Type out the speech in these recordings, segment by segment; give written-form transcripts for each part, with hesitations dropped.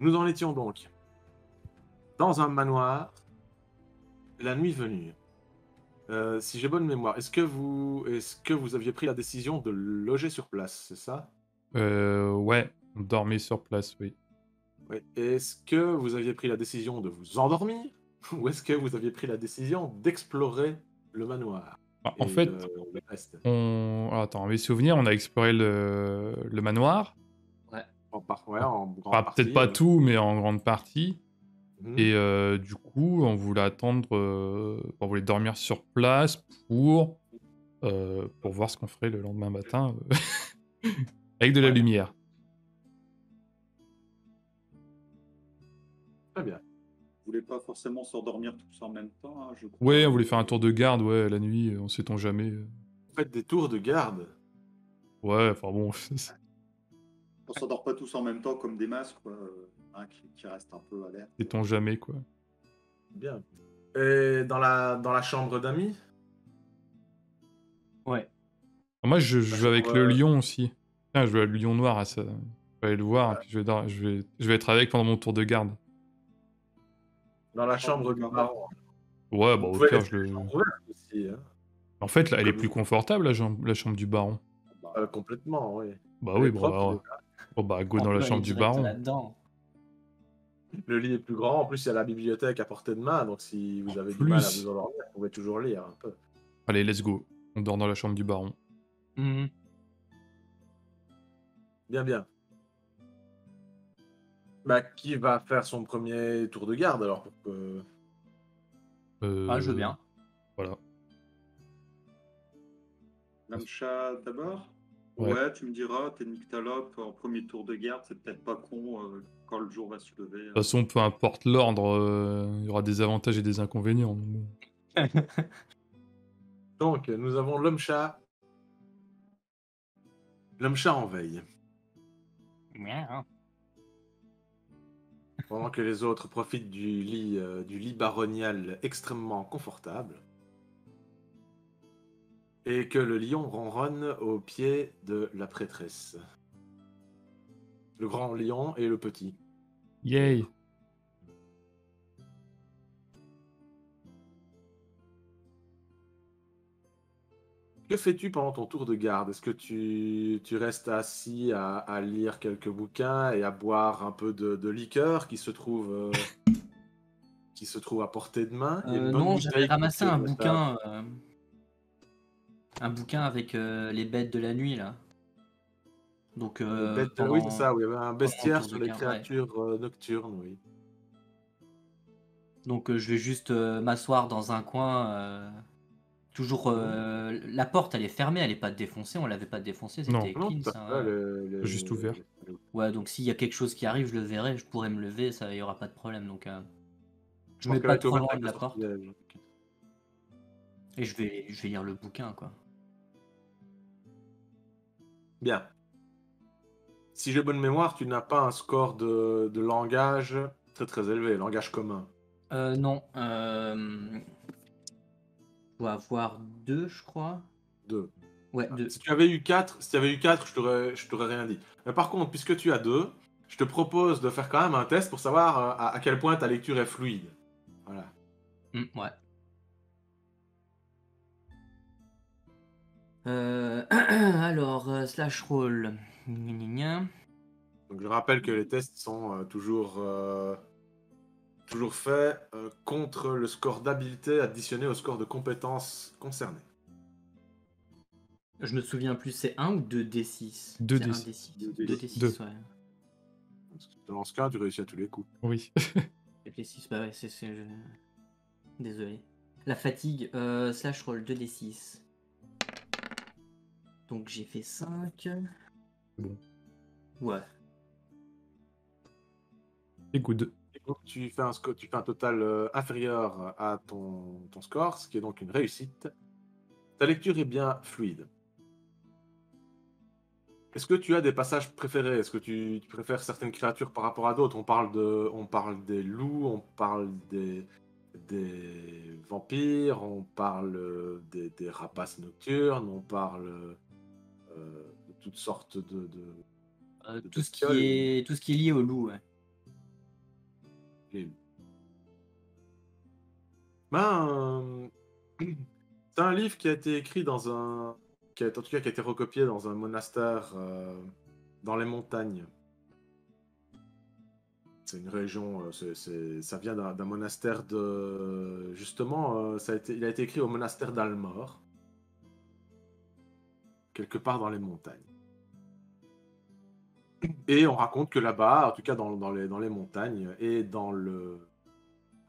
Nous en étions donc dans un manoir, la nuit venue. Si j'ai bonne mémoire, est-ce que vous aviez pris la décision de loger sur place, c'est ça? Ouais, on dormait sur place, oui. Ouais. Est-ce que vous aviez pris la décision de vous endormir? Ou est-ce que vous aviez pris la décision d'explorer le manoir? En fait, mes souvenirs, on a exploré le manoir. Ouais. Peut-être pas tout, mais en grande partie. Mmh. Et du coup, on voulait attendre, on voulait dormir sur place pour voir ce qu'on ferait le lendemain matin avec de la lumière. Très bien. On voulait pas forcément s'endormir tous en même temps, hein, je crois. Ouais, on voulait faire un tour de garde, ouais, la nuit, on sait-on jamais. Faites des tours de garde. Ouais, enfin bon. On s'endort pas tous en même temps comme des masques, quoi, hein, qui restent un peu alerte. Sait-on jamais, quoi. Bien. Et dans la chambre d'amis? Ouais. Alors moi, je joue avec le lion aussi. Tiens, je joue avec le lion noir, ça. Je vais aller le voir, et puis je vais être avec pendant mon tour de garde. Dans la chambre du marron. Ouais, bah au pire, je le... Aussi, hein. En fait, là, elle est plus confortable, la chambre du baron. Complètement, oui. Bah elle oui, bon, propre, bah, oh, bah go dans la chambre du baron. Le lit est plus grand, en plus, il y a la bibliothèque à portée de main, donc si vous avez du mal à vous endormir, vous pouvez toujours lire un peu. Allez, let's go. On dort dans la chambre du baron. Mmh. Bien, bien. Bah, qui va faire son premier tour de garde, alors pour que... je veux bien. Voilà. Lamcha d'abord? Ouais, tu me diras, t'es nyctalope, en premier tour de garde, c'est peut-être pas con quand le jour va se lever. De toute façon, peu importe l'ordre, il y aura des avantages et des inconvénients. Donc, nous avons Lamcha. Lamcha en veille. Miaou. Pendant que les autres profitent du lit baronial extrêmement confortable et que le lion ronronne au pied de la prêtresse. Le grand lion et le petit. Yay! Que fais-tu pendant ton tour de garde? Est-ce que tu restes assis à lire quelques bouquins et à boire un peu de liqueur qui se trouve à portée de main? Non, j'avais ramassé un bouquin avec les bêtes de la nuit là. Donc oui, c'est ça, oui, un bestiaire sur les créatures nocturnes, oui. Donc je vais juste m'asseoir dans un coin. Toujours, la porte, elle est fermée, elle n'est pas défoncée, on ne l'avait pas défoncée, c'était clean, ça. Juste ouvert. Ouais, donc s'il y a quelque chose qui arrive, je le verrai, je pourrai me lever, il n'y aura pas de problème. Donc, je ne mets pas trop loin de la porte. Et je vais lire le bouquin, quoi. Bien. Si j'ai bonne mémoire, tu n'as pas un score de langage très très élevé, langage commun. Non. Je dois avoir 2, je crois. 2. Ouais, 2. Si tu avais eu 4, je t'aurais rien dit. Mais par contre, puisque tu as 2, je te propose de faire quand même un test pour savoir à quel point ta lecture est fluide. Voilà. Mmh, ouais. Alors, slash roll. Donc, je rappelle que les tests sont toujours fait contre le score d'habileté additionné au score de compétences concerné. Je me souviens plus, c'est 1 ou 2d6 2d6. 2d6, ouais. Dans ce cas, tu réussis à tous les coups. Oui. 2d6, bah ouais, c'est... Désolé. La fatigue, slash roll, 2d6. Donc j'ai fait 5. Bon. Ouais. Et good. Donc tu fais un total inférieur à ton score, ce qui est donc une réussite. Ta lecture est bien fluide. Est-ce que tu as des passages préférés? Est-ce que tu préfères certaines créatures par rapport à d'autres? On parle des loups, on parle des vampires, on parle des rapaces nocturnes, on parle de toutes sortes de tout ce qui est lié aux loups, ouais. eu. Ben, c'est un livre qui a été écrit dans un... Qui a été recopié dans un monastère dans les montagnes. C'est une région... ça vient d'un monastère de... Justement, il a été écrit au monastère d'Almor. Quelque part dans les montagnes. Et on raconte que là-bas, en tout cas dans les montagnes, et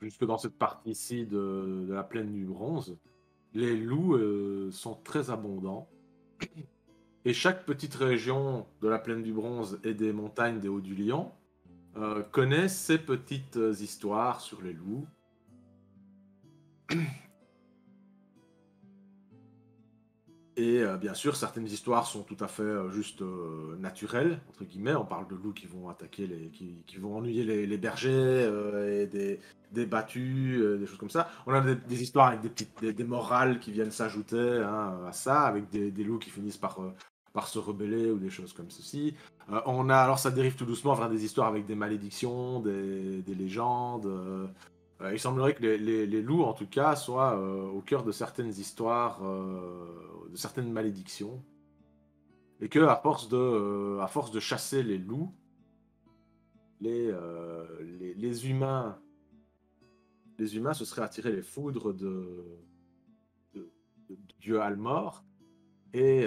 jusque dans cette partie-ci de la plaine du bronze, les loups sont très abondants. Et chaque petite région de la plaine du bronze et des montagnes des Hauts-du-Lion connaît ses petites histoires sur les loups. Et bien sûr, certaines histoires sont tout à fait juste naturelles, entre guillemets. On parle de loups qui vont attaquer, qui vont ennuyer les bergers, et des battus, des choses comme ça. On a des histoires avec des morales qui viennent s'ajouter à ça, avec des loups qui finissent par se rebeller ou des choses comme ceci. Alors ça dérive tout doucement vers des histoires avec des malédictions, des légendes. Il semblerait que les loups, en tout cas, soient au cœur de certaines histoires, de certaines malédictions. Et que, à force de chasser les loups, les humains se seraient attirés les foudres de Dieu Almor, et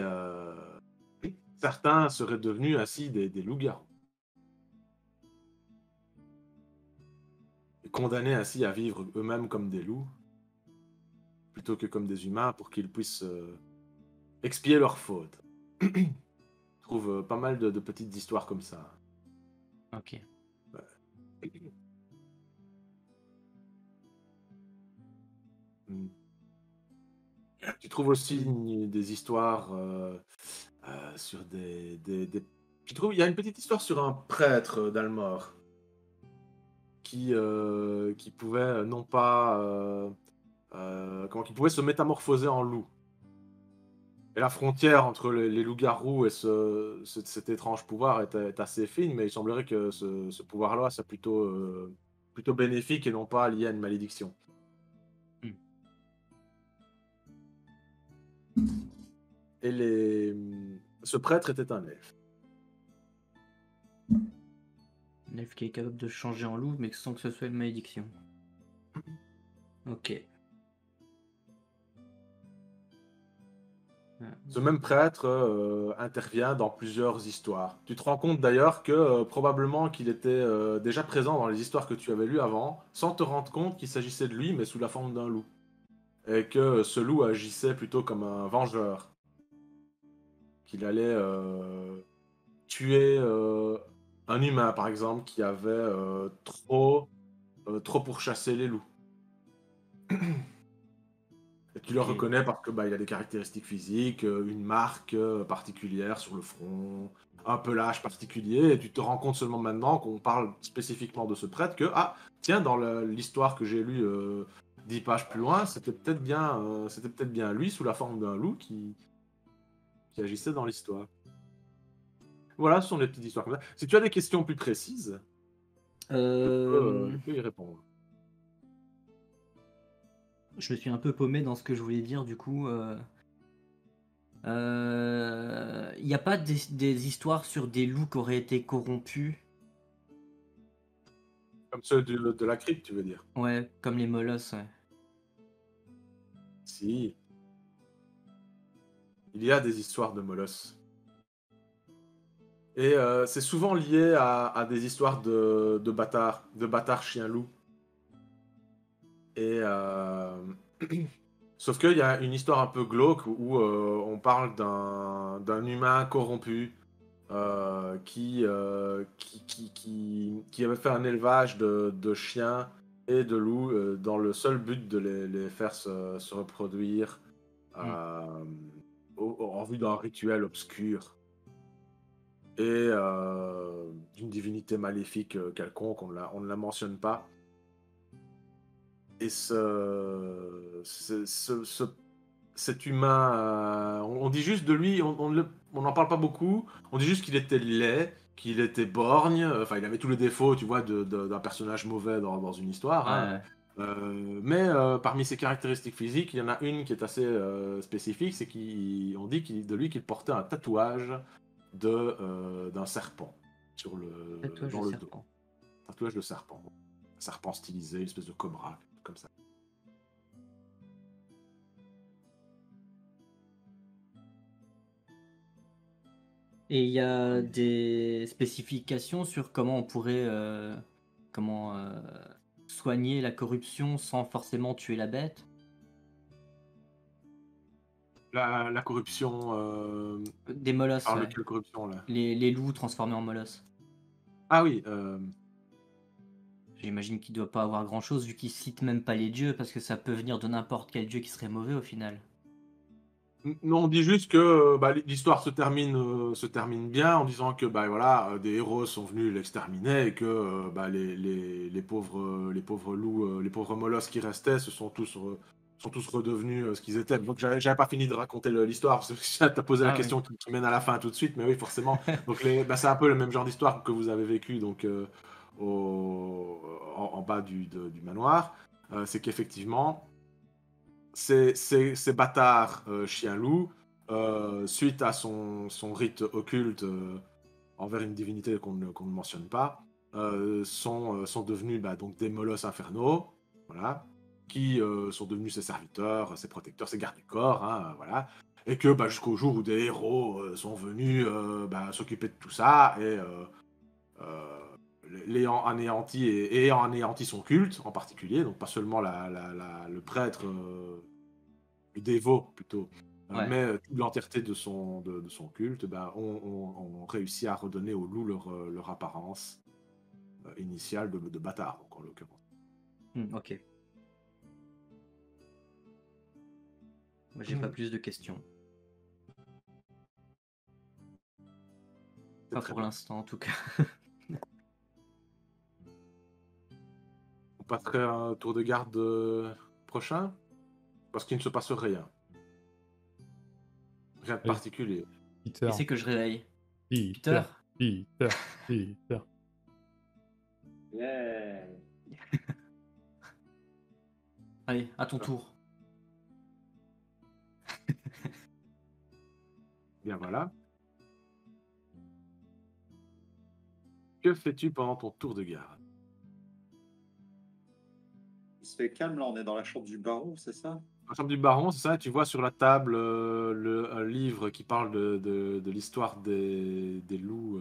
certains seraient devenus ainsi des loups-garous. Condamnés ainsi à vivre eux-mêmes comme des loups, plutôt que comme des humains, pour qu'ils puissent expier leurs fautes. Je trouve pas mal de petites histoires comme ça. Ok. Ouais. Tu trouves aussi des histoires sur des... Il y a une petite histoire sur un prêtre d'Almor. Qui pouvait non pas qui pouvait se métamorphoser en loup. Et la frontière entre les loups-garous et cet étrange pouvoir est assez fine, mais il semblerait que ce pouvoir-là soit plutôt bénéfique et non pas lié à une malédiction. Et ce prêtre était un elfe. Un elfe qui est capable de changer en loup, mais sans que ce soit une malédiction. Ok. Ce même prêtre intervient dans plusieurs histoires. Tu te rends compte d'ailleurs que probablement qu'il était déjà présent dans les histoires que tu avais lues avant, sans te rendre compte qu'il s'agissait de lui, mais sous la forme d'un loup. Et que ce loup agissait plutôt comme un vengeur. Qu'il allait tuer... un humain, par exemple, qui avait trop pourchassé les loups. Et tu le reconnais parce que il a des caractéristiques physiques, une marque particulière sur le front, un pelage particulier, et tu te rends compte seulement maintenant qu'on parle spécifiquement de ce prêtre que, dans l'histoire que j'ai lue 10 pages plus loin, c'était peut-être bien lui, sous la forme d'un loup, qui agissait dans l'histoire. Voilà, ce sont les petites histoires comme ça. Si tu as des questions plus précises, tu peux y répondre. Je me suis un peu paumé dans ce que je voulais dire, du coup. Il n'y a pas des histoires sur des loups qui auraient été corrompus? Comme ceux de la crypte, tu veux dire? Ouais, comme les molosses, ouais. Si. Il y a des histoires de molosses. Et c'est souvent lié à des histoires de bâtards chiens-loups. Et sauf qu'il y a une histoire un peu glauque où on parle d'un humain corrompu qui avait fait un élevage de chiens et de loups dans le seul but de les faire se reproduire en vue d'un rituel obscur. Et d'une divinité maléfique quelconque, on ne la mentionne pas. Et cet humain, on dit juste de lui, on n'en parle pas beaucoup, on dit juste qu'il était laid, qu'il était borgne, enfin il avait tous les défauts, tu vois, d'un personnage mauvais dans une histoire, hein. Mais parmi ses caractéristiques physiques, il y en a une qui est assez spécifique, c'est qu'on dit de lui qu'il portait un tatouage d'un serpent sur dans le dos. Tatouage de serpent. Un serpent stylisé, une espèce de cobra, comme ça. Et il y a des spécifications sur comment on pourrait soigner la corruption sans forcément tuer la bête. La corruption... Des molosses. Ouais. Quelle corruption, là ? Les loups transformés en molosses. Ah oui. J'imagine qu'il doit pas avoir grand-chose vu qu'il cite même pas les dieux, parce que ça peut venir de n'importe quel dieu qui serait mauvais au final. Non, on dit juste que l'histoire se termine bien en disant que des héros sont venus l'exterminer et que les pauvres molosses qui restaient sont tous redevenus ce qu'ils étaient. Donc j'avais pas fini de raconter l'histoire parce que t'as posé la question qui mène à la fin tout de suite, mais oui forcément. Donc c'est un peu le même genre d'histoire que vous avez vécu donc en bas du manoir. C'est qu'effectivement Ces bâtards chien-loup, suite à son rite occulte envers une divinité qu'on ne mentionne pas, sont devenus donc des molosses infernaux, voilà, qui sont devenus ses serviteurs, ses protecteurs, ses gardes du corps, hein, voilà, et que jusqu'au jour où des héros sont venus s'occuper de tout ça et l'ayant anéanti et ayant anéanti son culte en particulier, donc pas seulement le prêtre, le dévot plutôt, mais toute l'entièreté de son culte, on réussit à redonner aux loups leur apparence initiale de bâtard, donc en l'occurrence. Ok. Moi j'ai pas plus de questions. Pas pour l'instant en tout cas. Passerait un tour de garde prochain parce qu'il ne se passe rien de particulier. Peter. C'est que je réveille Peter. Yeah. Allez, à ton tour. Bien voilà. Que fais-tu pendant ton tour de garde? C'est calme, là on est dans la chambre du baron, c'est ça? La chambre du baron, c'est ça, tu vois sur la table un livre qui parle de l'histoire des loups.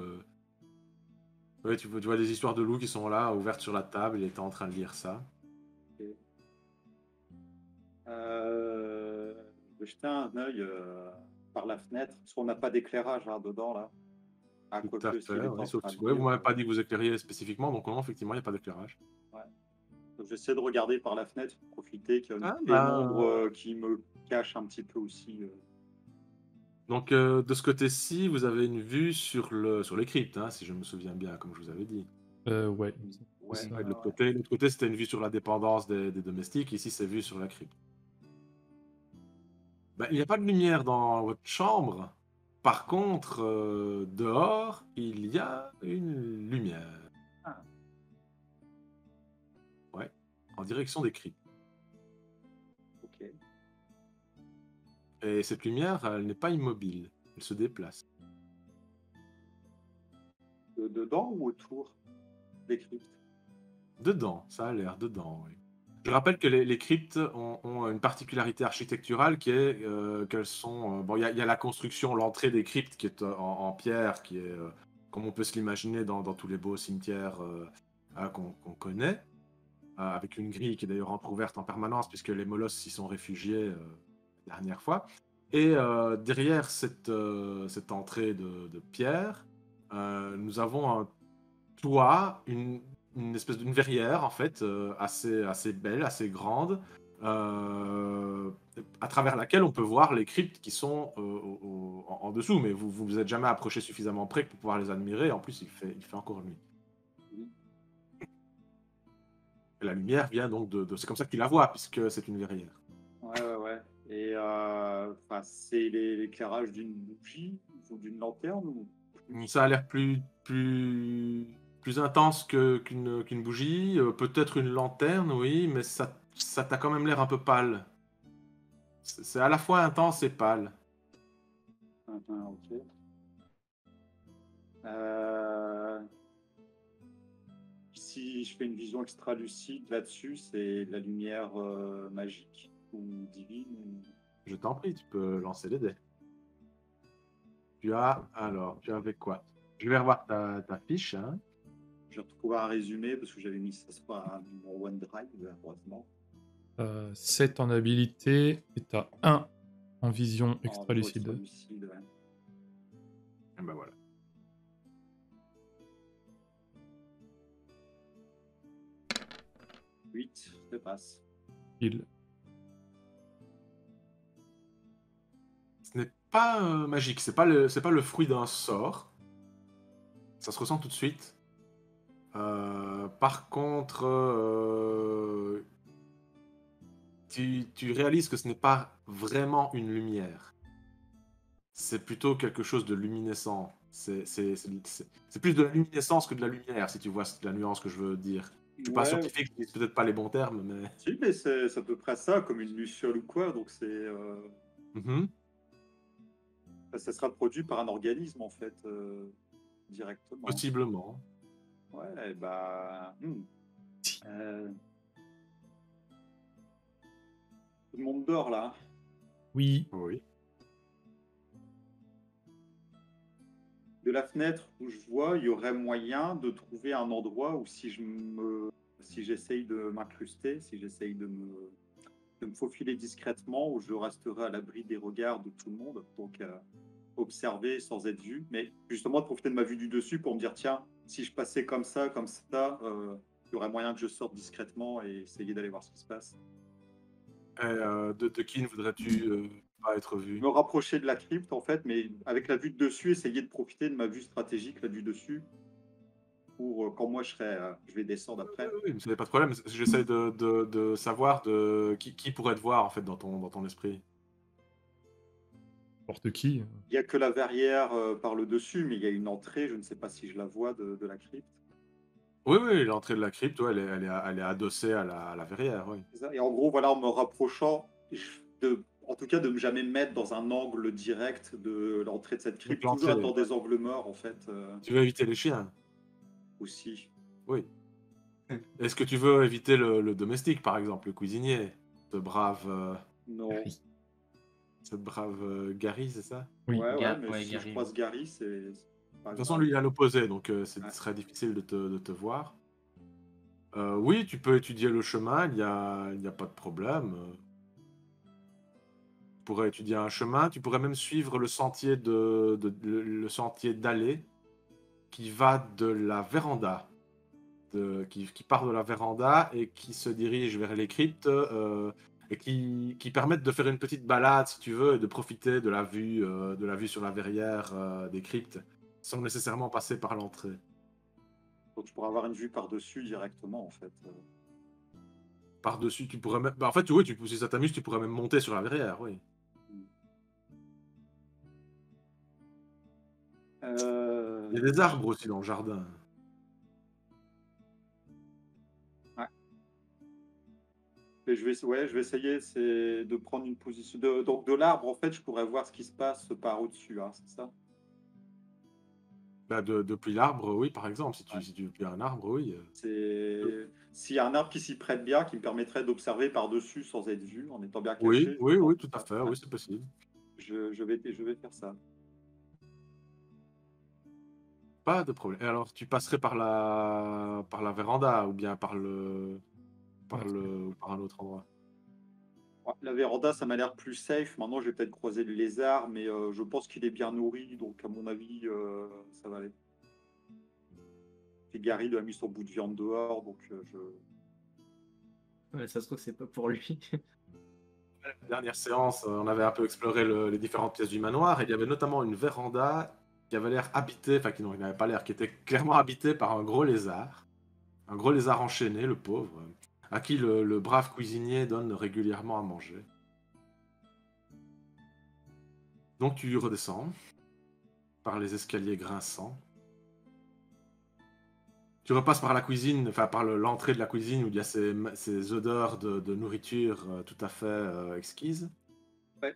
Ouais, tu vois des histoires de loups qui sont là, ouvertes sur la table, il était en train de lire ça. Okay. Jeter un œil par la fenêtre, parce qu'on n'a pas d'éclairage dedans là. À quoi que ce soit. Vous m'avez pas dit que vous éclairiez spécifiquement, donc non, effectivement il n'y a pas d'éclairage. Ouais. J'essaie de regarder par la fenêtre pour profiter qu'il y a une pénombre qui me cache un petit peu aussi. Donc de ce côté-ci, vous avez une vue sur les cryptes, hein, si je me souviens bien, comme je vous avais dit. Ouais, de l'autre côté, c'était une vue sur la dépendance des domestiques, ici c'est vue sur la crypte. Il n'y a pas de lumière dans votre chambre, par contre, dehors, il y a une lumière. En direction des cris. Ok. Et cette lumière, elle n'est pas immobile, elle se déplace. Dedans ou autour des cryptes? Dedans, ça a l'air dedans, oui. Je rappelle que les cryptes ont une particularité architecturale qui est qu'elles sont... il y a la construction, l'entrée des cryptes qui est en pierre, qui est comme on peut se l'imaginer dans tous les beaux cimetières qu'on connaît. Avec une grille qui est d'ailleurs entrouverte en permanence, puisque les molosses s'y sont réfugiés la dernière fois. Et derrière cette entrée de pierre, nous avons un toit, une espèce d'une verrière, en fait, assez belle, assez grande, à travers laquelle on peut voir les cryptes qui sont en dessous, mais vous vous êtes jamais approché suffisamment près pour pouvoir les admirer, en plus il fait encore nuit. La lumière vient donc c'est comme ça qu'il la voit, puisque c'est une verrière. Ouais. Et c'est l'éclairage d'une bougie ou d'une lanterne ou... Ça a l'air plus plus intense qu'une bougie, peut-être une lanterne, oui, mais ça t'a quand même l'air un peu pâle. C'est à la fois intense et pâle. Ok. Si je fais une vision extra lucide là-dessus, c'est la lumière magique ou divine ou... Je t'en prie, tu peux lancer les dés. Tu as avec quoi? Je vais revoir ta fiche. Hein. Je vais retrouver un résumé parce que j'avais mis ça sur un numéro OneDrive, heureusement. 7 en habilité et tu as 1 en vision extra-lucide. Ouais. Et ben voilà. Je passe. Ce n'est pas magique, c'est pas le fruit d'un sort. Ça se ressent tout de suite. Par contre, tu réalises que ce n'est pas vraiment une lumière. C'est plutôt quelque chose de luminescent. C'est plus de la luminescence que de la lumière, si tu vois la nuance que je veux dire. Je suis pas scientifique, je dis peut-être pas les bons termes, mais... Si, mais c'est à peu près ça, comme une luciole ou quoi, donc c'est... Ça sera produit par un organisme, en fait, directement. Possiblement. Ouais, bah... Tout le monde dort, là. Oui. De la fenêtre où je vois, il y aurait moyen de trouver un endroit où si j'essaye de m'incruster, si j'essaye de me faufiler discrètement, où je resterai à l'abri des regards de tout le monde, donc observer sans être vu, mais justement de profiter de ma vue du dessus pour me dire tiens, si je passais comme ça, il y aurait moyen que je sorte discrètement et essayer d'aller voir ce qui se passe. Et de qui ne voudrais-tu pas être vu? Me rapprocher de la crypte en fait, mais avec la vue de dessus, essayer de profiter de ma vue stratégique là du dessus pour quand moi je serai, je vais descendre après. Oui, mais ça n'est pas de problème. J'essaie de savoir de qui pourrait te voir en fait dans ton esprit. N'importe qui. Il n'y a que la verrière par le dessus, mais il y a une entrée. Je ne sais pas si je la vois de la crypte. Oui, l'entrée de la crypte, ouais, elle est adossée à la verrière. Oui. Et en gros, voilà, en me rapprochant, en tout cas, de ne jamais me mettre dans un angle direct de l'entrée de cette crypte, toujours dans des angles morts, en fait. Tu veux éviter les chiens? Aussi. Oui. Est-ce que tu veux éviter le domestique, par exemple, le cuisinier? Ce brave... Non. Gary. Ce brave Gary, c'est ça? Oui, mais si Gary. Je croise Gary, c'est... De toute façon, lui, il est à l'opposé, donc ce serait difficile de te voir. Oui, tu peux étudier le chemin, il n'y a pas de problème. Tu pourrais étudier un chemin, tu pourrais même suivre le sentier le sentier d'allée qui va de la véranda, qui part de la véranda et qui se dirige vers les cryptes et qui permettent de faire une petite balade, si tu veux, et de profiter de la vue sur la verrière des cryptes. Sans nécessairement passer par l'entrée. Donc tu pourras avoir une vue par-dessus directement, en fait. Par-dessus, tu pourrais même... Bah, en fait, oui, si ça t'amuse, tu pourrais même monter sur la verrière, oui. Il y a des arbres aussi dans le jardin. Ouais. Et je vais essayer de prendre une position... Donc de l'arbre, en fait, je pourrais voir ce qui se passe par au-dessus, hein, c'est ça? Bah depuis l'arbre, oui, par exemple, si tu plies un arbre, oui. S'il y a un arbre qui s'y prête bien, qui me permettrait d'observer par-dessus sans être vu, en étant bien caché. Oui, tout à fait, oui, c'est possible. Je vais faire ça. Pas de problème. Et alors, tu passerais par la véranda ou bien par un autre endroit? La véranda, ça m'a l'air plus safe. Maintenant, je vais peut-être croiser le lézard, mais je pense qu'il est bien nourri, donc à mon avis, ça va aller. Et Gary lui a mis son bout de viande dehors, donc Ouais, ça se trouve que c'est pas pour lui. La dernière séance, on avait un peu exploré les différentes pièces du manoir, et il y avait notamment une véranda qui avait l'air habitée, enfin qui n'avait pas l'air, qui était clairement habitée par un gros lézard enchaîné, le pauvre. À qui le brave cuisinier donne régulièrement à manger. Donc tu redescends par les escaliers grinçants tu repasses par la cuisine, enfin par l'entrée de la cuisine où il y a ces odeurs de nourriture tout à fait exquise.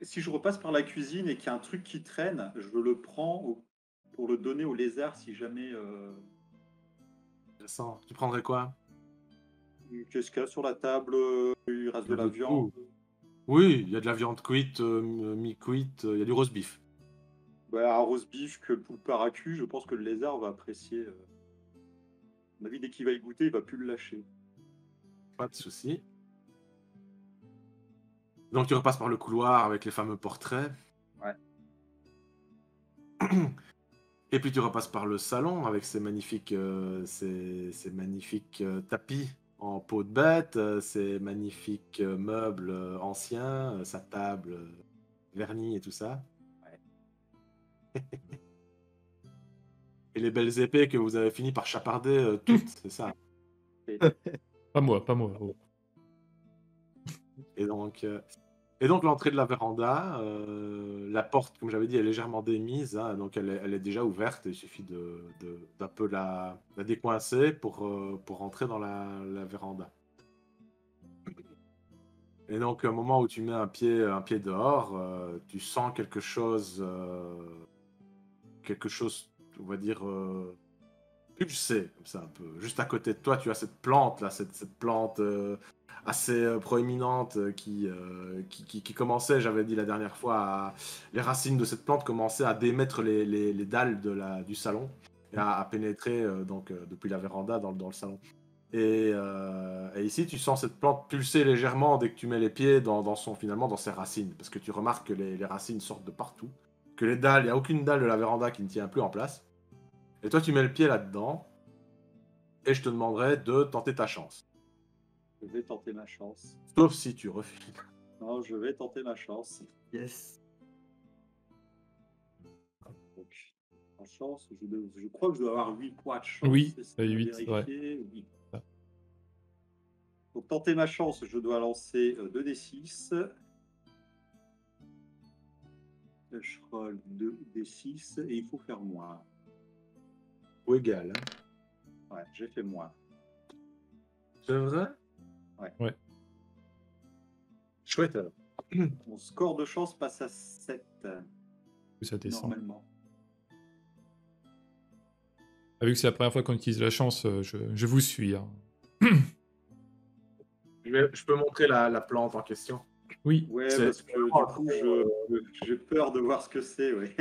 Si je repasse par la cuisine et qu'il y a un truc qui traîne, je le prends pour le donner au lézard si jamais... Intéressant. Tu prendrais quoi? Qu'est-ce qu'il y a sur la table? Il reste de la viande. Oui, il y a de la viande cuite, mi-cuite, il y a du roast beef. Ouais, un roast beef que pour le paracu, je pense que le lézard va apprécier. À mon avis, dès qu'il va y goûter, il va plus le lâcher. Pas de souci. Donc tu repasses par le couloir avec les fameux portraits. Ouais. Et puis tu repasses par le salon avec ces magnifiques tapis en peau de bête, ces magnifiques meubles anciens, sa table vernie et tout ça. Ouais. Et les belles épées que vous avez fini par chaparder toutes, c'est ça. Pas moi. Oh. Et donc l'entrée de la véranda, la porte, comme j'avais dit, est légèrement démise, hein, donc elle est déjà ouverte, il suffit d'un peu la décoincer pour entrer dans la véranda. Et donc, au moment où tu mets un pied dehors, tu sens quelque chose, on va dire, pulser, comme ça un peu. Juste à côté de toi, tu as cette plante là, cette plante... assez proéminente qui commençait, j'avais dit la dernière fois, les racines de cette plante commençaient à démettre les dalles du salon et à pénétrer donc, depuis la véranda dans le salon. Et ici, tu sens cette plante pulser légèrement dès que tu mets les pieds dans ses racines, parce que tu remarques que les racines sortent de partout, que les dalles, il n'y a aucune dalle de la véranda qui ne tient plus en place. Et toi, tu mets le pied là-dedans et je te demanderai de tenter ta chance. Je vais tenter ma chance. Sauf si tu refuses. Non, je vais tenter ma chance. Yes. Donc, en chance, je crois que je dois avoir 8 points de chance. Oui, 8, ouais. Oui. Ah. Pour tenter ma chance, je dois lancer 2d6. Je roll 2d6 et il faut faire moins. Ou égal. Hein. Ouais, j'ai fait moins. C'est vrai ? Ouais. Chouette alors. Mon score de chance passe à 7. Ça descend. Normalement. Ah, vu que c'est la première fois qu'on utilise la chance, je vous suis. Hein. Je peux montrer la plante en question? Oui. Ouais, parce que du coup, j'ai peur de voir ce que c'est. Ouais.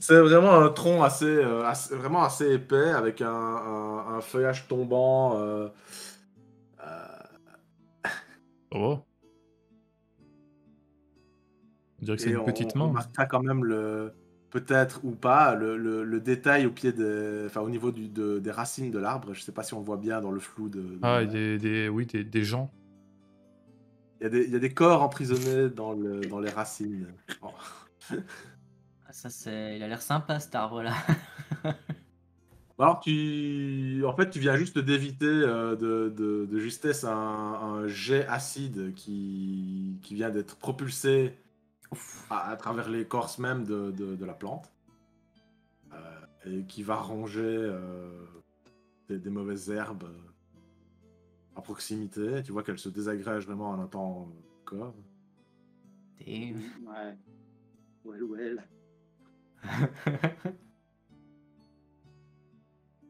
C'est vraiment un tronc assez épais avec un feuillage tombant. Oh. On dirait que c'est une petite main. On marquera quand même peut-être ou pas le détail au niveau des racines de l'arbre. Je sais pas si on le voit bien dans le flou des gens. Il y a des corps emprisonnés dans les racines. Oh. Ça c'est, il a l'air sympa cet arbre là. Alors, tu viens juste d'éviter de justesse un jet acide qui vient d'être propulsé à travers l'écorce même de la plante et qui va ronger des mauvaises herbes à proximité. Tu vois qu'elle se désagrège vraiment en un temps encore. Damn. Ouais. Well.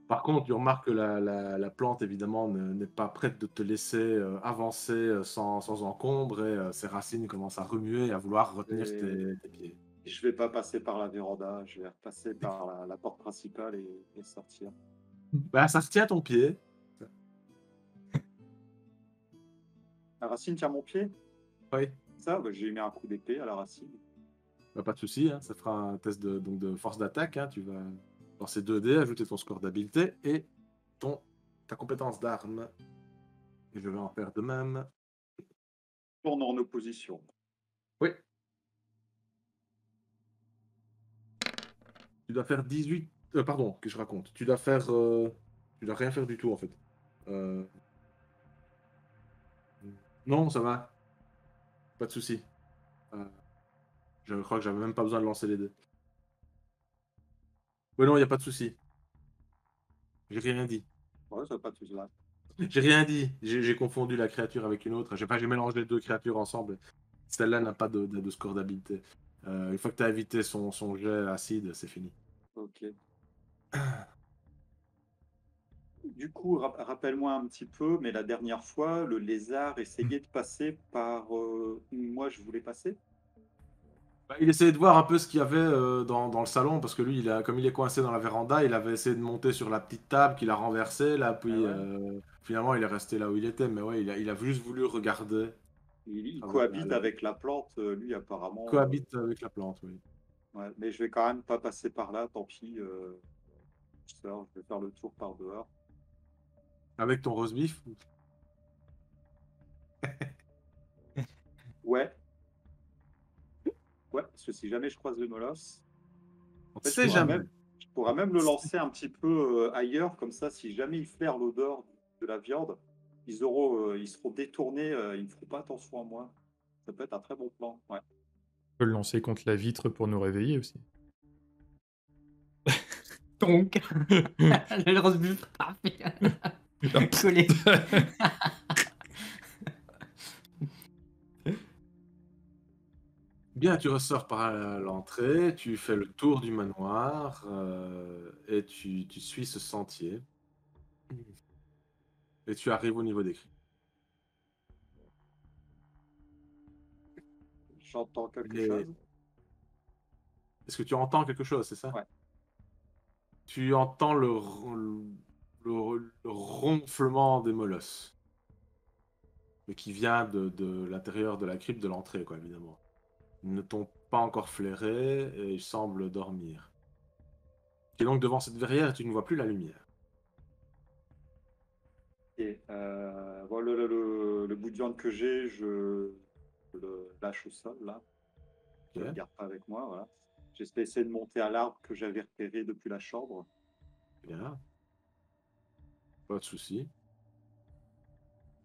Par contre, tu remarques que la plante, évidemment, n'est pas prête de te laisser avancer sans encombre et ses racines commencent à remuer et à vouloir retenir tes pieds. Je vais pas passer par la véranda, je vais repasser par la porte principale et sortir. Bah, ça se tient à ton pied. La racine tient mon pied? Oui. Ça, bah, j'ai mis un coup d'épée à la racine. Bah, pas de souci, hein, ça fera un test de force d'attaque, hein, tu vas... Dans ces 2D, ajouter ton score d'habileté et ta compétence d'arme. Et je vais en faire de même. Tourne en opposition. Oui. Tu dois faire 18... pardon, que je raconte. Tu dois faire... Tu dois rien faire du tout, en fait. Non, ça va. Pas de souci. Je crois que j'avais même pas besoin de lancer les dés. Ouais, non, il n'y a pas de souci. J'ai rien dit. Ouais, ça n'a pas de souci là. J'ai rien dit. J'ai confondu la créature avec une autre. J'ai mélangé les deux créatures ensemble. Celle-là n'a pas de score d'habilité. Une fois que tu as évité son jet acide, c'est fini. Ok. Du coup, rappelle-moi un petit peu, mais la dernière fois, le lézard essayait de passer par où moi je voulais passer. Bah, il essayait de voir un peu ce qu'il y avait dans le salon, parce que lui, comme il est coincé dans la véranda, il avait essayé de monter sur la petite table qu'il a renversée, là, puis finalement, il est resté là où il était, mais ouais, il a juste voulu regarder. Il cohabite avec la plante, lui, apparemment. Il cohabite avec la plante, oui. Ouais, mais je vais quand même pas passer par là, tant pis. Je vais faire le tour par dehors. Avec ton roast beef? Ouais. Ouais, parce que si jamais je croise le molosse, en fait, je pourrais même le lancer un petit peu ailleurs, comme ça, si jamais ils flairent l'odeur de la viande, ils seront détournés, ils ne feront pas attention à moi. Ça peut être un très bon plan, ouais. On peut le lancer contre la vitre pour nous réveiller aussi. Donc, le roast beef parfait. Collé. Bien, tu ressors par l'entrée, tu fais le tour du manoir et tu suis ce sentier. Et tu arrives au niveau des cris. J'entends quelque chose. Est-ce que tu entends quelque chose, c'est ça? Ouais. Tu entends le ronflement des molosses. Mais qui vient de l'intérieur de la crypte, de l'entrée, quoi, évidemment. Ils ne t'ont pas encore flairé et ils semblent dormir. Tu es donc devant cette verrière et tu ne vois plus la lumière. Et voilà le bout de viande que j'ai, je le lâche au sol, là. Okay. Je ne le garde pas avec moi, voilà. J'espère essayer de monter à l'arbre que j'avais repéré depuis la chambre. Bien. Pas de souci.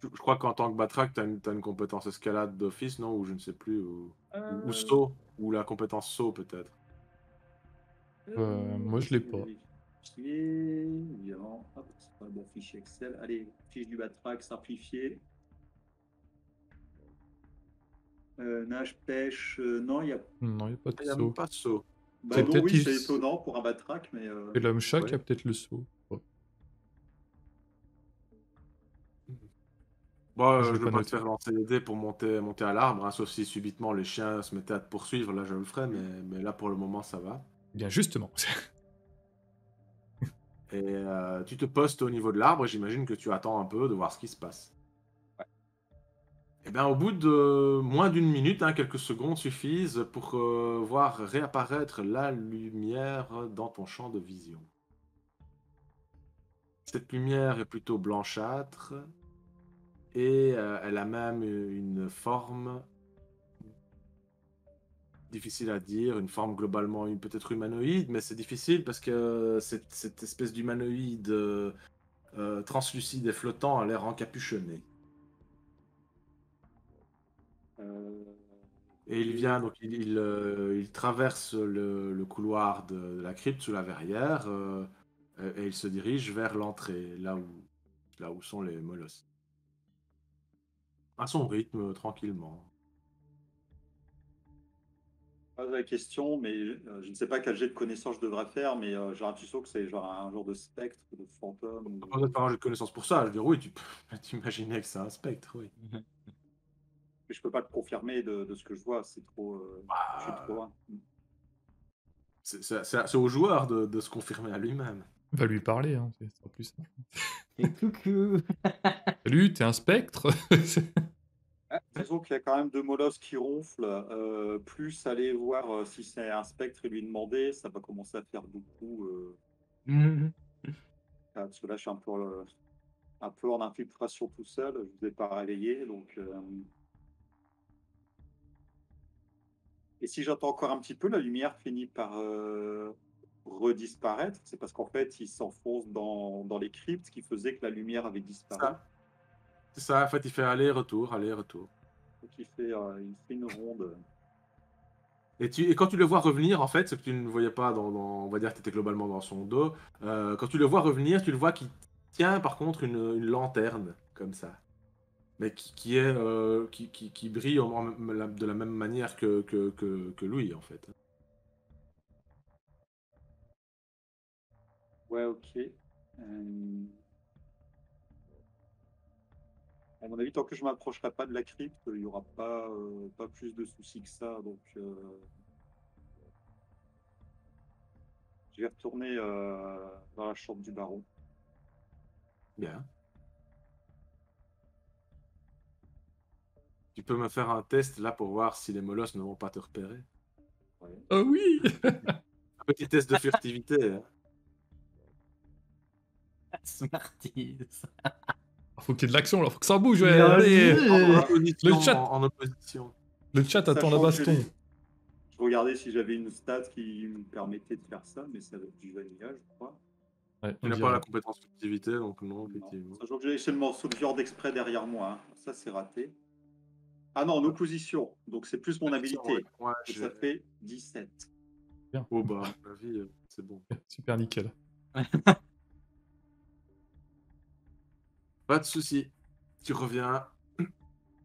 Je crois qu'en tant que Batraque, t'as une compétence escalade d'office, non? Ou je ne sais plus. Ou saut. Ou la compétence saut, peut-être. Moi, je l'ai pas. Hop, c'est pas le bon fichier Excel. Allez, fiche du Batraque, simplifié. Nage, pêche, non, il n'y a... pas de saut. Pas de saut. Bah non, oui, c'est étonnant pour un Batraque, mais... Et l'homme chat qui a peut-être le saut. Bon, je ne veux pas te faire lancer les dés pour monter à l'arbre, hein, sauf si subitement les chiens se mettaient à te poursuivre, là je le ferai, mais là pour le moment ça va. Bien justement. Et tu te postes au niveau de l'arbre, j'imagine que tu attends un peu de voir ce qui se passe. Ouais. Et bien au bout de moins d'une minute, hein, quelques secondes suffisent pour voir réapparaître la lumière dans ton champ de vision. Cette lumière est plutôt blanchâtre. Et elle a même une forme difficile à dire, une forme globalement peut-être humanoïde, mais c'est difficile parce que cette espèce d'humanoïde translucide et flottant a l'air encapuchonné. Et il vient, donc il traverse le couloir de la crypte sous la verrière et il se dirige vers l'entrée, là où sont les molosses. À son rythme, tranquillement. Pas la question, mais je ne sais pas quel jet de connaissance je devrais faire, mais j'ai l'impression que c'est genre un genre de spectre, de fantôme. Ou... On n'a pas un jet de connaissance pour ça. Je veux dire, oui, tu peux t'imaginer que c'est un spectre, oui. Mais je ne peux pas te confirmer de ce que je vois, c'est trop... je suis trop loin. C'est au joueur de se confirmer à lui-même. Va lui parler, hein, c'est plus simple. Et coucou. Salut, t'es un spectre. Disons qu'il y a quand même deux molosses qui ronflent. Plus aller voir si c'est un spectre et lui demander, ça va commencer à faire beaucoup. Parce que là, je suis un peu en infiltration tout seul. Je vous ai pas réveillé, donc. Et si j'attends encore un petit peu, la lumière finit par. Redisparaître, c'est parce qu'en fait il s'enfonce dans les cryptes, ce qui faisait que la lumière avait disparu. C'est ça, en fait il fait aller-retour, aller-retour. Donc il fait une ronde. Et quand tu le vois revenir, en fait, ce que tu ne voyais pas, on va dire que tu étais globalement dans son dos, quand tu le vois revenir, tu le vois qui tient par contre une lanterne, comme ça, mais qui brille de la même manière que lui, en fait. Ouais, ok. À mon avis, tant que je ne m'approcherai pas de la crypte, il n'y aura pas plus de soucis que ça. Donc, je vais retourner dans la chambre du baron. Bien. Tu peux me faire un test là pour voir si les molosses ne vont pas te repérer. Ouais. Oh oui. Un petit test de furtivité. Hein. Smartiz. Faut qu'il y ait de l'action là, faut que ça bouge. Ouais. Allez, le chat en opposition. Le chat attend la baston. Je regardais si j'avais une stat qui me permettait de faire ça, mais ça va être du vanilla, je crois. Ouais, il n'a pas la compétence furtivité, donc non, effectivement. Sachant que j'ai laissé le morceau de viande exprès derrière moi, hein. Ça c'est raté. Ah non, en opposition, donc c'est plus mon habilité. Ouais. Ouais, ça fait 17. Bien. Oh bah, ma vie, c'est bon. Super nickel. Pas de soucis, tu reviens.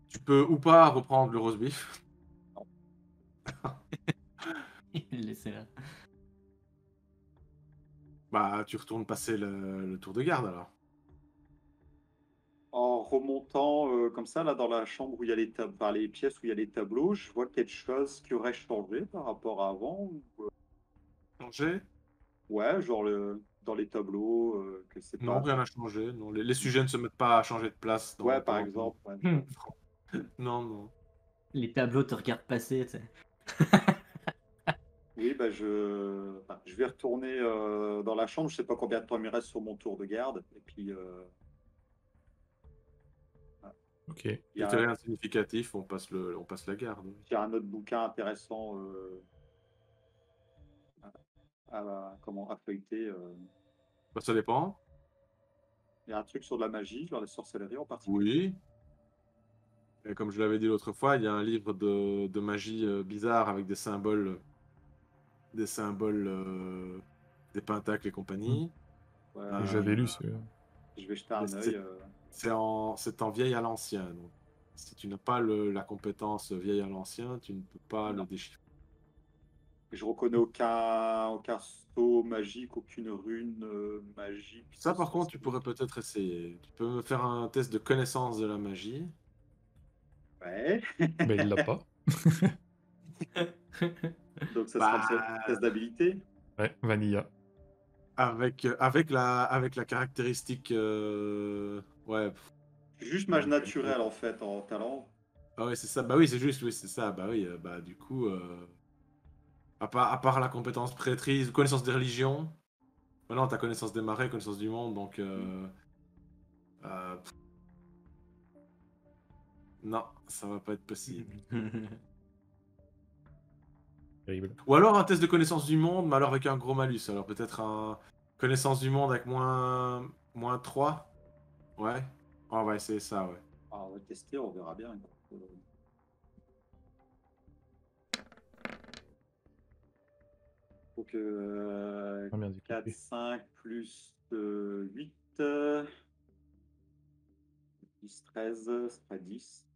Tu peux ou pas reprendre le roast beef. Non. Laissez là. Bah, tu retournes passer le tour de garde alors. En remontant comme ça, là, dans la chambre où il y a les tables, par les pièces où il y a les tableaux, je vois quelque chose qui aurait changé par rapport à avant. Changé ? Ouais, genre le. Dans les tableaux, que c'est pas... Non, rien n'a changé. Non. Les sujets ne se mettent pas à changer de place. Dans ouais, par exemple. Ouais. Non, non. Les tableaux te regardent passer, tu sais. Oui, bah je vais retourner dans la chambre. Je sais pas combien de temps il me reste sur mon tour de garde. Et puis... Ok. Il y a rien de significatif, on passe la garde. Il y a un autre bouquin intéressant à feuilleter. Ça dépend. Il y a un truc sur de la magie, sur la sorcellerie en particulier. Oui. Et comme je l'avais dit l'autre fois, il y a un livre de magie bizarre avec des symboles, des pentacles et compagnie. Ouais, j'avais lu celui-là. Je vais jeter un œil. C'est en vieil à l'ancien. Donc, si tu n'as pas la compétence vieil à l'ancien, tu ne peux pas le déchiffrer. Je reconnais aucun sceau magique, aucune rune magique. Ça, par contre, tu pourrais peut-être essayer. Tu peux me faire un test de connaissance de la magie. Ouais. Mais il l'a pas. Donc ça sera un test d'habilité. Ouais, vanilla. Avec la caractéristique... Ouais. Juste mage naturel, en fait, en talent. Ah ouais, c'est ça. Bah oui, c'est juste, oui, c'est ça. Bah oui, bah du coup... À part la compétence prêtrise, connaissance des religions, maintenant t'as connaissance des marais, connaissance du monde, donc... Non, ça va pas être possible. Terrible. Ou alors un test de connaissance du monde, mais alors avec un gros malus. Alors peut-être un connaissance du monde avec moins 3. Ouais, on va essayer ça, ouais. Alors, on va tester, on verra bien. Donc 4, 5 plus 8, 10, 13, ça fait 10.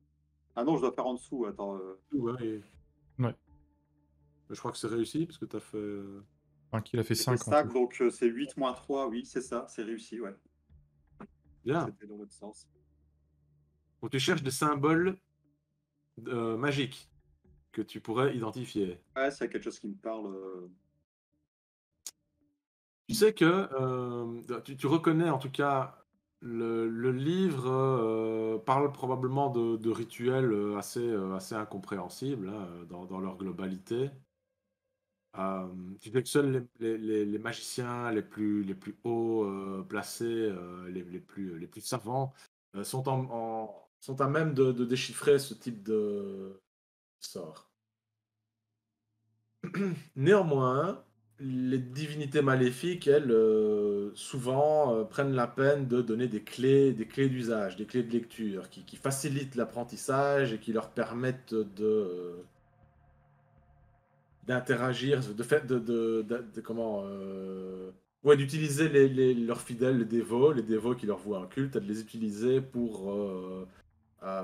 Ah non, je dois faire en dessous, attends. Ouais. Je crois que c'est réussi, parce que t'as fait... Enfin, il a fait 5. 5 donc c'est 8 moins 3, oui, c'est ça, c'est réussi, ouais. Bien. C'était dans l'autre sens. Donc tu cherches des symboles magiques que tu pourrais identifier. Ouais, c'est quelque chose qui me parle... Tu sais que tu reconnais en tout cas le livre parle probablement de rituels assez incompréhensibles hein, dans leur globalité. Tu sais que seuls les magiciens les plus hauts placés, les plus savants sont à même de déchiffrer ce type de sort. Néanmoins, les divinités maléfiques, elles, souvent, prennent la peine de donner des clés d'usage, des clés de lecture, qui facilitent l'apprentissage et qui leur permettent d'interagir, d'utiliser leurs fidèles, les dévots qui leur vouent un culte, de les utiliser pour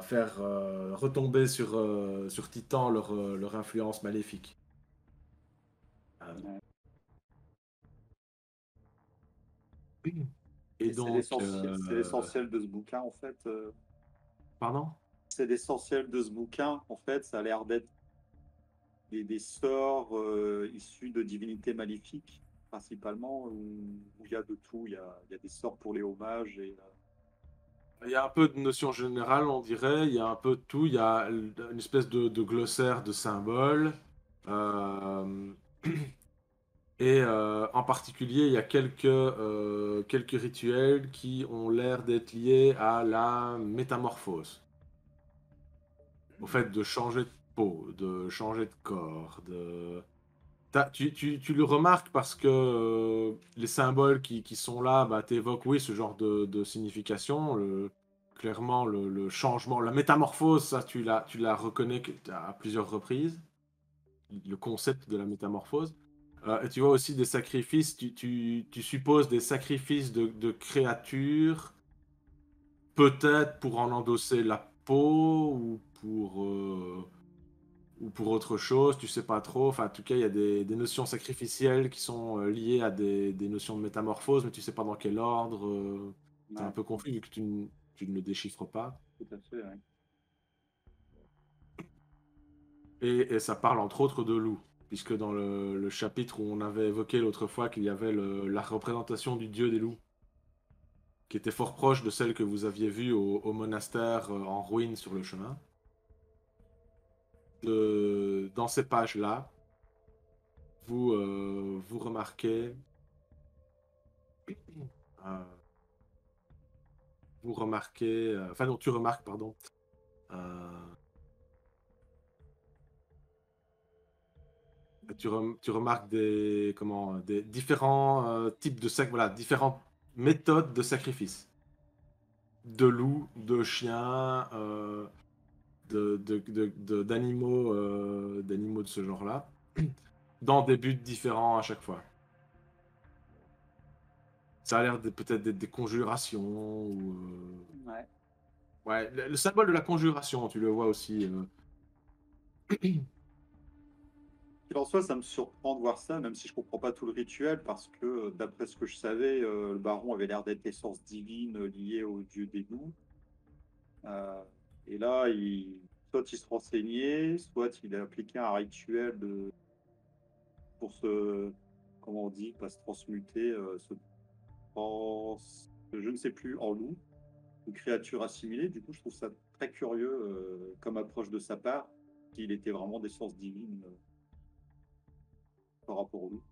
faire retomber sur Titan leur influence maléfique. Et donc, c'est l'essentiel de ce bouquin, en fait. Pardon ? C'est l'essentiel de ce bouquin, en fait. Ça a l'air d'être des sorts issus de divinités maléfiques, principalement, où il y a de tout. Il y a des sorts pour les hommages. Il y a un peu de notion générale, on dirait. Il y a un peu de tout. Il y a une espèce de glossaire de symboles. Et en particulier, il y a quelques rituels qui ont l'air d'être liés à la métamorphose. Au fait de changer de peau, de changer de corps. Tu le remarques parce que les symboles qui sont là t'évoquent, oui, ce genre de signification. Clairement, le changement, la métamorphose, ça, tu la reconnais à plusieurs reprises. Le concept de la métamorphose. Et tu vois aussi des sacrifices, tu supposes des sacrifices de créatures, peut-être pour en endosser la peau ou pour autre chose, tu sais pas trop. Enfin, en tout cas, il y a des notions sacrificielles qui sont liées à des notions de métamorphose, mais tu sais pas dans quel ordre. T'es un peu confus vu que tu ne le déchiffres pas. Tout à fait, ouais. Et ça parle entre autres de loup. Puisque dans le chapitre où on avait évoqué l'autre fois qu'il y avait la représentation du dieu des loups, qui était fort proche de celle que vous aviez vue au monastère en ruine sur le chemin, dans ces pages-là, vous remarquez, tu remarques, pardon. Tu remarques des différents types de sacrifices, voilà, différentes méthodes de sacrifice. De loups, de chiens, d'animaux de ce genre-là, dans des buts différents à chaque fois. Ça a l'air peut-être des conjurations. Ou, ouais, le symbole de la conjuration, tu le vois aussi. En soi, ça me surprend de voir ça, même si je comprends pas tout le rituel, parce que d'après ce que je savais, le baron avait l'air d'être l'essence divine liée au dieu des loups. Et là, soit il se renseignait, soit il a appliqué un rituel pour se, comment on dit, pas se transmuter, je ne sais plus, en loup, une créature assimilée. Du coup, je trouve ça très curieux comme approche de sa part, qu'il était vraiment d'essence divine. Par rapport au loup,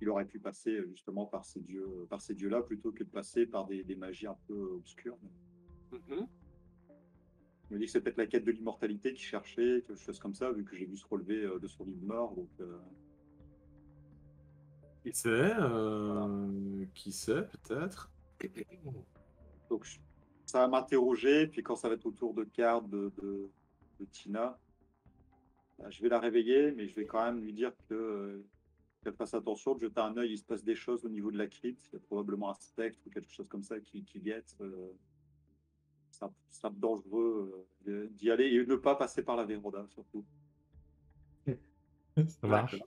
il aurait pu passer justement par ces dieux-là, plutôt que de passer par des magies un peu obscures. Je me dis que c'est peut-être la quête de l'immortalité qu'il cherchait, quelque chose comme ça, vu que j'ai vu se relever de son lit de mort. Donc, qui sait, voilà. Qui sait peut-être. Donc ça va m'interroger, puis quand ça va être au tour de garde de Tina. Je vais la réveiller, mais je vais quand même lui dire qu'elle fasse attention, de jeter un œil, il se passe des choses au niveau de la crypte, il y a probablement un spectre ou quelque chose comme ça qui guette. C'est un peu dangereux d'y aller et ne pas passer par la Véroda, surtout. Ça marche.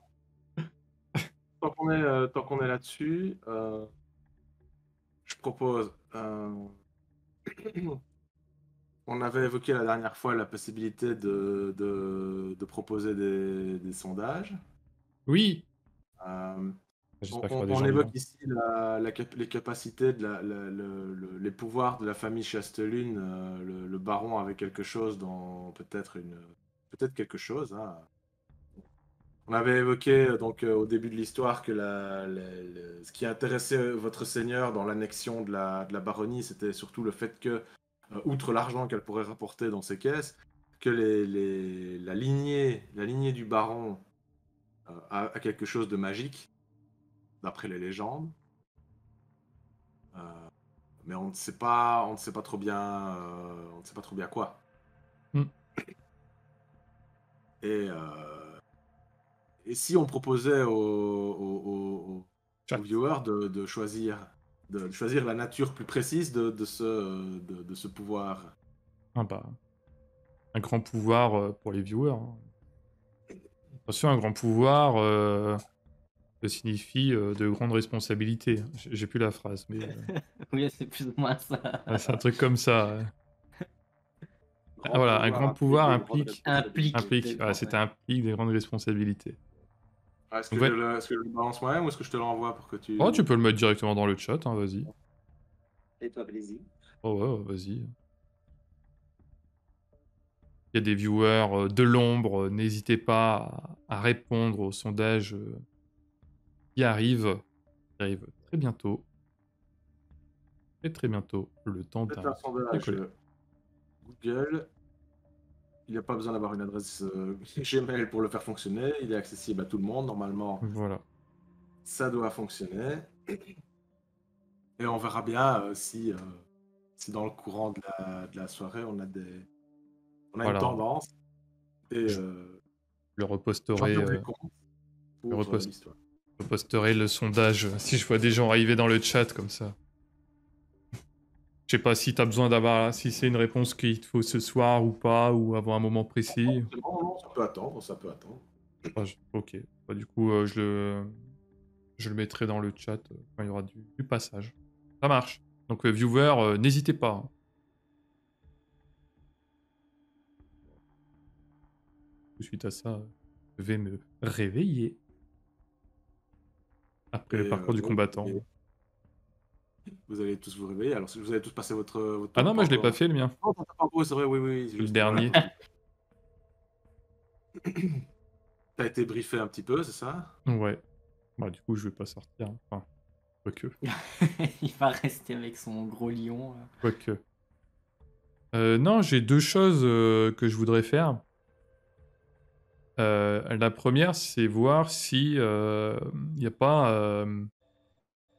Tant qu'on est là-dessus, je propose... On avait évoqué la dernière fois la possibilité de proposer des sondages. Oui. On évoque ici les capacités, les pouvoirs de la famille Chastelune. Le baron avait quelque chose dans peut-être quelque chose. Hein. On avait évoqué donc au début de l'histoire que ce qui intéressait votre seigneur dans l'annexion de la baronnie, c'était surtout le fait que outre l'argent qu'elle pourrait rapporter dans ses caisses, que la lignée du baron a quelque chose de magique, d'après les légendes. Mais on ne sait pas trop bien quoi. Mm. Et Et si on proposait aux viewers de choisir la nature plus précise de ce pouvoir. Ah bah, un grand pouvoir pour les viewers. Attention, un grand pouvoir ça signifie de grandes responsabilités. J'ai plus la phrase, mais... oui, c'est plus ou moins ça. Ah, c'est un truc comme ça. Ah, voilà, un grand pouvoir implique. Ah, c'est implique des grandes responsabilités. Ah, est-ce que, je le balance moi-même ou est-ce que je te l'envoie pour que tu... Oh, tu peux le mettre directement dans le chat, hein, vas-y. Et toi, plaisir. Oh ouais, vas-y. Il y a des viewers de l'ombre, n'hésitez pas à répondre au sondage qui arrive très bientôt. Et très bientôt, le temps d'un sondage Google. Il n'y a pas besoin d'avoir une adresse Gmail pour le faire fonctionner. Il est accessible à tout le monde, normalement. Voilà. Ça doit fonctionner. Et on verra bien si dans le courant de la soirée, on a une tendance. Et je reposterai le sondage si je vois des gens arriver dans le chat comme ça. Je sais pas si tu as besoin d'avoir, si c'est une réponse qu'il te faut ce soir ou pas, ou avoir un moment précis. Non, ça peut attendre. Ah, ok. Bah, du coup, je le mettrai dans le chat quand il y aura du passage. Ça marche. Donc, viewers, n'hésitez pas. Suite à ça, je vais me réveiller. Après le parcours du combattant. Vous allez tous vous réveiller, alors vous allez tous passer votre ah non, moi je l'ai pas fait le mien. Non, t'as pas beau, c'est vrai, oui. Le dernier. T'as été briefé un petit peu, c'est ça? Ouais. Bah du coup, je vais pas sortir, enfin, quoique. Il va rester avec son gros lion. Quoique. Non, j'ai deux choses que je voudrais faire. La première, c'est voir si y a pas...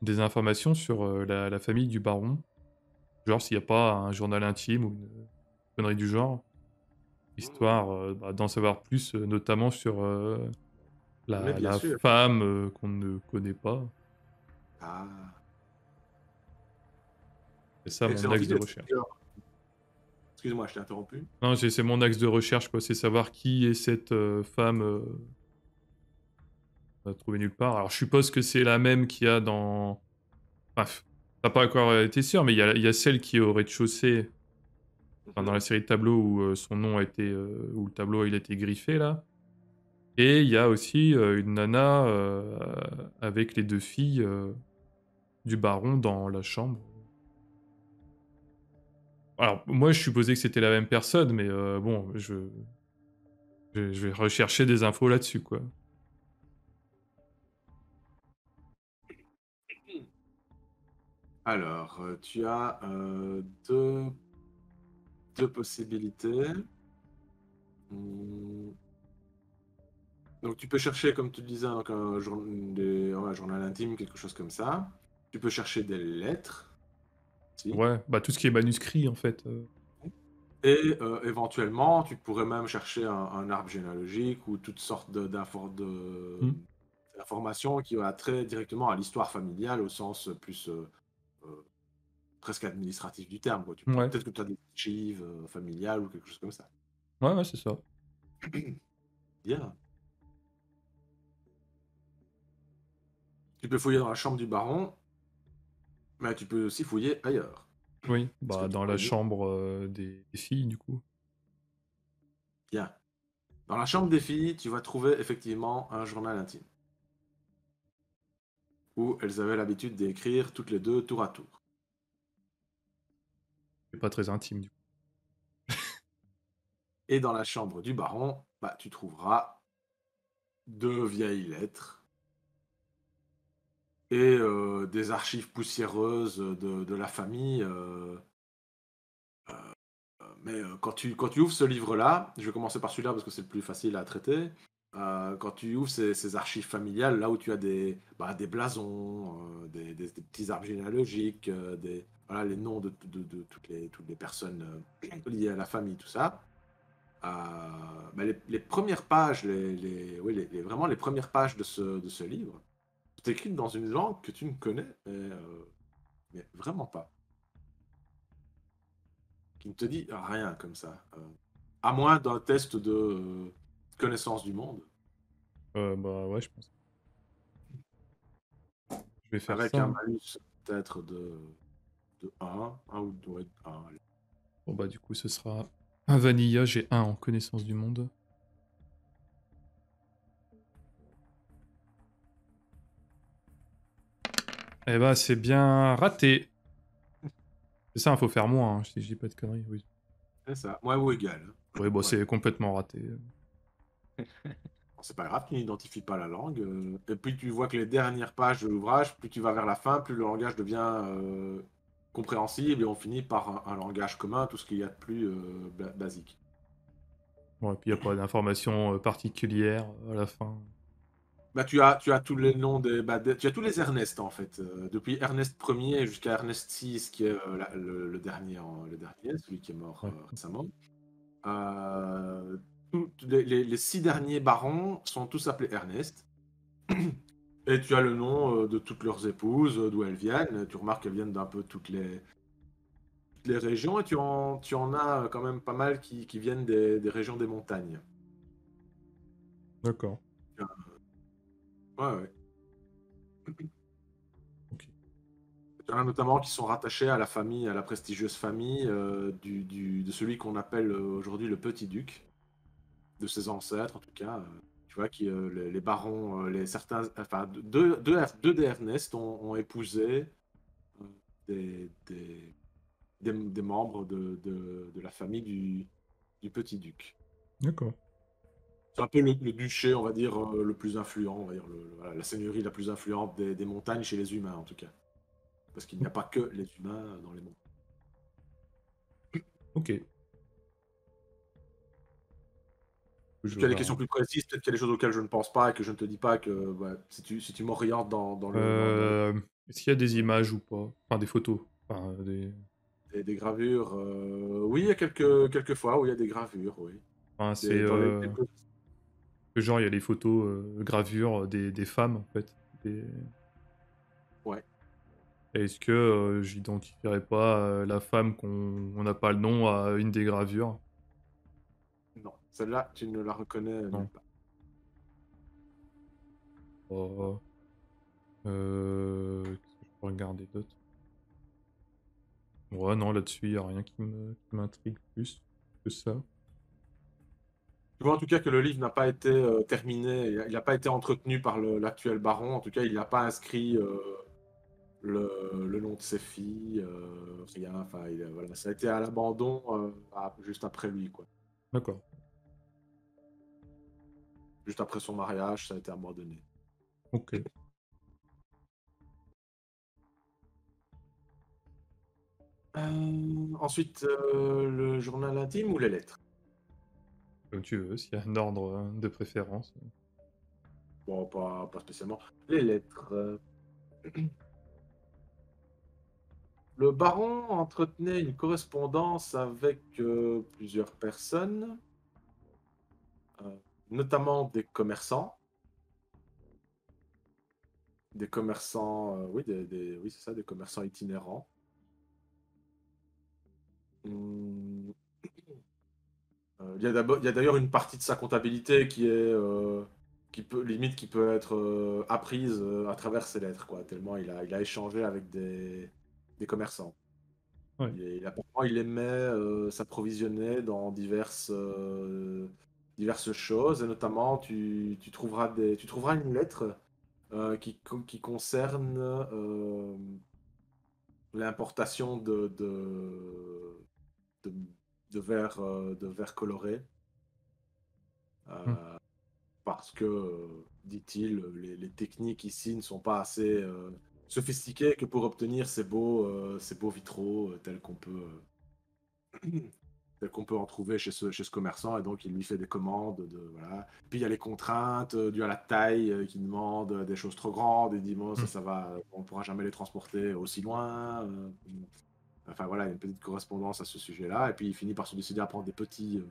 des informations sur la famille du baron. Genre s'il n'y a pas un journal intime ou une connerie du genre. Histoire d'en savoir plus, notamment sur la femme qu'on ne connaît pas. Ah. C'est ça mon axe de recherche. Excuse-moi, je t'ai interrompu. Non, c'est mon axe de recherche, quoi. C'est savoir qui est cette femme... On a trouvé nulle part. Alors je suppose que c'est la même qu'il y a dans... Bref, t'as pas encore été sûr, mais il y a celle qui est au rez-de-chaussée, enfin, dans la série de tableaux où son nom a été... où le tableau il a été griffé, là. Et il y a aussi une nana avec les deux filles du baron dans la chambre. Alors moi je supposais que c'était la même personne, mais bon, je vais rechercher des infos là-dessus, quoi. Alors, tu as deux possibilités. Donc, tu peux chercher, comme tu le disais, donc, un journal intime, quelque chose comme ça. Tu peux chercher des lettres. Si. Ouais, bah, tout ce qui est manuscrit, en fait. Et éventuellement, tu pourrais même chercher un arbre généalogique ou toutes sortes d'informations qui ont trait directement à l'histoire familiale, au sens plus... presque administratif du terme, quoi. Ouais. Peut-être que tu as des archives familiales ou quelque chose comme ça. Ouais, c'est ça. Bien. Tu peux fouiller dans la chambre du baron, mais tu peux aussi fouiller ailleurs. Oui, bah, dans la chambre des filles, du coup. Bien. Dans la chambre des filles, tu vas trouver effectivement un journal intime. Où elles avaient l'habitude d'écrire toutes les deux, tour à tour. C'est pas très intime, du coup. Et dans la chambre du baron, bah, tu trouveras deux vieilles lettres et des archives poussiéreuses de la famille. Mais quand tu ouvres ce livre-là, je vais commencer par celui-là parce que c'est le plus facile à traiter. Quand tu ouvres ces archives familiales, là où tu as des blasons, des petits arbres généalogiques, les noms de toutes les personnes liées à la famille, tout ça, bah les premières pages, vraiment les premières pages de ce livre, c'est écrit dans une langue que tu ne connais mais vraiment pas. Qui ne te dit rien comme ça. À moins d'un test de connaissance du monde. Bah ouais, je pense. Je vais faire avec ça, un malus peut-être de 1, 1 ou 2, 1. Bon bah du coup ce sera un vanilla, j'ai 1 en connaissance du monde. Eh bah c'est bien raté. C'est ça, il faut faire moins, hein, je dis pas de conneries, oui. C'est ça, moi ou égal. Oui, bon, ouais. C'est complètement raté. C'est pas grave, tu n'identifies pas la langue. Et puis tu vois que les dernières pages de l'ouvrage, plus tu vas vers la fin, plus le langage devient compréhensible et on finit par un langage commun, tout ce qu'il y a de plus basique. Bon, et puis il n'y a pas d'informations particulières à la fin. Bah, tu as tous les noms des... Bah, tu as tous les Ernest, en fait. Depuis Ernest 1er jusqu'à Ernest 6, qui est le dernier, celui qui est mort récemment. Les 6 derniers barons sont tous appelés Ernest. Et tu as le nom de toutes leurs épouses, d'où elles viennent. Tu remarques qu'elles viennent d'un peu toutes les régions. Et tu en as quand même pas mal qui viennent des régions des montagnes. D'accord. Ouais. Okay. Il y en a notamment qui sont rattachés à la famille, à la prestigieuse famille de celui qu'on appelle aujourd'hui le petit duc, de ses ancêtres en tout cas. Tu vois qui les barons, deux des Ernest ont épousé des membres de la famille du petit duc. D'accord. C'est un peu le duché, on va dire, le plus influent, on va dire, la seigneurie la plus influente des montagnes chez les humains, en tout cas. Parce qu'il n'y a pas que les humains dans les montagnes. Ok. Parce qu'il y a des questions plus précises, peut-être qu'il y a des choses auxquelles je ne pense pas et que je ne te dis pas que ouais, si tu m'orientes dans le... Est-ce qu'il y a des images ou pas? Enfin, des photos. Enfin, des gravures. Oui, il y a quelques fois où il y a des gravures, oui. Enfin, c'est... Genre, il y a les photos, gravures des femmes, en fait. Ouais. Est-ce que j'identifierais pas la femme qu'on n'a pas le nom à une des gravures? Non, celle-là, tu ne la reconnais même pas. Qu'est-ce que je peux regarder d'autre? Ouais, non, là-dessus, il n'y a rien qui m'intrigue plus que ça. Tu vois en tout cas que le livre n'a pas été terminé, il n'a pas été entretenu par l'actuel baron, en tout cas il n'a pas inscrit le nom de ses filles, rien, enfin voilà, ça a été à l'abandon juste après lui, quoi. D'accord. Juste après son mariage, ça a été abandonné. Ok. Ensuite, le journal intime ou les lettres? Comme tu veux, s'il y a un ordre de préférence. Bon, pas spécialement. Les lettres. Le baron entretenait une correspondance avec plusieurs personnes, notamment des commerçants. Des commerçants, oui, c'est ça, des commerçants itinérants. Il y a d'ailleurs une partie de sa comptabilité qui peut être apprise à travers ses lettres, quoi, tellement il a échangé avec des commerçants. Ouais. Il aimait s'approvisionner dans diverses choses, et notamment tu trouveras une lettre qui concerne l'importation de verre coloré, parce que, dit-il, les techniques ici ne sont pas assez sophistiquées que pour obtenir ces beaux vitraux tels qu'on peut, en trouver chez ce commerçant, et donc il lui fait des commandes. Voilà. Puis il y a les contraintes dues à la taille qui demandent des choses trop grandes, et dit bon, on ne pourra jamais les transporter aussi loin. Enfin voilà, il y a une petite correspondance à ce sujet-là, et puis il finit par se décider à prendre des petits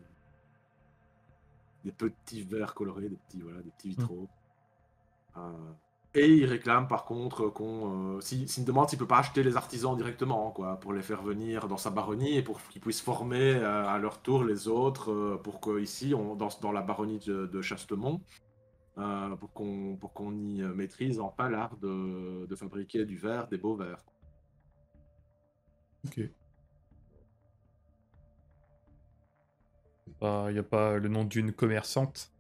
des petits verres colorés, des petits, voilà, des petits vitraux. Et il réclame par contre qu'on... s'il me demande s'il ne peut pas acheter les artisans directement, quoi, pour les faire venir dans sa baronnie et pour qu'ils puissent former à leur tour les autres, pour qu'ici, dans la baronnie de Chastemont, pour qu'on y maîtrise en pas l'art de fabriquer du verre, des beaux verres. Ok. Il n'y a pas le nom d'une commerçante?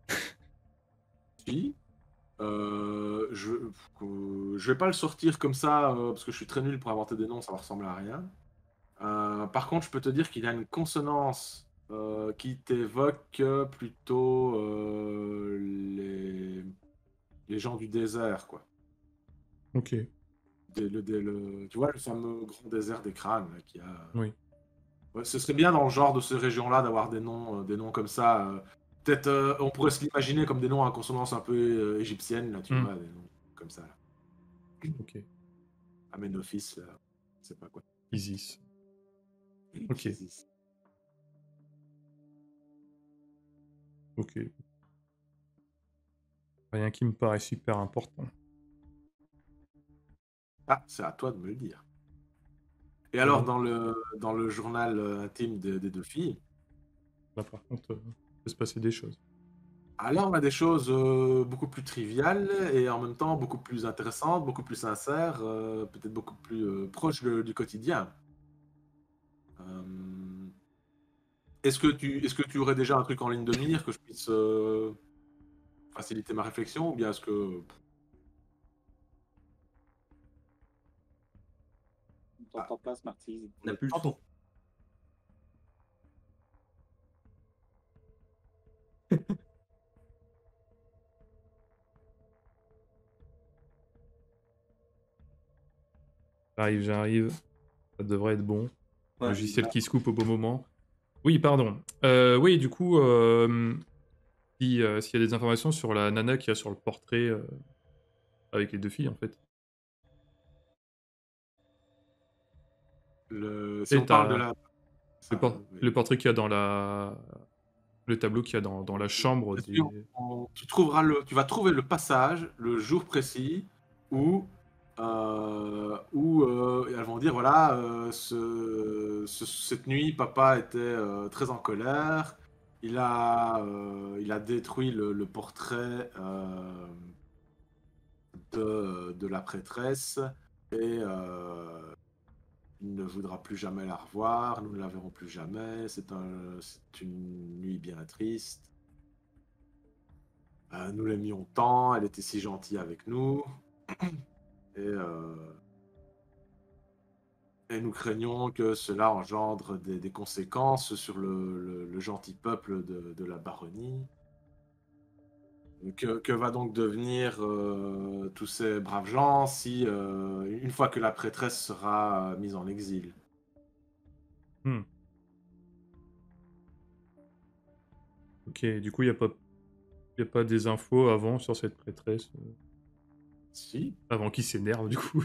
Si. Je vais pas le sortir comme ça, parce que je suis très nul pour inventer des noms, ça ne ressemble à rien. Par contre, je peux te dire qu'il a une consonance qui t'évoque plutôt les gens du désert, quoi. Ok. Tu vois, le fameux grand désert des crânes qui a... Oui. Ouais, ce serait bien dans le genre de ces régions-là d'avoir des noms comme ça. Peut-être on pourrait se l'imaginer comme des noms à consonance un peu égyptienne, là, tu vois, des noms comme ça. Là. Ok. Amenophis, c'est pas quoi. Isis. Ok. Isis. Ok. Rien qui me paraît super important. Ah, c'est à toi de me le dire. Et alors, dans le journal intime des deux filles... Là, par contre, il peut se passer des choses. Alors, on a des choses beaucoup plus triviales et en même temps beaucoup plus intéressantes, beaucoup plus sincères, peut-être beaucoup plus proches du quotidien. Est-ce que tu aurais déjà un truc en ligne de mire que je puisse faciliter ma réflexion, ou bien est-ce que... On t'entend pas, Smartiz. On n'a plus le son. J'arrive. Ça devrait être bon. Ouais, logiciel qui se coupe au bon moment. Oui, pardon. Oui, du coup, s'il y a des informations sur la nana qu'il y a sur le portrait avec les deux filles, en fait. Si on parle de la... le portrait qu'il y a dans la... Le tableau qu'il y a dans la chambre... Des... Tu vas trouver le passage, le jour précis, où elles vont dire, voilà, cette nuit, papa était très en colère, il a détruit le portrait de la prêtresse, et... il ne voudra plus jamais la revoir, nous ne la verrons plus jamais, c'est une nuit bien triste. Nous l'aimions tant, elle était si gentille avec nous, et nous craignons que cela engendre des conséquences sur le gentil peuple de la baronnie. Que va donc devenir tous ces braves gens si, une fois que la prêtresse sera mise en exil? Ok, du coup, il n'y a pas des infos avant sur cette prêtresse? Si. Avant qu'il s'énerve, du coup.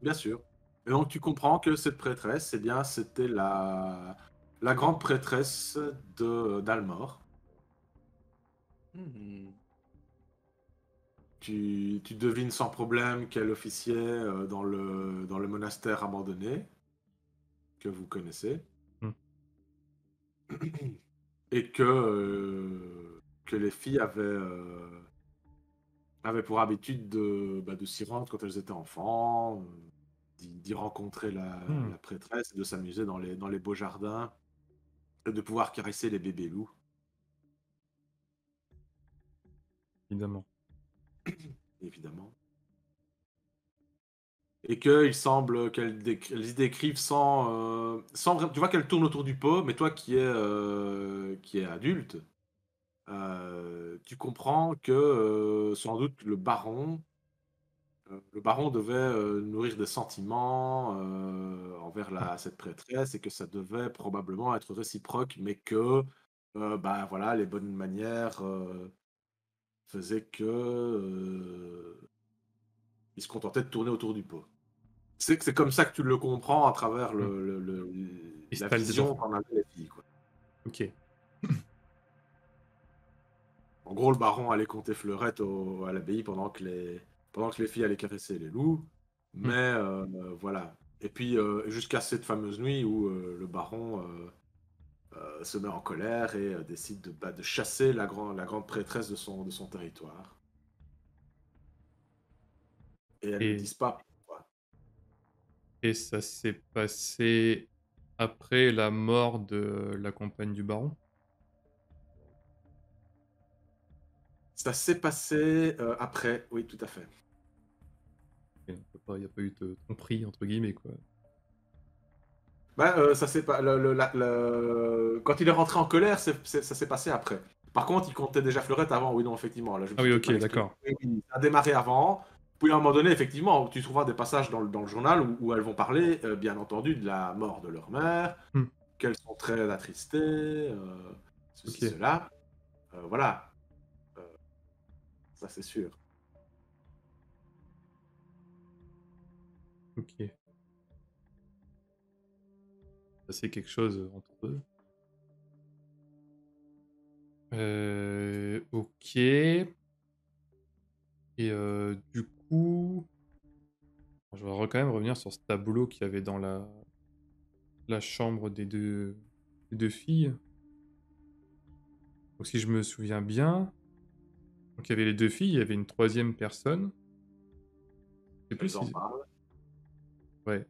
Bien sûr. Et donc, tu comprends que cette prêtresse, eh bien, c'était la grande prêtresse d'Almor. Tu devines sans problème qu'elle officiait dans le monastère abandonné que vous connaissez, et que les filles avaient pour habitude de s'y rendre quand elles étaient enfants, d'y rencontrer la prêtresse, de s'amuser dans les beaux jardins, et de pouvoir caresser les bébés loups. Évidemment. Et qu'il semble qu'elles y décrivent sans... Tu vois qu'elles tournent autour du pot, mais toi qui es adulte, tu comprends que sans doute le baron devait nourrir des sentiments envers cette prêtresse, et que ça devait probablement être réciproque, mais que voilà, les bonnes manières... faisait que il se contentait de tourner autour du pot. C'est comme ça que tu le comprends à travers la vision qu'en avait les filles, quoi. Ok. En gros, le baron allait compter fleurettes à l'abbaye pendant que les filles allaient caresser les loups. Mais voilà. Et puis, jusqu'à cette fameuse nuit où le baron se met en colère et décide de chasser la grande prêtresse de son territoire. Et elles ne disent pas pourquoi. Et ça s'est passé après la mort de la compagne du baron? Ça s'est passé après, oui, tout à fait. Il n'y a pas eu de tromperie, entre guillemets, quoi. Bah, ça s'est pas... Quand il est rentré en colère, ça s'est passé après. Par contre, il comptait déjà fleurette avant, oui, non, effectivement. Là, ah oui, ok, d'accord. Ça a démarré avant, puis à un moment donné, effectivement, tu trouveras des passages dans le journal où elles vont parler, bien entendu, de la mort de leur mère, qu'elles sont très attristées, ceci, cela. Voilà. Ça, c'est sûr. Ok. C'est quelque chose entre eux. Ok. Et du coup... Je vais quand même revenir sur ce tableau qu'il y avait dans la chambre des deux filles. Donc si je me souviens bien... Donc il y avait les deux filles, il y avait une troisième personne. Je sais plus si... parlent. Ouais.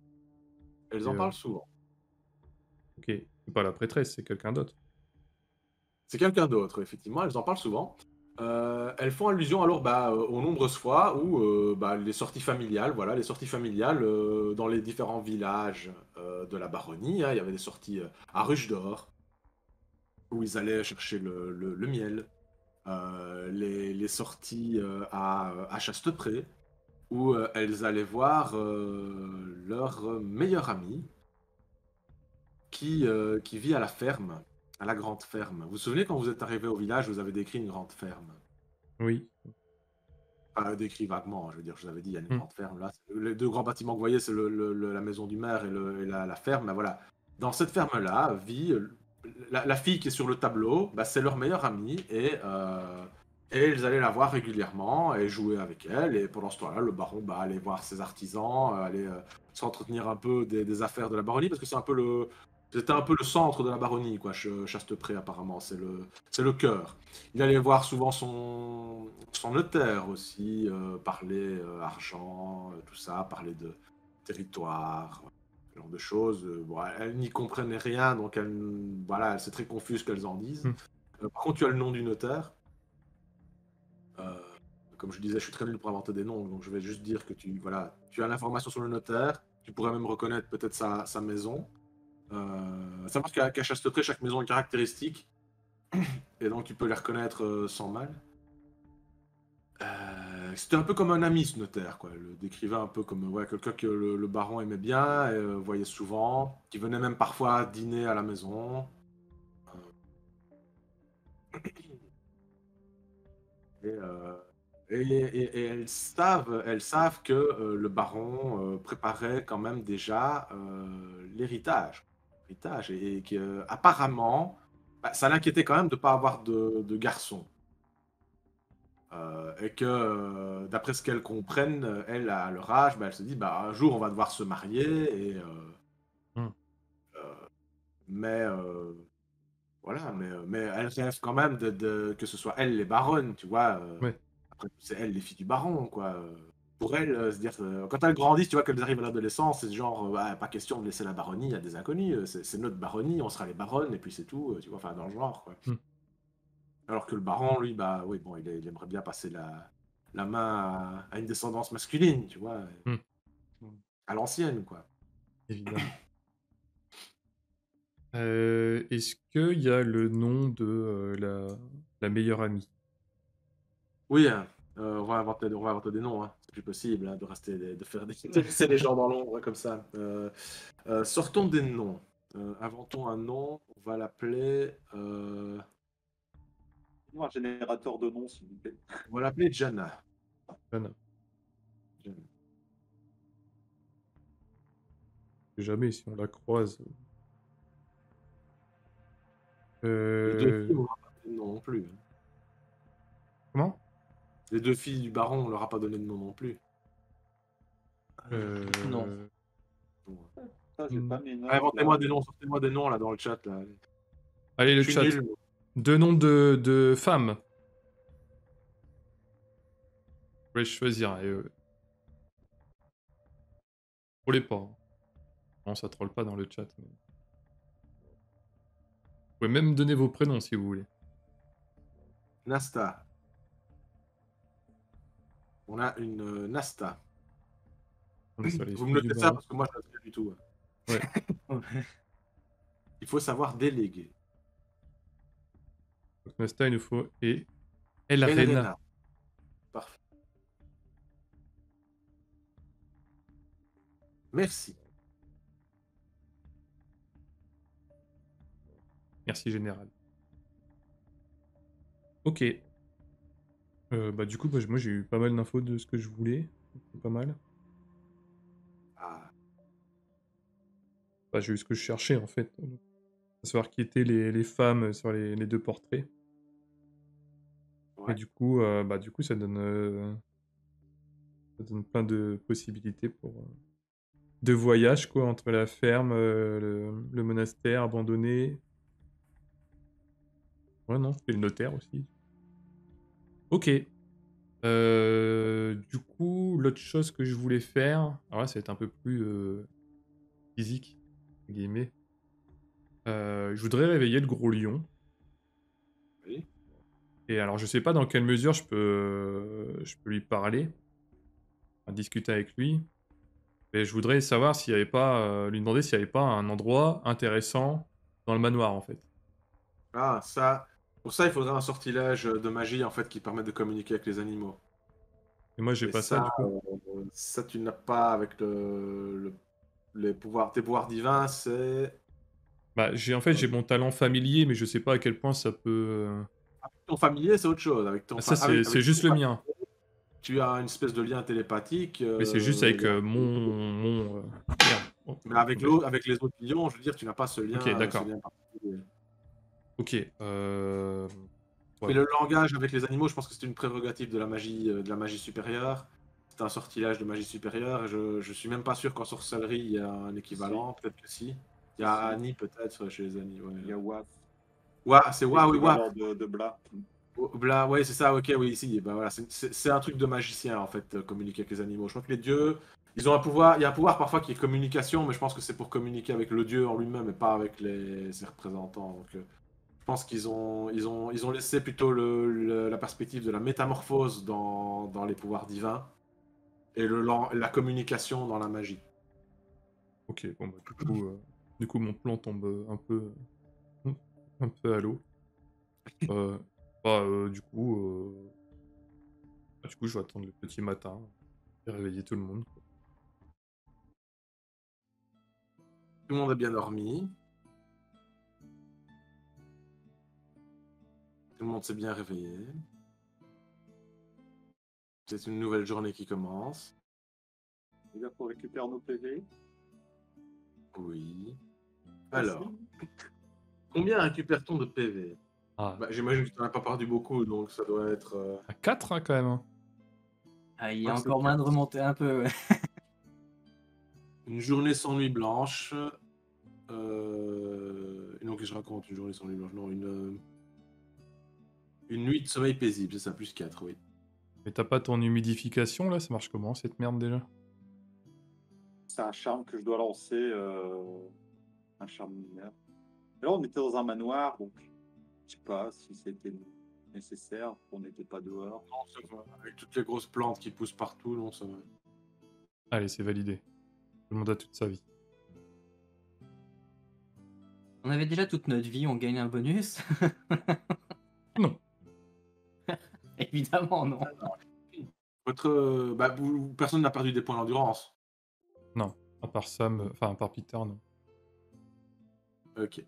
Elles en parlent souvent. Ok, c'est pas la prêtresse, c'est quelqu'un d'autre. C'est quelqu'un d'autre, effectivement, elles en parlent souvent. Elles font allusion alors aux nombreuses fois où les sorties familiales, voilà, les sorties familiales dans les différents villages de la baronnie, hein, il y avait des sorties à Ruche d'Or, où ils allaient chercher le miel. Les sorties à Chastepré, où elles allaient voir leur meilleure amie qui vit à la ferme, à la grande ferme. Vous vous souvenez, quand vous êtes arrivé au village, vous avez décrit une grande ferme? Oui. Enfin, décrit vaguement, je veux dire, je vous avais dit, il y a une grande ferme là. Les deux grands bâtiments que vous voyez, c'est la maison du maire et la ferme. Mais voilà. Dans cette ferme-là vit... La fille qui est sur le tableau, c'est leur meilleure amie et ils allaient la voir régulièrement et jouer avec elle. Et pendant ce temps-là, le baron allait voir ses artisans, allait s'entretenir un peu des affaires de la baronnie, parce que c'était un peu le centre de la baronnie, quoi, Chastepré, apparemment, c'est le cœur. Il allait voir souvent son notaire aussi, parler argent, tout ça, parler de territoire... genre de choses. Bon, elle n'y comprenait rien, donc voilà, c'est très confus ce qu'elles en disent. Par contre, tu as le nom du notaire. Comme je disais, je suis très nul pour inventer des noms, donc je vais juste dire que tu as l'information sur le notaire. Tu pourrais même reconnaître peut-être sa maison. Ça marque qu'à Chastepré, chaque maison est caractéristique, et donc tu peux les reconnaître sans mal. C'était un peu comme un ami, ce notaire, quoi. Le décrivait un peu comme quelqu'un que le baron aimait bien, et, voyait souvent, qui venait même parfois dîner à la maison. Et elles savent que le baron préparait quand même déjà l'héritage, et qu'apparemment, ça l'inquiétait quand même de ne pas avoir de garçon. Et que d'après ce qu'elles comprennent, elles à leur âge, elles se disent un jour on va devoir se marier et, voilà, mais elles rêvent quand même que ce soit elles les baronnes, tu vois, après c'est elles les filles du baron, quoi. Pour elles, se dire, quand elles grandissent, tu vois, qu'elles arrivent à l'adolescence, c'est genre pas question de laisser la baronnie à des inconnus, c'est notre baronnie, on sera les baronnes et puis c'est tout, tu vois, enfin dans le genre, quoi. Alors que le baron, lui, oui, bon, il aimerait bien passer la main à une descendance masculine, tu vois, à l'ancienne, quoi. Évidemment. Est-ce qu'il y a le nom de la meilleure amie? Oui, on va inventer des noms, hein. C'est plus possible, hein, de laisser les gens dans l'ombre comme ça. Sortons des noms. Inventons un nom, on va l'appeler... un générateur de noms, s'il vous plaît. On va l'appeler Jana. Jana. Jamais si on la croise. Les deux filles, on va pas appeler non plus. Les deux filles du baron, on leur a pas donné de nom non plus. Non. Bon. Ça, pas mis nom, allez, inventez-moi des noms, sortez-moi des noms là dans le chat. Là. Allez, le chat. Nul. Deux noms de femmes. Je vais choisir. Et trollez pas. Non, ça troll pas dans le chat. Mais... vous pouvez même donner vos prénoms si vous voulez. Nesta. On a une Nasta. Vous me notez ça parce que moi je ne sais pas du tout. Ouais. Il faut savoir déléguer. Donc Nasta, il nous faut et El Arena. Parfait. Merci. Merci général. Ok. Bah du coup, moi j'ai eu pas mal d'infos de ce que je voulais. Pas mal. Ah. Bah, j'ai eu ce que je cherchais en fait. À savoir qui étaient les femmes sur les deux portraits. Ouais. Et du coup, ça donne plein de possibilités pour de voyages quoi, entre la ferme, le monastère abandonné. Ouais non, et le notaire aussi. Ok. Du coup, l'autre chose que je voulais faire, alors là, ça va être un peu plus physique, guillemets. Je voudrais réveiller le gros lion. Oui. Et alors, je sais pas dans quelle mesure je peux lui parler, discuter avec lui. Mais je voudrais savoir s'il n'y avait pas, lui demander s'il n'y avait pas un endroit intéressant dans le manoir, en fait. Ah, ça. Pour ça, il faudrait un sortilège de magie en fait qui permette de communiquer avec les animaux. Et moi, j'ai pas ça. Du coup. Ça, tu n'as pas avec tes pouvoirs divins, c'est. Bah, j'ai mon talent familier, mais je sais pas à quel point ça peut. Avec ton familier, c'est autre chose. Avec ton. Ah, ça, c'est juste le mien. Tu as une espèce de lien télépathique. Mais c'est juste avec mon. Mais avec les autres lions, je veux dire, tu n'as pas ce lien. Ok, d'accord. Ok. Ouais. Mais le langage avec les animaux, je pense que c'est une prérogative de la magie supérieure. C'est un sortilège de magie supérieure. Et je suis même pas sûr qu'en sorcellerie il y a un équivalent. Si. Peut-être que si. Il y a Annie peut-être chez les Annie. Ouais. Il y a Waf. C'est Waf, oui Waf. De Bla. Bla, ouais c'est ça. Ok, oui ici. Ben voilà, c'est un truc de magicien en fait, communiquer avec les animaux. Je crois que les dieux, ils ont un pouvoir. Il y a un pouvoir parfois qui est communication, mais je pense que c'est pour communiquer avec le dieu en lui-même et pas avec ses représentants. Donc, je pense qu'ils ont laissé plutôt la perspective de la métamorphose dans les pouvoirs divins et la communication dans la magie. Ok, bon, bah, du coup, mon plan tombe un peu à l'eau. Du coup, je vais attendre le petit matin et réveiller tout le monde. Tout le monde a bien dormi. Tout le monde s'est bien réveillé. C'est une nouvelle journée qui commence. Et là, on récupère nos PV. Oui. Alors, combien récupère-t-on de PV? Bah, j'imagine que tu n'en as pas perdu beaucoup, donc ça doit être... À 4, hein, quand même. Ah, il y a encore moyen de remonter un peu. Une journée sans nuit blanche. Non, qu'est-ce que je raconte? Une journée sans nuit blanche, non, une nuit de sommeil paisible, c'est ça, plus 4, oui. Mais t'as pas ton humidification, là? Ça marche comment, cette merde, déjà? C'est un charme que je dois lancer, un charme mineur. Là, on était dans un manoir, donc je sais pas si c'était nécessaire, on n'était pas dehors. Non, ça va, avec toutes les grosses plantes qui poussent partout, non, ça va. Allez, c'est validé. Tout le monde a toute sa vie. On avait déjà toute notre vie, on gagne un bonus. Non. Évidemment, non. Personne n'a perdu des points d'endurance. Non, à part Sam, enfin à part Peter, non. Ok.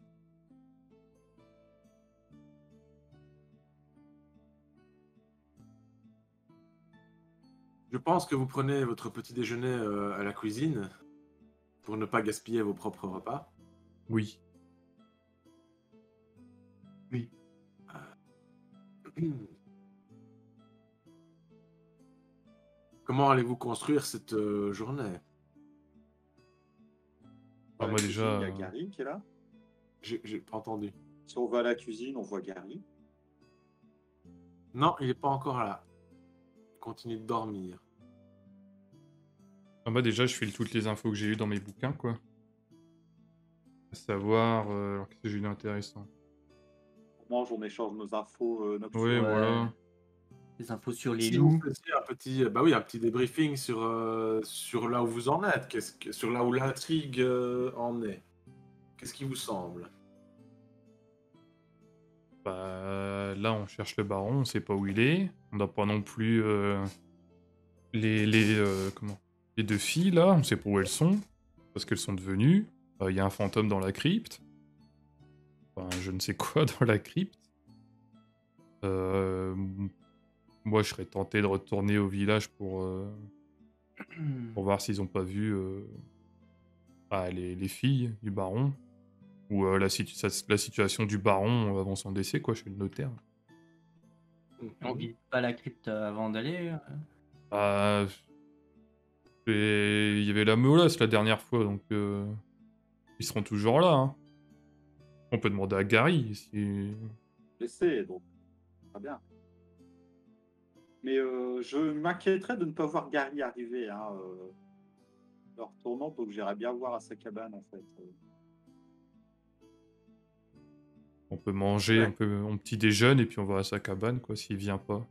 Je pense que vous prenez votre petit déjeuner à la cuisine pour ne pas gaspiller vos propres repas. Oui. Oui. Comment allez-vous construire cette journée? Moi déjà... Il y a Gary qui est là. J'ai pas entendu. Si on va à la cuisine, on voit Gary. Non, il est pas encore là. Il continue de dormir. Ah bah déjà, je file toutes les infos que j'ai eues dans mes bouquins, quoi. À savoir... alors qu'est-ce que j'ai eu d'intéressant? On mange, on échange nos infos nocturnes. Oui, voilà. Les infos sur les loups. Bah oui, un petit débriefing sur, sur là où vous en êtes, sur là où l'intrigue en est. Qu'est-ce qui vous semble? Bah, là, on cherche le baron, on ne sait pas où il est. On n'a pas non plus les deux filles, là. On ne sait pas où elles sont, parce qu'elles sont devenues. Il y a un fantôme dans la crypte. Enfin, je ne sais quoi dans la crypte. Moi, je serais tenté de retourner au village pour voir s'ils n'ont pas vu les filles du baron. Ou la situation du baron avant son décès, quoi, chez le notaire. On vide pas la crypte avant d'aller. Il y avait la meulasse la dernière fois, donc ils seront toujours là. Hein. On peut demander à Gary si... Laissez, donc. Très bien. Mais je m'inquiéterais de ne pas voir Gary arriver. Hein, leur tournant, donc j'irais bien voir à sa cabane, en fait. On peut manger, ouais. On petit déjeune, et puis on va à sa cabane, quoi, s'il vient pas.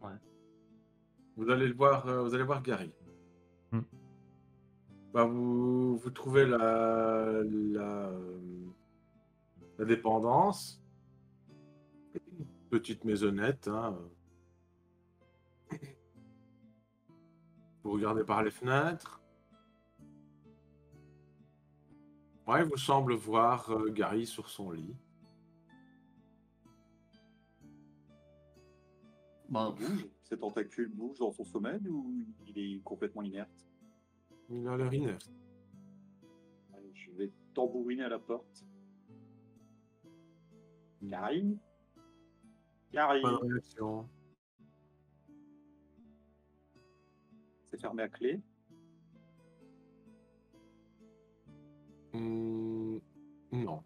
Ouais. Vous allez le voir, vous allez voir Gary. Bah vous trouvez la dépendance. Petite maisonnette, hein. Vous regardez par les fenêtres. Ouais, il vous semble voir Gary sur son lit. Ben, bouge. Ses tentacules bougent dans son sommeil ou il est complètement inerte? Il a l'air inerte. Allez, je vais tambouriner à la porte. Gary? Gary? Pas de réaction. C'est fermé à clé. Non.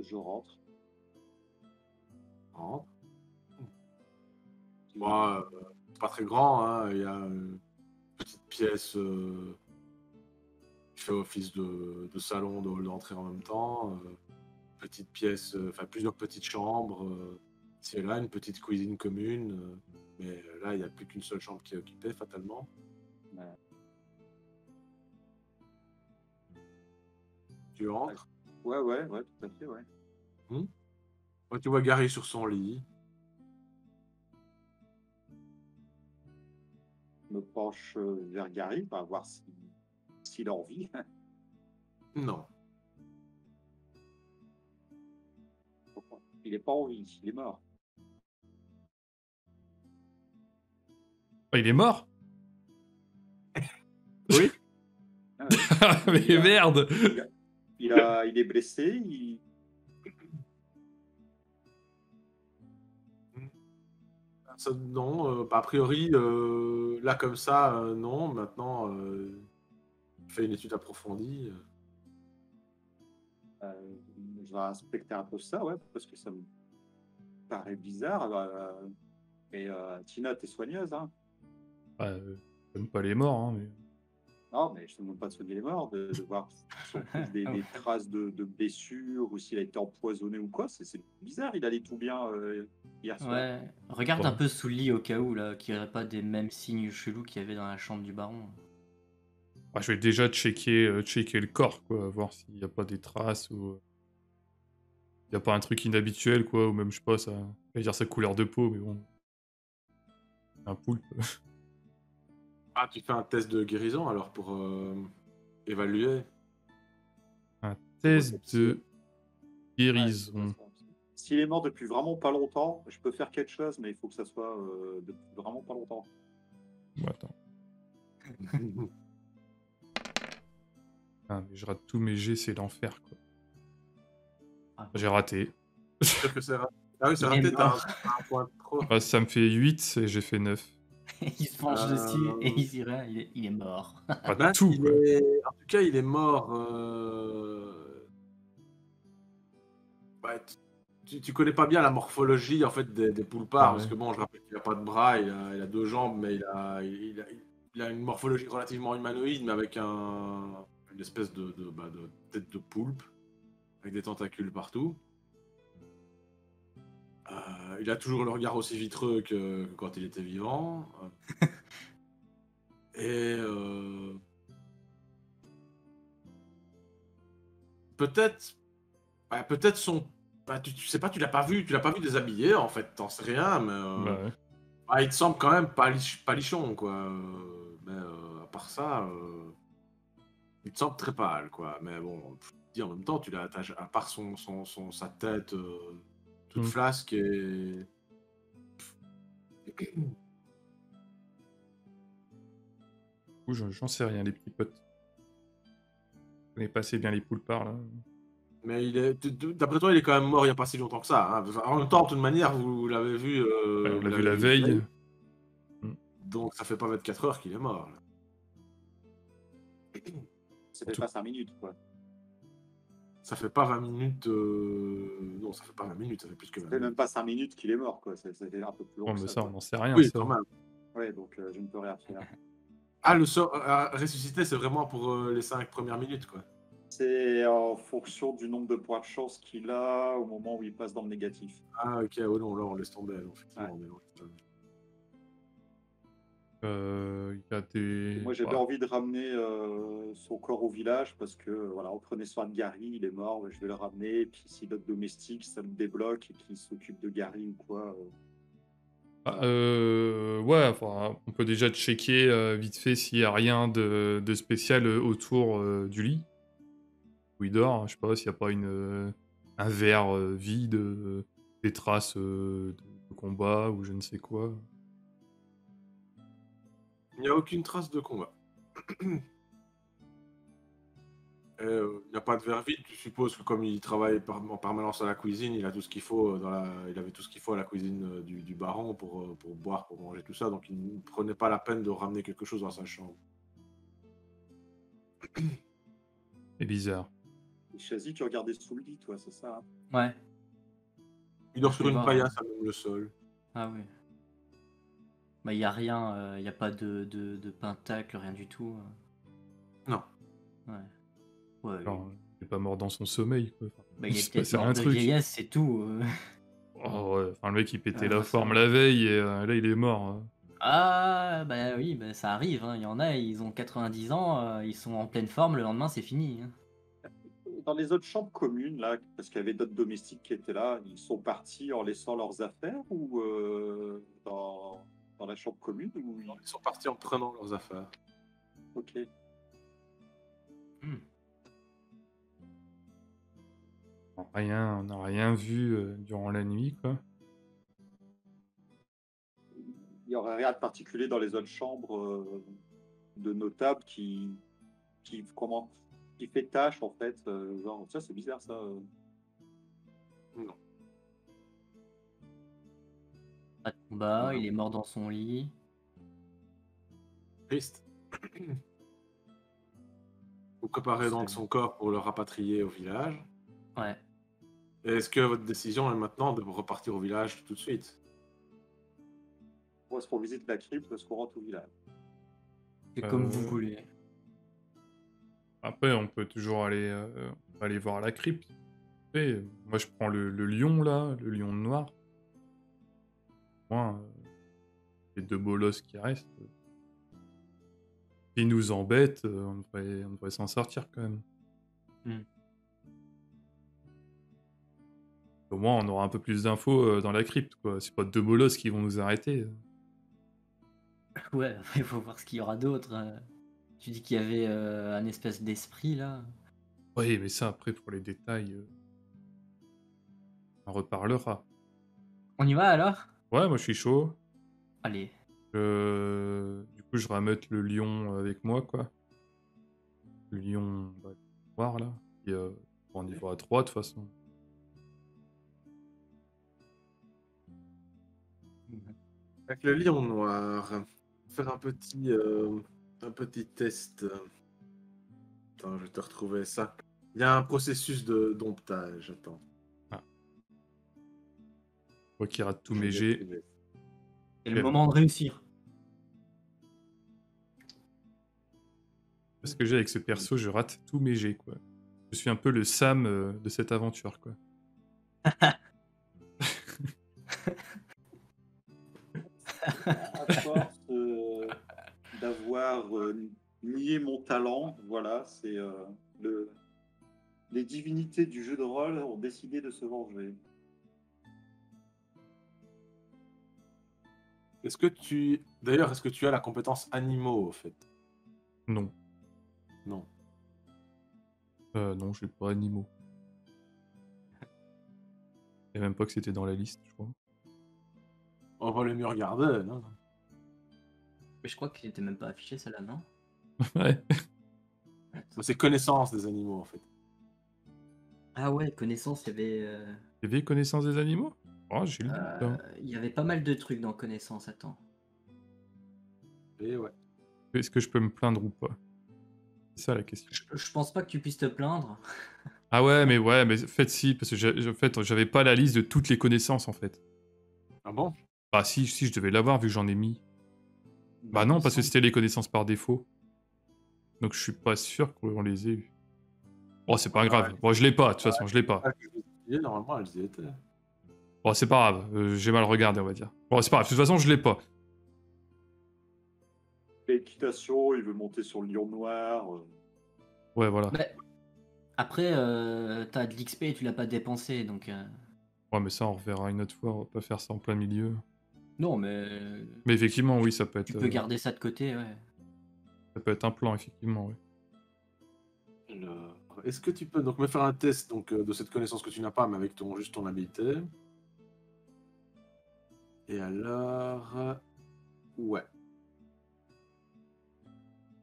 Je rentre. Rentre. Moi, c'est pas très grand, hein. Il y a une petite pièce qui fait office de salon, de hall d'entrée en même temps. Petite pièce, enfin plusieurs petites chambres. C'est là une petite cuisine commune, mais là il n'y a plus qu'une seule chambre qui est occupée fatalement. Ouais. Tu rentres? Ouais, tout à fait, ouais. Tu vois Gary sur son lit. Je me penche vers Gary, pour voir s'il a envie. Non. Pourquoi? Il n'est pas en vie, il est mort. Oh, il est mort? Oui. Mais merde! Il est blessé, Non, a priori, là comme ça, non. Maintenant, fait une étude approfondie. Je vais inspecter un peu ça, ouais, parce que ça me paraît bizarre. Tina, t'es soigneuse, hein? J'aime pas les morts, hein, mais... Non, mais je ne demande pas de soigner les morts, de voir des traces de blessures, ou s'il a été empoisonné ou quoi. C'est bizarre, il allait tout bien hier soir. Ouais, regarde un peu sous le lit au cas où, là, qu'il n'y aurait pas des mêmes signes chelous qu'il y avait dans la chambre du baron. Ouais, je vais déjà checker le corps, quoi, voir s'il n'y a pas des traces, ou... Il n'y a pas un truc inhabituel, quoi, ou même, je sais pas, ça... Je vais dire sa couleur de peau, mais bon... Un poulpe. Ah, tu fais un test de guérison, alors, pour évaluer. Un test de guérison. S'il est mort depuis vraiment pas longtemps, je peux faire quelque chose, mais il faut que ça soit depuis vraiment pas longtemps. Attends. Ah, mais je rate tous mes jets, c'est l'enfer, quoi. Ah. J'ai raté. Ah oui, ça va peut-être un point de trop. Bah, ça me fait 8 et j'ai fait 9. Il se penche dessus et il dira il est mort. Pas de tout. En tout cas, il est mort. Bah, tu connais pas bien la morphologie en fait des poulpards, parce que bon, je rappelle qu'il a pas de bras, il a deux jambes, mais il a une morphologie relativement humanoïde, mais avec une espèce de tête de poulpe, avec des tentacules partout. Il a toujours le regard aussi vitreux que quand il était vivant. Et peut-être son... Bah, tu sais pas, tu l'as pas vu déshabillé en fait, t'en sais rien, mais il te semble quand même palichon quoi. Mais à part ça, il te semble très pâle quoi. Mais bon, en même temps, tu l'as attaché, à part sa tête toute flasque et... Ouh, j'en sais rien, les petits potes. Je connais pas assez bien les poulpards là. Mais d'après toi, il est quand même mort il n'y a pas si longtemps que ça. Hein. En même temps, de toute manière, vous l'avez vu... on l'a vu la veille. Donc ça fait pas 24 heures qu'il est mort. C'était pas 5 minutes, quoi. Ça fait pas 20 minutes... Non, ça fait pas 20 minutes, ça fait plus que 20 minutes. C'était même pas 5 minutes qu'il est mort, quoi. C'était un peu plus long. Bon, mais ça, on n'en sait rien. Oui, quand même. Ouais, donc je ne peux rien faire. Ah, le sort... ressusciter, c'est vraiment pour les 5 premières minutes, quoi. C'est en fonction du nombre de points de chance qu'il a au moment où il passe dans le négatif. Ah ok, oh non, là on laisse tomber. Y a des... Moi j'ai bien envie de ramener son corps au village parce que voilà, on prenait soin de Gary, il est mort, je vais le ramener, et puis si notre domestique ça le débloque et qu'il s'occupe de Gary ou quoi. Ouais, enfin, on peut déjà checker vite fait s'il n'y a rien de spécial autour du lit. Où il dort, hein, je sais pas s'il n'y a pas un verre vide, des traces de combat ou je ne sais quoi. Il n'y a aucune trace de combat. Il n'y a pas de verre vide, tu supposes que comme il travaille en permanence à la cuisine, il a tout ce qu'il faut il avait tout ce qu'il faut à la cuisine du baron pour boire, pour manger, tout ça, donc il ne prenait pas la peine de ramener quelque chose dans sa chambre. C'est bizarre. Ishazzy, tu regardais sous le lit, toi, c'est ça hein? Ouais. Il dort sur une paillasse, à même le sol. Ah oui. Bah, il n'y a rien, il n'y a pas de pentacle, rien du tout. Non. Ouais. Ouais. Non, il n'est pas mort dans son sommeil, quoi. Bah, il est peut-être mort de vieillesse, c'est tout. Oh, ouais. Enfin, le mec, il pétait la forme la veille, et là, il est mort. Ah, bah oui, bah, ça arrive. Hein. Il y en a, ils ont 90 ans, ils sont en pleine forme, le lendemain, c'est fini. Hein. Dans les autres chambres communes, là, parce qu'il y avait d'autres domestiques qui étaient là, ils sont partis en laissant leurs affaires ou dans la chambre commune ou... Non, ils sont partis en prenant leurs affaires. Ok. On n'a rien vu durant la nuit, quoi. Il n'y aurait rien de particulier dans les autres chambres de notables qui fait tâche en fait, genre ça c'est bizarre ça. Non. Pas de combat, il est mort dans son lit. Triste. Vous préparez donc son corps pour le rapatrier au village. Ouais. Est-ce que votre décision est maintenant de repartir au village tout de suite? Est-ce qu'on visite la crypte, est-ce qu'on rentre au village? C'est comme vous voulez. Après, on peut toujours aller voir la crypte. Et moi, je prends le lion, là, le lion noir. Moi, les deux bolosses qui restent. S'ils nous embêtent, on devrait s'en sortir quand même. Au moins, on aura un peu plus d'infos dans la crypte, quoi. C'est pas deux bolosses qui vont nous arrêter. Ouais, il faut voir ce qu'il y aura d'autre. Tu dis qu'il y avait un espèce d'esprit, là. Oui, mais ça, après, pour les détails, on reparlera. On y va, alors? Ouais, moi, je suis chaud. Allez. Du coup, je ramène le lion avec moi, quoi. Le lion, bah, voir, là. Et, on y va à 3, de toute façon. Avec le lion noir, faire un petit test. Attends, je vais te retrouver ça. Il y a un processus de domptage, attends. Ah. Moi qui rate tous mes jets. C'est le moment de réussir. Parce que j'ai avec ce perso, je rate tous mes jets, quoi. Je suis un peu le Sam de cette aventure, quoi. À force d'avoir nié mon talent, voilà, c'est les divinités du jeu de rôle ont décidé de se venger. Est-ce que tu... D'ailleurs, est-ce que tu as la compétence animaux, au fait? Non. Non. Non, je n'ai pas animaux. Et même pas que c'était dans la liste, je crois. On va le mieux regarder, non? Mais je crois qu'il était même pas affiché, celle-là, non? Ouais. C'est connaissance des animaux, en fait. Ah ouais, connaissance, il y avait... Il y avait connaissance des animaux? Oh, j'ai le doute, hein. Il y avait pas mal de trucs dans connaissance, attends. Et ouais. Est-ce que je peux me plaindre ou pas? C'est ça la question. Je pense pas que tu puisses te plaindre. Ah ouais, mais faites si, parce que en fait, j'avais pas la liste de toutes les connaissances, en fait. Ah bon? Bah si, je devais l'avoir, vu que j'en ai mis. Bah non, parce que c'était les connaissances par défaut. Donc je suis pas sûr qu'on les ait eues. Oh, c'est pas grave. Bon, je l'ai pas, de toute façon, je l'ai pas. Normalement, elles y étaient. Bon, c'est pas grave, j'ai mal regardé, on va dire. Bon, c'est pas grave, de toute façon, je l'ai pas. L'équitation, il veut monter sur le lion noir. Ouais, voilà. Mais après, t'as de l'XP et tu l'as pas dépensé, donc... Ouais, mais ça, on reverra une autre fois, on va pas faire ça en plein milieu. Non, mais... Mais effectivement, oui, ça peut être... Tu peux garder ça de côté, ouais. Ça peut être un plan, effectivement, oui. Alors, est-ce que tu peux donc me faire un test donc, de cette connaissance que tu n'as pas, mais avec juste ton habilité? Et alors... Ouais.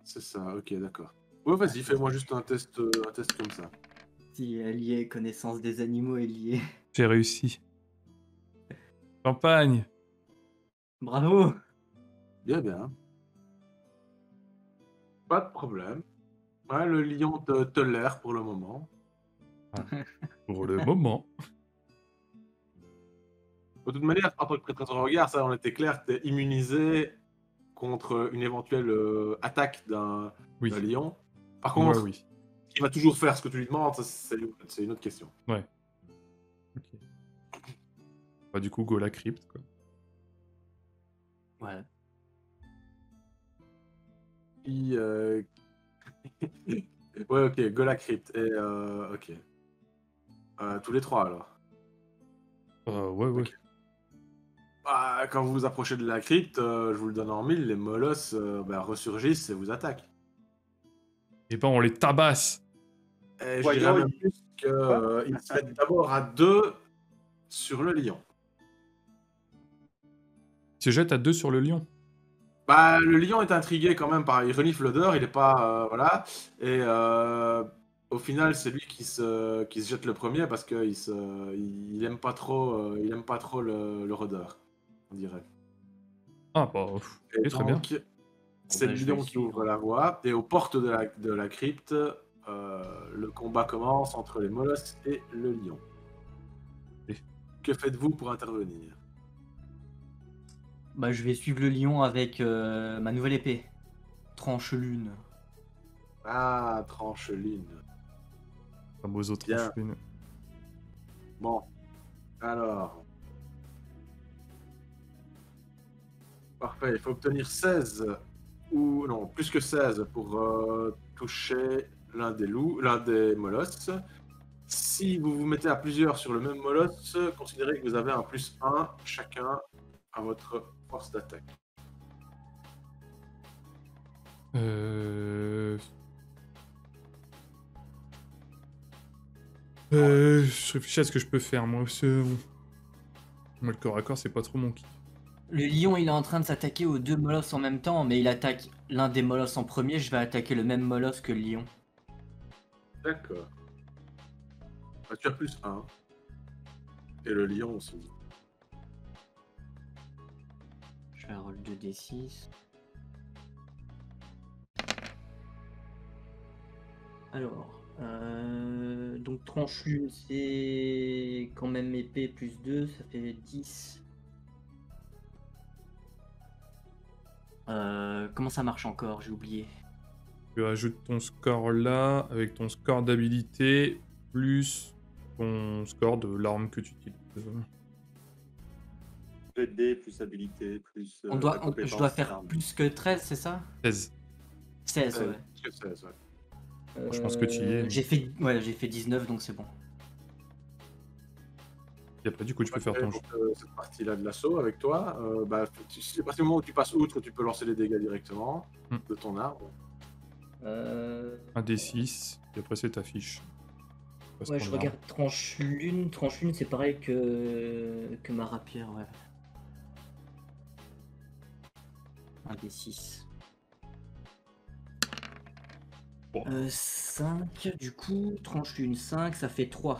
C'est ça, ok, d'accord. Ouais, vas-y, fais-moi juste un test comme ça. Si lié, connaissance des animaux est liée. J'ai réussi. Champagne. Bravo. Bien, bien. Pas de problème. Ouais, le lion te tolère pour le moment. Ah, pour le moment. De toute manière, en tant que prêtresse au regard, ça, on était clair, t'es immunisé contre une éventuelle attaque d'un lion. Par contre, ouais, oui. Il va toujours faire ce que tu lui demandes, c'est une autre question. Ouais. Okay. Bah, du coup, go la crypte, quoi. Ouais. Puis, ouais, ok, go la crypte. Et, ok. Tous les trois, alors. Ouais. Okay. Bah, quand vous vous approchez de la crypte, je vous le donne en mille, les molosses ressurgissent et vous attaquent. Et ben on les tabasse. Et je dirais même plus qu'ils se mettent d'abord à 2 sur le lion. Ils se jettent à 2 sur le lion? Bah le lion est intrigué quand même, il renifle l'odeur, il est pas... voilà. Et au final c'est lui qui se jette le premier parce qu'il aime pas trop, le rôdeur. On dirait. Ah bah, et très bien. C'est le lion qui ouvre la voie, et aux portes de la crypte, le combat commence entre les molosses et le lion. Et que faites-vous pour intervenir? Bah, je vais suivre le lion avec ma nouvelle épée. Tranche-Lune. Ah, Tranche-Lune. Famoso Tranche-Lune. Bon, alors... Parfait, il faut obtenir 16, ou non, plus que 16 pour toucher l'un des molosses. Si vous vous mettez à plusieurs sur le même molosse, considérez que vous avez un +1 chacun à votre force d'attaque. Je réfléchis à ce que je peux faire, moi. Moi, le corps à corps, c'est pas trop mon kiff. Le lion, il est en train de s'attaquer aux deux molosses en même temps, mais il attaque l'un des molosses en premier, je vais attaquer le même molosse que le lion. D'accord. Bah, tu as +1. Et le lion aussi. Je je la roll 2d6. Alors, donc Tranche-Lune, c'est quand même épée plus 2, ça fait 10. Comment ça marche encore? J'ai oublié. Tu rajoutes ton score là, avec ton score d'habilité, plus ton score de l'arme que tu utilises. PD plus habilité, plus... je dois faire plus que 13, c'est ça? 16. 16, ouais. Plus que 16, ouais. Je pense que tu y es. J'ai fait 19, donc c'est bon. Et après, du coup, tu peux faire ton jeu. Cette partie-là de l'assaut avec toi, à partir du moment où tu passes outre, tu peux lancer les dégâts directement de ton arbre. Un D6, et après, c'est ta fiche. Ouais, je regarde Tranche-Lune. Tranche-Lune, c'est pareil que ma rapière, ouais. Un D6. 5, du coup, Tranche-Lune 5, ça fait 3.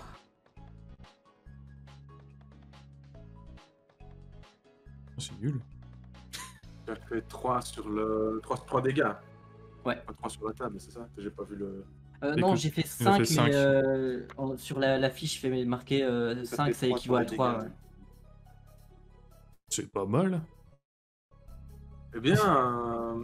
C'est nul. Ça fait 3 sur le... 3 dégâts. Ouais. 3 sur la table, c'est ça? J'ai pas vu le... non, j'ai fait 5, mais sur la fiche, je fais marquer 5, ça équivaut à 3. Ouais. C'est pas mal. Eh bien...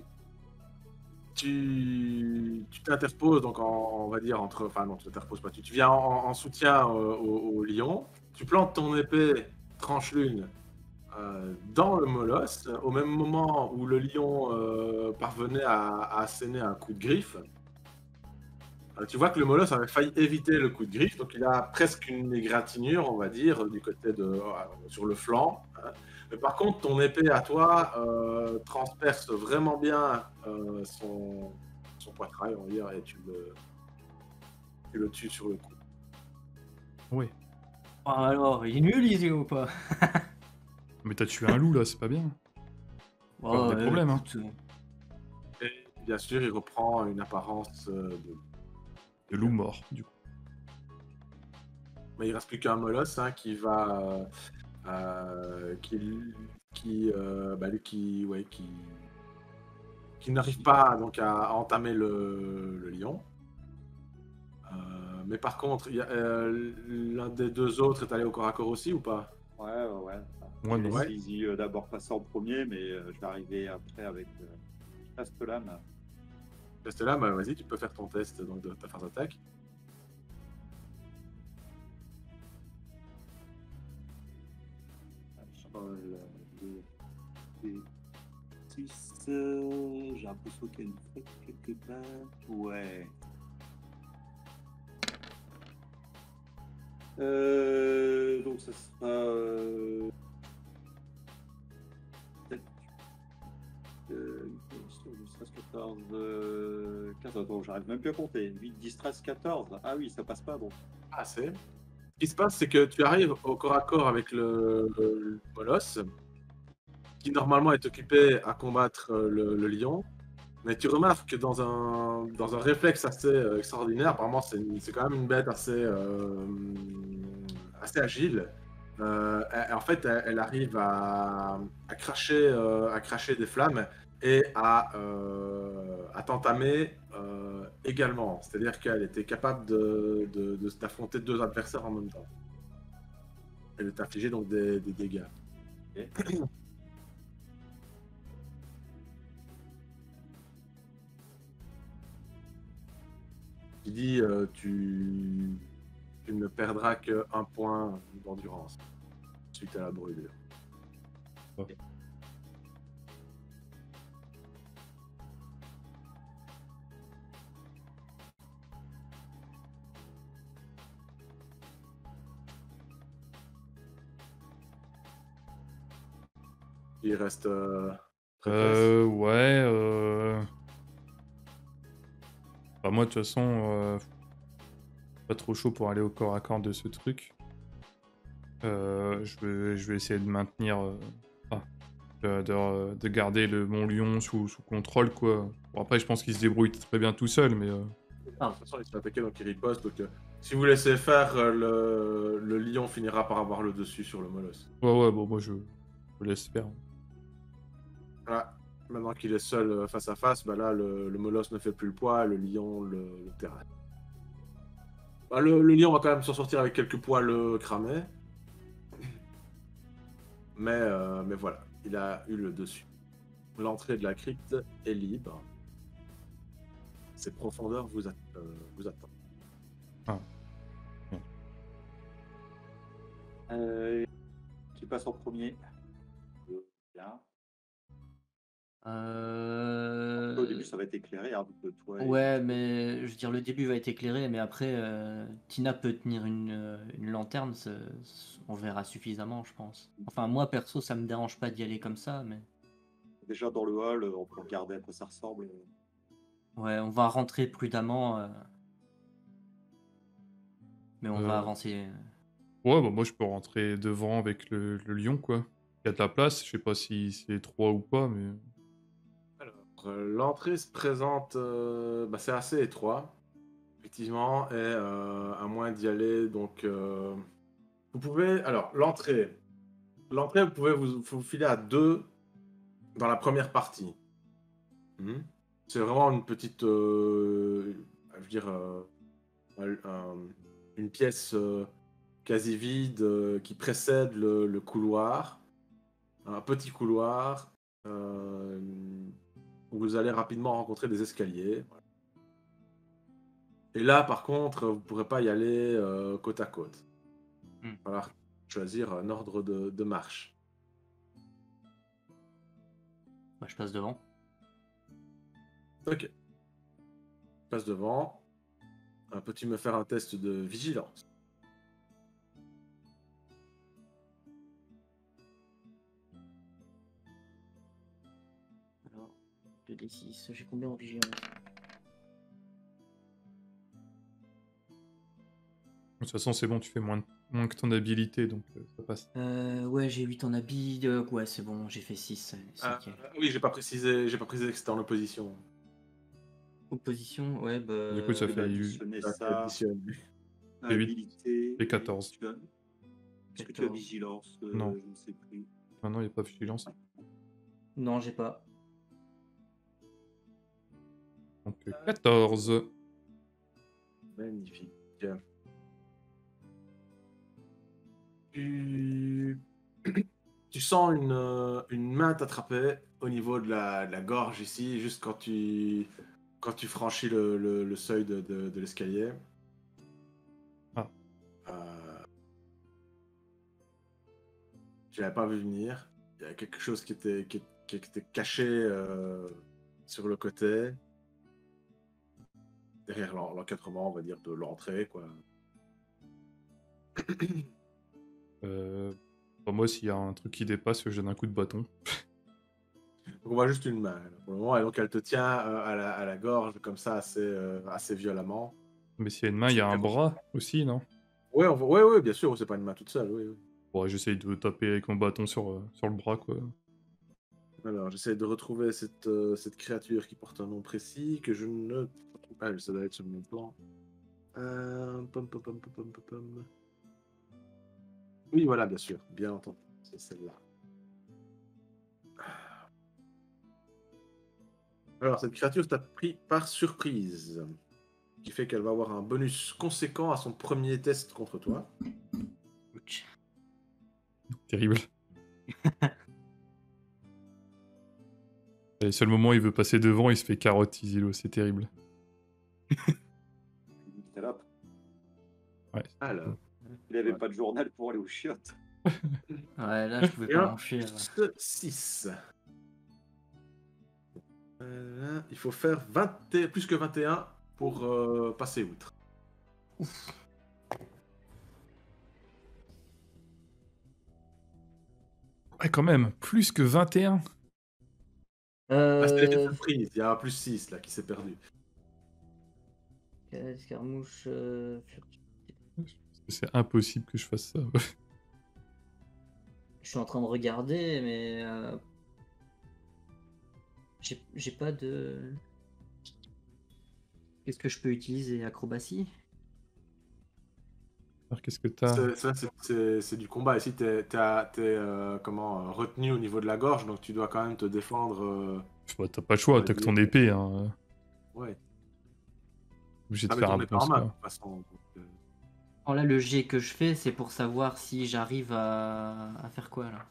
Tu t'interposes, donc on va dire entre. Enfin, non, tu t'interposes pas. Tu viens en soutien au lion. Tu plantes ton épée Tranche-Lune dans le molosse. Au même moment où le lion parvenait à asséner un coup de griffe, tu vois que le molosse avait failli éviter le coup de griffe. Donc il a presque une égratignure, on va dire, du côté de. Sur le flanc. Hein. Mais par contre, ton épée à toi transperce vraiment bien son poitrail, on va dire, et tu le tues sur le coup. Oui. Oh, alors, il est nul, Izzy, ou pas? Mais t'as tué un loup, là, c'est pas bien. Oh, des problèmes, hein. Et bien sûr, il reprend une apparence de loup mort, du coup. Mais il reste plus qu'un molosse, hein, qui va... qui n'arrive pas donc à entamer le lion, mais par contre l'un des deux autres est allé au corps à corps aussi ou pas? Ouais. Izzy d'abord passé en premier, mais je vais arriver après avec Chastelune. Chastelune, vas-y, tu peux faire ton test donc de ta fin d'attaque. J'ai l'impression qu'il y a une fête quelque part. Ouais. Donc ça sera... 10, 14... 15, donc j'arrive même plus à compter. 8, 10, 13, 14. Ah oui, ça passe pas, donc. Ah, c'est... Ce qui se passe, c'est que tu arrives au corps à corps avec le molosse, qui normalement est occupé à combattre le lion, mais tu remarques que dans un réflexe assez extraordinaire, apparemment c'est quand même une bête assez agile, en fait elle arrive à cracher des flammes et à t'entamer également, c'est-à-dire qu'elle était capable de t'affronter deux adversaires en même temps. Elle t'infligeait donc des dégâts. Okay. Qui dit tu ne perdras qu'un point d'endurance suite à la brûlure. Okay. Il reste... Bah moi, de toute façon, pas trop chaud pour aller au corps à corps de ce truc. Je vais essayer de maintenir... de garder mon lion sous contrôle, quoi. Bon, après, je pense qu'il se débrouille très bien tout seul, mais... De toute façon, il se fait attaquer, donc il riposte. Donc, si vous laissez faire, le lion finira par avoir le dessus sur le molosse. Ouais, bon, moi, je laisse faire. Voilà. Maintenant qu'il est seul face à face, bah là, le molosse ne fait plus le poids, le lion le terrasse. Bah, le lion va quand même s'en sortir avec quelques poils cramés. Mais voilà, il a eu le dessus. L'entrée de la crypte est libre. Ses profondeurs vous attendent. Ah. Mmh. Tu passes en premier. Bien. Au début, ça va être éclairé. Hein, de toi et... Ouais, mais je veux dire, le début va être éclairé, mais après, Tina peut tenir une lanterne, on verra suffisamment, je pense. Enfin, moi, perso, ça me dérange pas d'y aller comme ça, mais... Déjà, dans le hall, on peut regarder à quoi ça ressemble. Ouais, on va rentrer prudemment, mais on va avancer. Ouais, bah moi, je peux rentrer devant avec le lion, quoi. Il y a de la place, je sais pas si c'est trois ou pas, mais... L'entrée se présente, bah c'est assez étroit, effectivement, et à moins d'y aller, donc vous pouvez, alors l'entrée, vous pouvez vous filer à deux dans la première partie. Mmh. C'est vraiment une petite, je veux dire, une pièce quasi vide qui précède le couloir, un petit couloir. Vous allez rapidement rencontrer des escaliers. Et là, par contre, vous ne pourrez pas y aller côte à côte. Il va falloir choisir un ordre de marche. Bah, je passe devant. Ok. Je passe devant. Peux-tu me faire un test de vigilance? Des 6, j'ai combien en vigilance? De toute façon, c'est bon, tu fais moins que ton habilité, donc ça passe. Ouais, j'ai 8 en habilité, ouais, c'est bon, j'ai fait 6. Oui, j'ai pas précisé que c'était en opposition. Opposition, ouais, bah... Du coup, ça fait 8. Habilité... Et 14. Est-ce que tu as vigilance? Non. Je ne sais plus. Ah non, il n'y a pas vigilance. Non, j'ai pas. Donc 14. Magnifique. Tu sens une main t'attraper au niveau de la gorge ici, juste quand tu franchis le seuil de l'escalier. Ah. Je l'avais pas vu venir. Il y a quelque chose qui était caché sur le côté. Derrière l'encadrement, on va dire, de l'entrée, quoi. Moi, s'il y a un truc qui dépasse, je donne un coup de bâton. Donc on voit juste une main, là, pour le moment, et donc elle te tient à la gorge, comme ça, assez violemment. Mais s'il y a une main, il y a un bras aussi, non? Oui, ouais, bien sûr, c'est pas une main toute seule, oui. Ouais. Bon, j'essaye de taper avec mon bâton sur le bras, quoi. Alors, j'essaie de retrouver cette créature qui porte un nom précis, que je ne... Ah, ça doit être sur mon plan. Oui, voilà, bien sûr. Bien entendu. C'est celle-là. Alors, cette créature t'a pris par surprise. Ce qui fait qu'elle va avoir un bonus conséquent à son premier test contre toi. Ouch. Terrible. Et seul moment où il veut passer devant, il se fait carotte, Izzylow, c'est terrible. Ouais. Alors, il avait pas de journal pour aller aux chiottes. Ouais, là je pouvais pas m'enfuir. 6. Il faut faire plus que 21 pour passer outre. Ouf. Ouais, quand même, plus que 21. C'était une surprise, il y a un plus 6 là qui s'est perdu. Escarmouche. C'est impossible que je fasse ça. Je suis en train de regarder, mais j'ai pas de. Qu'est-ce que je peux utiliser? Acrobatie? Qu'est-ce que tu as? Ça, c'est du combat. Ici, tu es, retenu au niveau de la gorge, donc tu dois quand même te défendre. Bah, t'as pas le choix, t'as que ton épée. Hein. Ouais. Obligé de faire un peu mal, de toute façon. Alors là, le jet que je fais, c'est pour savoir si j'arrive à faire quoi là.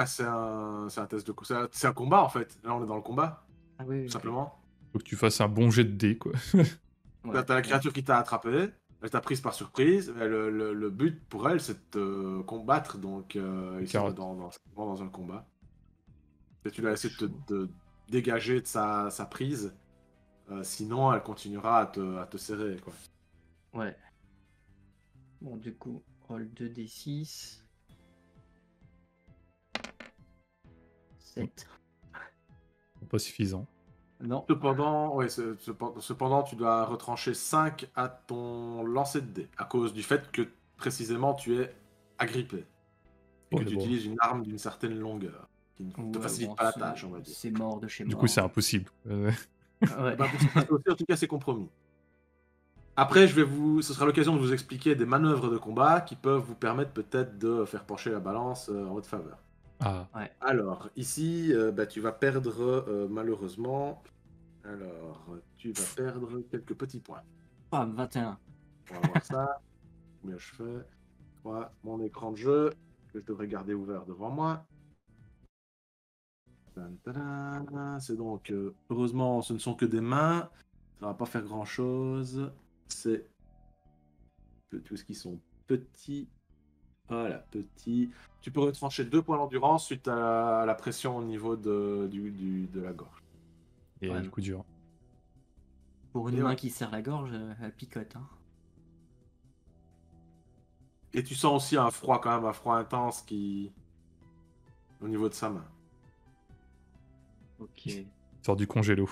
Ah, c'est un test de combat. C'est un combat en fait. Là, on est dans le combat. Ah oui, tout simplement. Faut que tu fasses un bon jet de dés, quoi. Ouais, t'as la créature qui t'a attrapé, elle t'a prise par surprise. Le but pour elle, c'est de te combattre, donc ils sont dans un combat. Et tu l'as essayé de te dégager de sa prise. Sinon, elle continuera à te serrer, quoi. Ouais. Bon, du coup, roll 2d6. 7. Pas suffisant. Non. Cependant, ouais, cependant, tu dois retrancher 5 à ton lancer de dés, à cause du fait que, précisément, tu es agrippé. Et que tu utilises une arme d'une certaine longueur, qui ne te facilite pas la tâche, on va dire. C'est mort de chez moi. Du coup, c'est impossible. Ouais. Bah, en tout cas, c'est compromis. Après, ce sera l'occasion de vous expliquer des manœuvres de combat qui peuvent vous permettre peut-être de faire pencher la balance en votre faveur. Ah. Ouais. Alors, ici, tu vas perdre, malheureusement, tu vas perdre quelques petits points. Ah, 21. On va voir ça. Combien je fais? Voilà, mon écran de jeu, que je devrais garder ouvert devant moi. C'est donc, heureusement, ce ne sont que des mains. Ça ne va pas faire grand-chose. C'est tout ce qui sont petits. Voilà, petit. Tu peux retrancher 2 points d'endurance suite à la pression au niveau de la gorge. Et le coup dur. Pour une main qui serre la gorge, elle picote. Hein. Et tu sens aussi un froid quand même, un froid intense au niveau de sa main. Ok. Sort du congélo.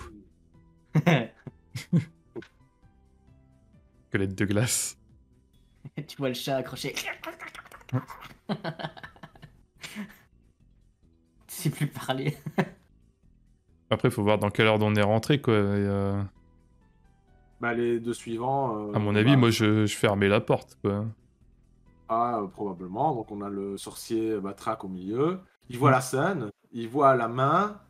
Colette de glace. Tu vois le chat accroché. Tu sais plus parler. Après, faut voir dans quelle heure on est rentré, quoi. Bah, les deux suivants. À mon avis, moi, je fermais la porte, quoi. Ah, probablement. Donc, on a le sorcier Batraque au milieu. Il voit la scène, il voit la main.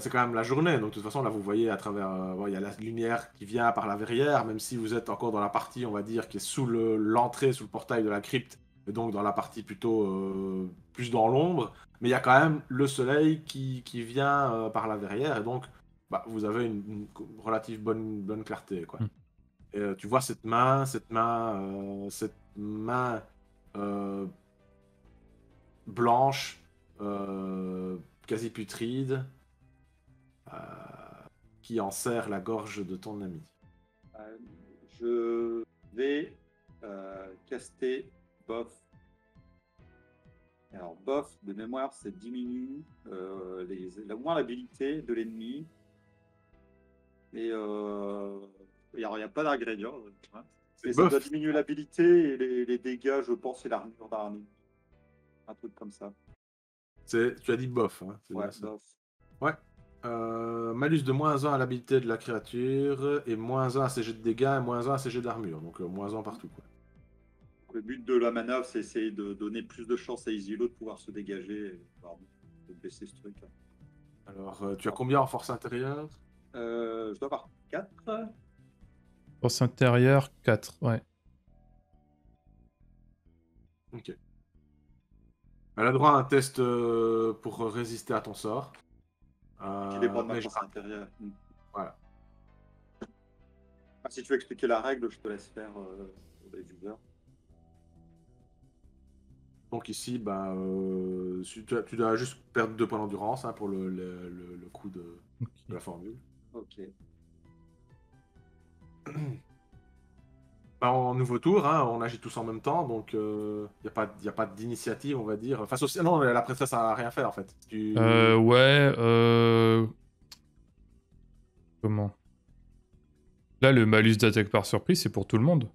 C'est quand même la journée, donc de toute façon là vous voyez à travers, il y a la lumière qui vient par la verrière, même si vous êtes encore dans la partie, on va dire, qui est sous l'entrée, sous le portail de la crypte, et donc dans la partie plutôt plus dans l'ombre, mais il y a quand même le soleil qui vient par la verrière, et donc vous avez une relative bonne clarté, quoi. Et, tu vois cette main blanche, quasi putride, qui en serre la gorge de ton ami. Je vais caster Bof. Alors Bof, de mémoire, c'est diminue moins l'habilité de l'ennemi. Et alors il n'y a pas d'ingrédient. Hein. Mais ça doit diminuer l'habilité et les dégâts, je pense, et l'armure d'un ennemi. Un truc comme ça. Tu as dit bof. Hein, ouais, bof. Ouais. Malus de -1 à l'habilité de la créature, et -1 à ses jets de dégâts, et -1 à ses jets d'armure. Donc -1 partout, quoi. Donc, le but de la manœuvre, c'est essayer de donner plus de chance à Izzylow de pouvoir se dégager, et de baisser ce truc. Hein. Alors, tu as combien en force intérieure? Je dois avoir 4. Force intérieure, 4, ouais. Ok. Elle a droit à un test pour résister à ton sort. Qui dépend de ma force intérieure. Voilà. Ah, si tu veux expliquer la règle, je te laisse faire pour les viewers. Donc ici, tu dois juste perdre 2 points d'endurance, hein, pour le coup de la formule. Ok. En nouveau tour, hein, on agit tous en même temps, donc il n'y a pas d'initiative, on va dire. Face au... Non, la princesse n'a rien fait, en fait. Comment? Là, le malus d'attaque par surprise, c'est pour tout le monde?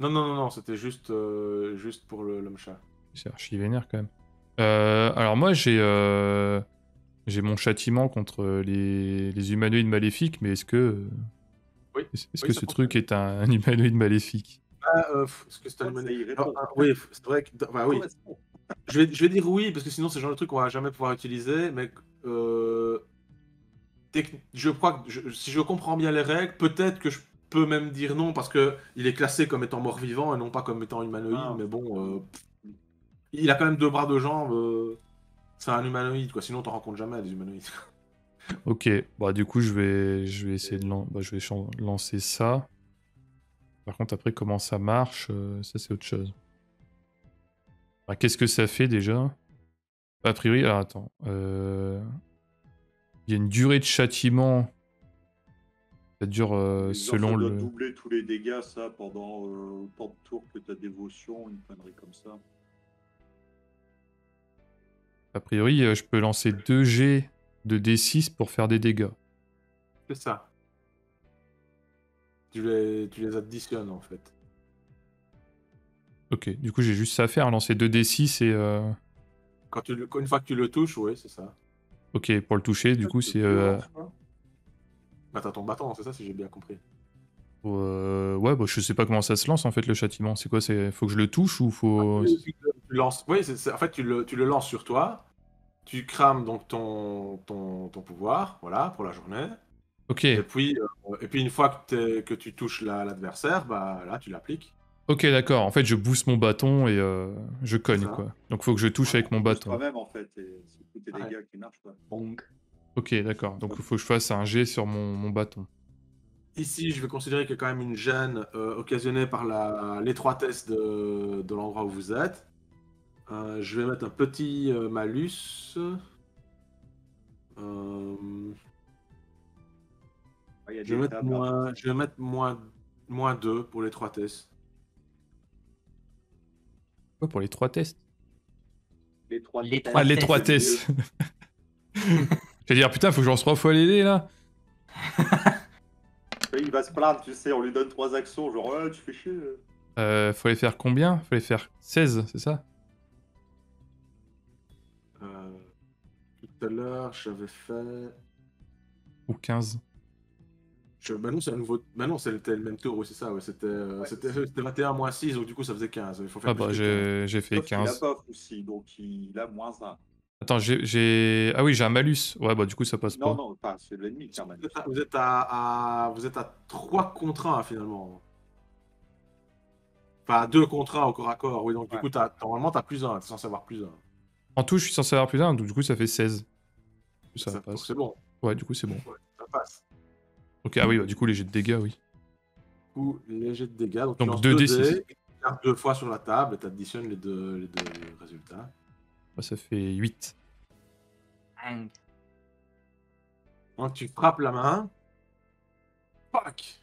Non, c'était juste pour l'homme chat. C'est archi vénère, quand même. Alors moi, j'ai mon châtiment contre les humanoïdes maléfiques, mais est-ce que... Oui. Est-ce que ce truc est un humanoïde maléfique? Est-ce que c'est un humanoïde? Oui, c'est vrai que... Enfin, oui. Je vais dire oui, parce que sinon c'est le genre de truc qu'on va jamais pouvoir utiliser, mais... Je crois que si je comprends bien les règles, peut-être que je peux même dire non, parce que il est classé comme étant mort-vivant et non pas comme étant humanoïde, mais bon... il a quand même 2 bras, 2 jambes, c'est un humanoïde, quoi. Sinon t'en rencontres jamais des humanoïdes. Ok, bah du coup je vais essayer de lancer ça. Par contre après comment ça marche, ça c'est autre chose. Bah, qu'est-ce que ça fait déjà? A priori, alors attends, il y a une durée de châtiment. Ça dure selon le... doubler tous les dégâts ça pendant autant de tours que ta dévotion, une connerie comme ça. A priori, je peux lancer 2 G de D6 pour faire des dégâts. C'est ça. Tu les additionnes, en fait. Ok, du coup, j'ai juste ça à faire, lancer 2 D6 et... Une fois que tu le touches, oui, c'est ça. Ok, pour le toucher, du coup, c'est... Bah, t'as ton bâton, c'est ça, si j'ai bien compris. Ouais, bah, je sais pas comment ça se lance, en fait, le châtiment. C'est quoi, faut que je le touche ou faut... Oui, en fait, tu le lances sur toi. Tu crames donc ton pouvoir, voilà, pour la journée. Ok. Et puis une fois que tu touches l'adversaire, bah là, tu l'appliques. Ok, d'accord. En fait, je booste mon bâton et je cogne, quoi. Donc, faut que je touche avec mon bâton. Toi-même, en fait, c'est tes dégâts qui marchent, quoi. Donc. Ok, d'accord. Donc, il faut que je fasse un jet sur mon bâton. Ici, je vais considérer qu'il y a quand même une gêne occasionnée par l'étroitesse de l'endroit où vous êtes. Je vais mettre un petit malus. Je vais mettre moins 2 pour les 3 tests. Quoi pour les 3 tests? Les 3 tests. Je vais dire, putain, faut que je lance 3 fois les dés là. Il va se plaindre, tu sais, on lui donne 3 actions, genre, oh, tu fais chier. Faut les faire combien? Faut les faire 16, c'est ça? Tout à l'heure, j'avais fait... Ou 15. Bah non, c'est c'était le même tour, oui, c'est ça. Ouais. C'était 21 moins 6, donc du coup, ça faisait 15. Il faut faire j'ai fait 15. Il a pas aussi, donc il a moins 1. Attends, ah oui, j'ai un malus. Ouais, bah du coup, ça passe pas. Non, non, c'est l'ennemi qui a un malus. Vous êtes à 3 contre 1, finalement. Enfin, 2 contre 1 au corps à corps, oui. Donc du coup, normalement, t'as plus 1, t'es censé avoir plus 1. En tout, je suis censé avoir plus 1, donc du coup ça fait 16. Ça passe. C'est bon. Ouais, du coup c'est bon. Ouais, ça passe. Ok, ah oui, bah, du coup les jets de dégâts, oui. Du coup, les jets de dégâts, donc 2d6. Tu tapes 2 fois sur la table et tu additionnes les deux résultats. Bah, ça fait 8. Donc tu frappes la main. Pac!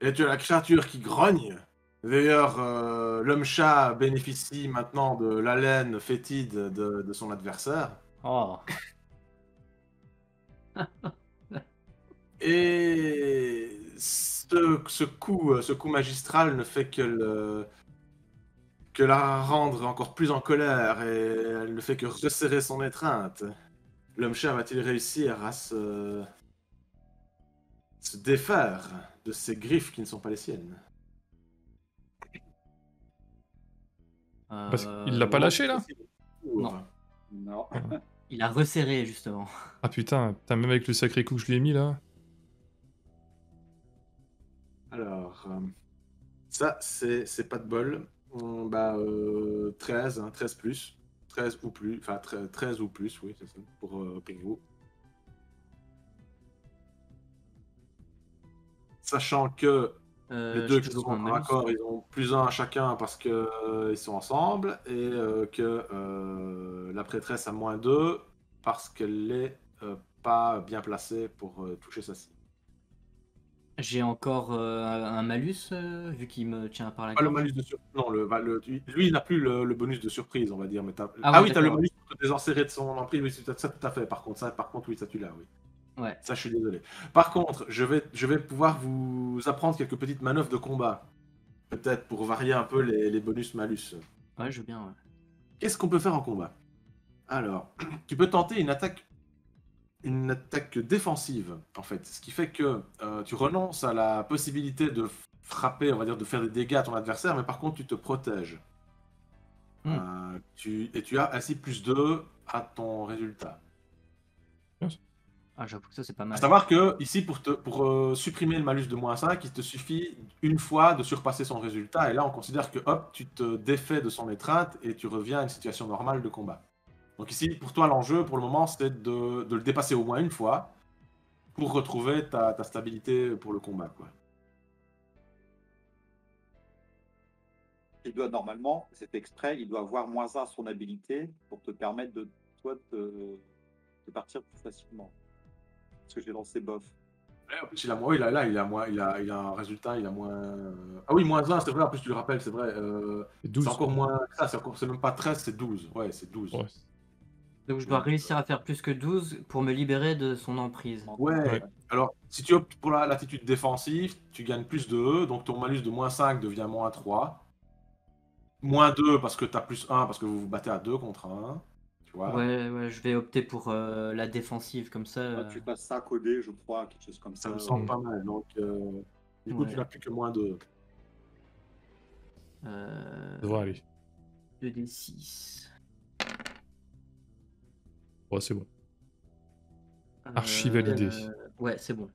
Et tu as la créature qui grogne. D'ailleurs, l'homme-chat bénéficie maintenant de l'haleine fétide de son adversaire. Oh. Et ce coup magistral ne fait que la rendre encore plus en colère et elle ne fait que resserrer son étreinte. L'homme-chat va-t-il réussir à se défaire de ses griffes qui ne sont pas les siennes? Parce il l'a pas lâché là? Non. Non. Il a resserré justement. Ah putain, même avec le sacré coup que je lui ai mis là. Alors, ça c'est pas de bol. Bah 13, hein, 13 plus. 13 ou plus, enfin 13 ou plus, oui, c'est ça, pour Pingu. Sachant que... les deux qui sont en accord, ils ont plus 1 à chacun parce qu'ils sont ensemble, et que la prêtresse a moins 2 parce qu'elle n'est pas bien placée pour toucher sa cible. J'ai encore un malus, vu qu'il me tient par la... Pas le malus de surprise, non, lui il n'a plus le bonus de surprise, on va dire. Mais oui, t'as le malus pour te désenserrer de son emprise, oui, ça tout à fait, par contre, oui, ça tu l'as, oui. Ouais. Ça, je suis désolé. Par contre, je vais pouvoir vous apprendre quelques petites manœuvres de combat. Peut-être pour varier un peu les bonus-malus. Ouais, je veux bien, ouais. Qu'est-ce qu'on peut faire en combat? Alors, tu peux tenter une attaque une attaque défensive, en fait. Ce qui fait que tu renonces à la possibilité de frapper, on va dire, de faire des dégâts à ton adversaire, mais par contre, tu te protèges. Mmh. Et tu as assis plus 2 à ton résultat. Ah, j'avoue que ça, c'est pas mal. A savoir que, ici, pour supprimer le malus de moins 5, il te suffit une fois de surpasser son résultat, et là, on considère que, hop, tu te défais de son étreinte, et tu reviens à une situation normale de combat. Donc ici, pour toi, l'enjeu, pour le moment, c'est de le dépasser au moins une fois, pour retrouver ta stabilité pour le combat, quoi. Il doit normalement, c'est exprès, il doit avoir moins 1 son habilité pour te permettre de toi de partir plus facilement. Parce que j'ai lancé bof. Ouais, en plus, il a moins, il a un résultat, il a moins. Ah oui, moins 1, c'est vrai, en plus tu le rappelles, c'est vrai. C'est encore moins que ça, c'est même pas 13, c'est 12. Ouais, c'est 12. Ouais. Donc je dois réussir à faire plus que 12 pour me libérer de son emprise. Ouais, alors si tu optes pour l'attitude défensive, tu gagnes plus de E, donc ton malus de moins 5 devient moins 3. Moins 2 parce que t'as plus 1 parce que vous vous battez à 2 contre 1. Tu vois. Ouais, je vais opter pour la défensive comme ça. Ouais, tu passes 5 au dé, je crois, quelque chose comme ça. Ça me semble pas mal. Donc, du coup, tu n'as plus que moins 2. Ça va aller. 2d6. Ouais, c'est bon. Archi validé. Ouais, c'est bon.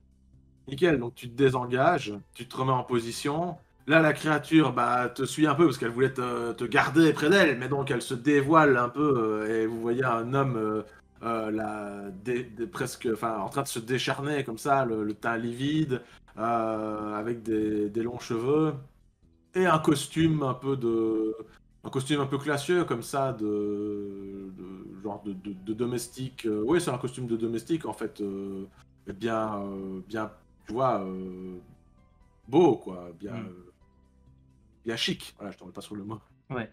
Nickel, donc tu te désengages, tu te remets en position. Là, la créature te suit un peu parce qu'elle voulait te garder près d'elle, mais donc elle se dévoile un peu et vous voyez un homme en train de se décharner comme ça, le teint livide, avec des longs cheveux et un costume un peu classieux comme ça de domestique. Oui, c'est un costume de domestique en fait, bien, tu vois, beau quoi, bien. Bien chic, voilà, je t'en mets pas sur le mot. Ouais.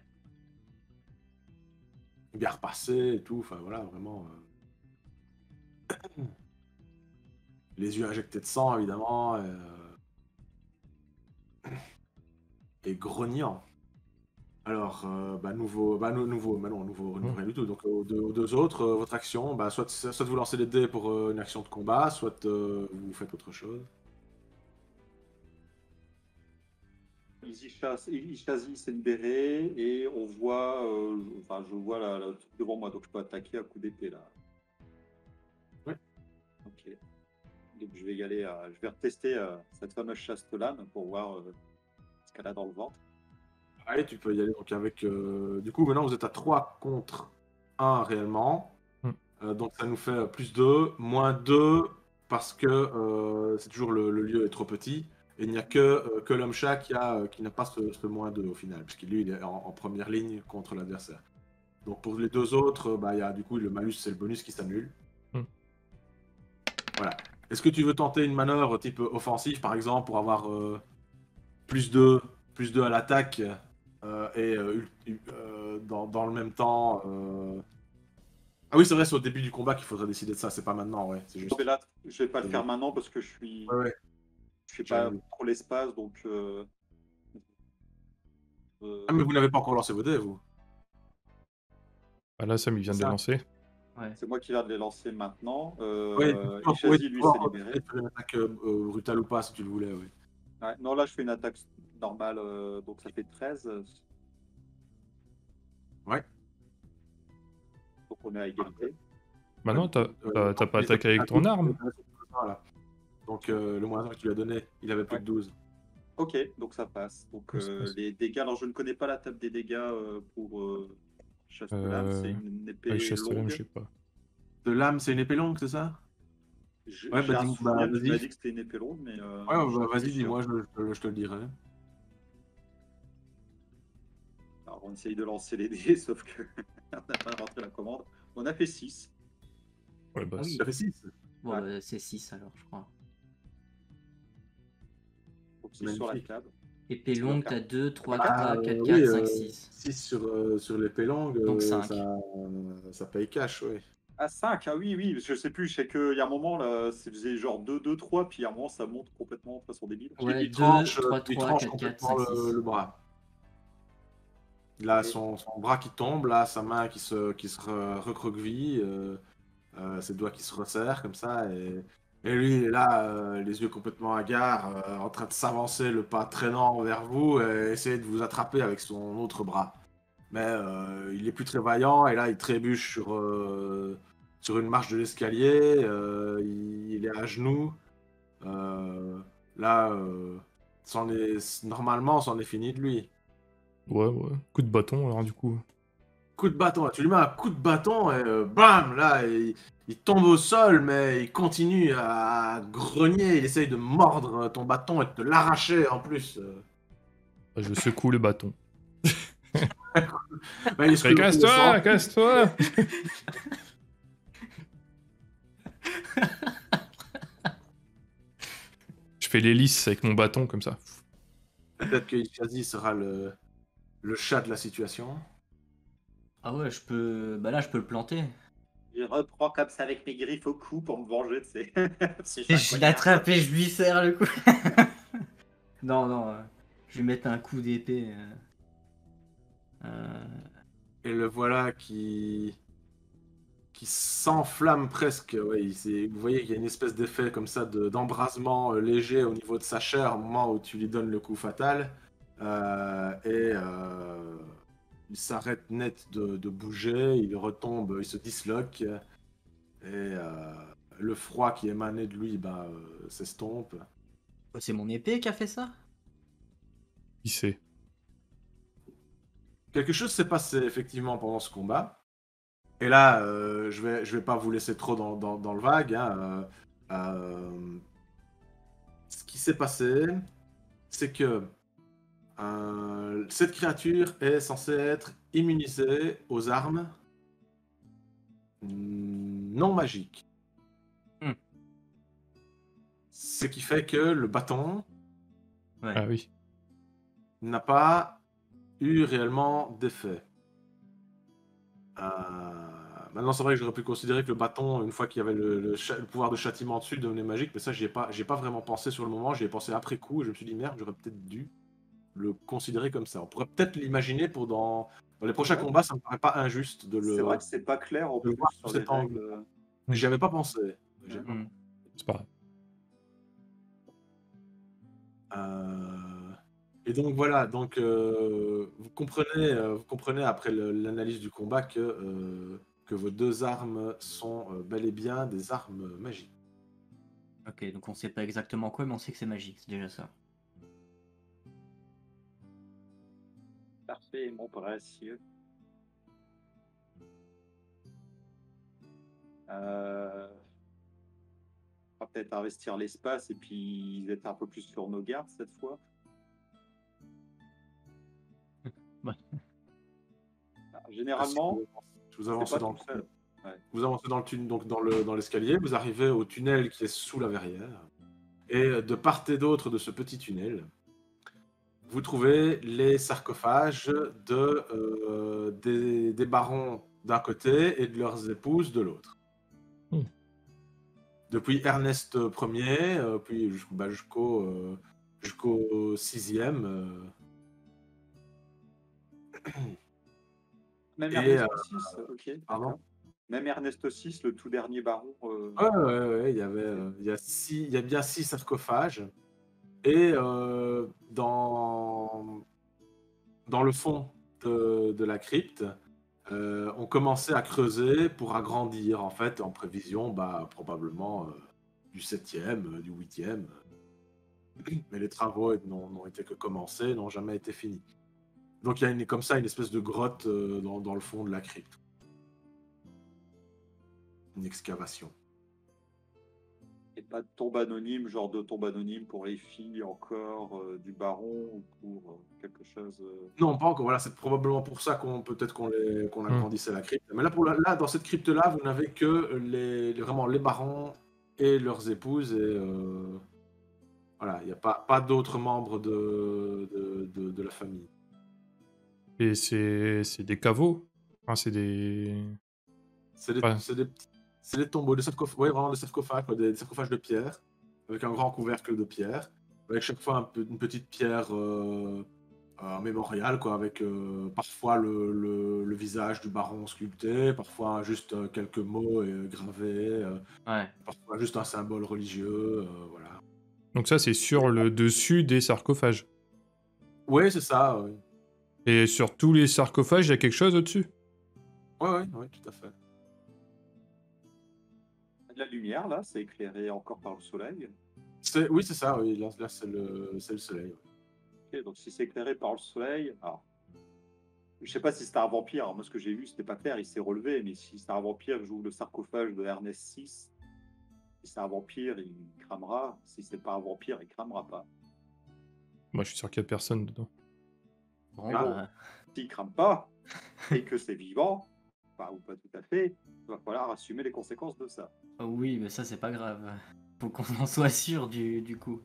Bien repassé et tout, enfin voilà, vraiment. Les yeux injectés de sang, évidemment. Et grognant. Alors, nouveau, rien du tout. Donc, aux deux autres, votre action, soit vous lancez les dés pour une action de combat, soit vous faites autre chose. Ishazzy s'est libéré et on voit, je vois le truc devant moi, donc je peux attaquer à coup d'épée là. Oui. Ok. Donc je vais y aller, je vais retester cette fameuse Chastelune pour voir ce qu'elle a dans le ventre. Allez, tu peux y aller donc avec. Du coup, maintenant vous êtes à 3 contre 1 réellement. Donc ça nous fait plus 2, moins 2 parce que c'est toujours le lieu est trop petit. Et il n'y a que l'homme chat qui n'a pas ce moins 2 au final, puisqu'il lui il est en première ligne contre l'adversaire. Donc pour les deux autres, il y a du coup le malus et le bonus qui s'annulent. Voilà. Est-ce que tu veux tenter une manœuvre type offensive par exemple pour avoir plus 2 à l'attaque dans le même temps Ah oui, c'est vrai, c'est au début du combat qu'il faudrait décider de ça, c'est pas maintenant, ouais. C'est juste... là, je vais pas le faire maintenant parce que je suis. Ouais. Je sais pas trop l'espace, donc... Ah, mais vous n'avez pas encore lancé vos dés, vous? Ah là, Sam, il vient de les lancer. Ouais. C'est moi qui viens de les lancer maintenant. Oui, Ishazzy, lui, s'est libéré. Tu fais une attaque brutale ou pas, si tu le voulais, oui. Ouais, non, là, je fais une attaque normale, donc ça fait 13. Ouais. Donc on est à égalité. Bah non, t'as pas attaqué avec ton arme. Voilà. Donc le moins 1 que tu lui as donné, il avait plus de 12. Ok, donc ça passe. Donc les dégâts, alors je ne connais pas la table des dégâts pour Chastelune, c'est une épée longue. Je sais pas. De l'âme, c'est une épée longue, c'est ça? Ouais, tu m'as dit que c'était une épée longue, mais... vas-y, dis-moi, je te le dirai. Alors on essaye de lancer les dés, sauf que on n'a pas rentré la commande. On a fait 6. Ouais, bah oui, on a fait 6. Bon, ouais. C'est 6 alors, je crois. Sur la table. Épée longue, t'as 2, 3, 4, 4, 5, 6. 6 sur l'épée longue, donc 5. Ça paye cash, oui. Ah, 5, ah oui, parce que je sais plus, je sais qu'il y a un moment, là, c'est genre 2, 2, 3, puis à un moment, ça monte complètement de façon débile. Ouais, il tranche complètement le bras. Là, son bras qui tombe, là, sa main qui se recroqueville. ses doigts qui se resserrent comme ça, et lui il est là, les yeux complètement hagards, en train de s'avancer le pas traînant vers vous et essayer de vous attraper avec son autre bras. Mais il est plus très vaillant, et là il trébuche sur une marche de l'escalier, il est à genoux. Là, normalement, c'en est fini de lui. Ouais. Coup de bâton, alors, du coup. Coup de bâton, là. Tu lui mets un coup de bâton et bam, là, il tombe au sol, mais il continue à grogner. Il essaye de mordre ton bâton et de te l'arracher, en plus. Je secoue le bâton. Bah, casse-toi, casse-toi. Je fais l'hélice avec mon bâton comme ça. Peut-être que Ishazzy sera le chat de la situation. Ah ouais, je peux. Bah là, je peux le planter. Je reprends comme ça avec mes griffes au cou pour me venger, tu sais. Je l'attrape et je lui serre le cou. Non, je vais mettre un coup d'épée. Et le voilà qui s'enflamme presque, ouais, vous voyez qu'il y a une espèce d'effet comme ça d'embrasement léger au niveau de sa chair au moment où tu lui donnes le coup fatal, et il s'arrête net de bouger, il retombe, il se disloque, et le froid qui émanait de lui s'estompe. C'est mon épée qui a fait ça? Qui sait? Quelque chose s'est passé effectivement pendant ce combat. Et là, je vais pas vous laisser trop dans le vague. Hein. Ce qui s'est passé, c'est que cette créature est censée être immunisée aux armes non magiques. Ce qui fait que le bâton n'a pas eu réellement d'effet. Maintenant, c'est vrai que j'aurais pu considérer que le bâton, une fois qu'il y avait le pouvoir de châtiment dessus, devenait magique, mais ça, j'y ai pas vraiment pensé sur le moment, j'y ai pensé après coup, et je me suis dit, merde, j'aurais peut-être dû le considérer comme ça. On pourrait peut-être l'imaginer pour dans les prochains combats, ça me paraît pas injuste de le... C'est vrai que c'est pas clair, on peut voir sur cet angle. J'y avais pas pensé. C'est pareil. Et donc voilà, donc vous comprenez après l'analyse du combat que vos deux armes sont bel et bien des armes magiques. Ok, donc on sait pas exactement quoi, mais on sait que c'est magique, c'est déjà ça. Parfait, mon précieux. On va peut-être investir l'espace et puis être un peu plus sur nos gardes cette fois. Généralement, vous avancez dans le tunnel, donc dans l'escalier, vous arrivez au tunnel qui est sous la verrière, et de part et d'autre de ce petit tunnel, vous trouvez les sarcophages des barons d'un côté et de leurs épouses de l'autre. Depuis Ernest 1er, puis jusqu'au 6e. Même Ernest VI, ok. Pardon. Même Ernest VI, le tout dernier baron. Ouais, il y a bien 6 sarcophages. Et dans le fond de la crypte, on commençait à creuser pour agrandir, en fait, en prévision, probablement du 7e, du 8e. Mais les travaux n'ont été que commencés, n'ont jamais été finis. Donc il y a comme ça une espèce de grotte dans le fond de la crypte. Une excavation. Et pas de tombe anonyme, genre de tombe anonyme pour les filles encore du baron ou pour quelque chose... Non, pas encore. Voilà, c'est probablement pour ça qu'on agrandissait la crypte. Mais là, dans cette crypte-là, vous n'avez que vraiment les barons et leurs épouses et... Voilà, il n'y a pas d'autres membres de la famille. Et c'est des caveaux, enfin, c'est des tombeaux, des sarcophages, ouais, vraiment des sarcophages, quoi, des sarcophages de pierre, avec un grand couvercle de pierre, avec chaque fois une petite pierre un mémorial, quoi, avec parfois le visage du baron sculpté, parfois juste quelques mots gravés, parfois juste un symbole religieux, voilà. Donc ça, c'est sur le dessus des sarcophages. Oui, c'est ça, oui. Et sur tous les sarcophages, il y a quelque chose au-dessus? Oui, oui, ouais, tout à fait. La lumière, là, c'est éclairé encore par le soleil? Oui, c'est ça, oui, là, c'est le soleil. Ouais. Ok, donc si c'est éclairé par le soleil... Alors, je sais pas si c'était un vampire, alors, moi ce que j'ai vu, c'était pas clair, il s'est relevé, mais si c'est un vampire, j'ouvre le sarcophage de Ernest VI, si c'est un vampire, il cramera, si c'est pas un vampire, il cramera pas. Moi, je suis sûr qu'il n'y a personne dedans. Bon, s'il crame pas, et que c'est vivant... Enfin, ou pas tout à fait, il va falloir assumer les conséquences de ça. Oh oui, mais ça c'est pas grave. Faut qu'on en soit sûr du coup.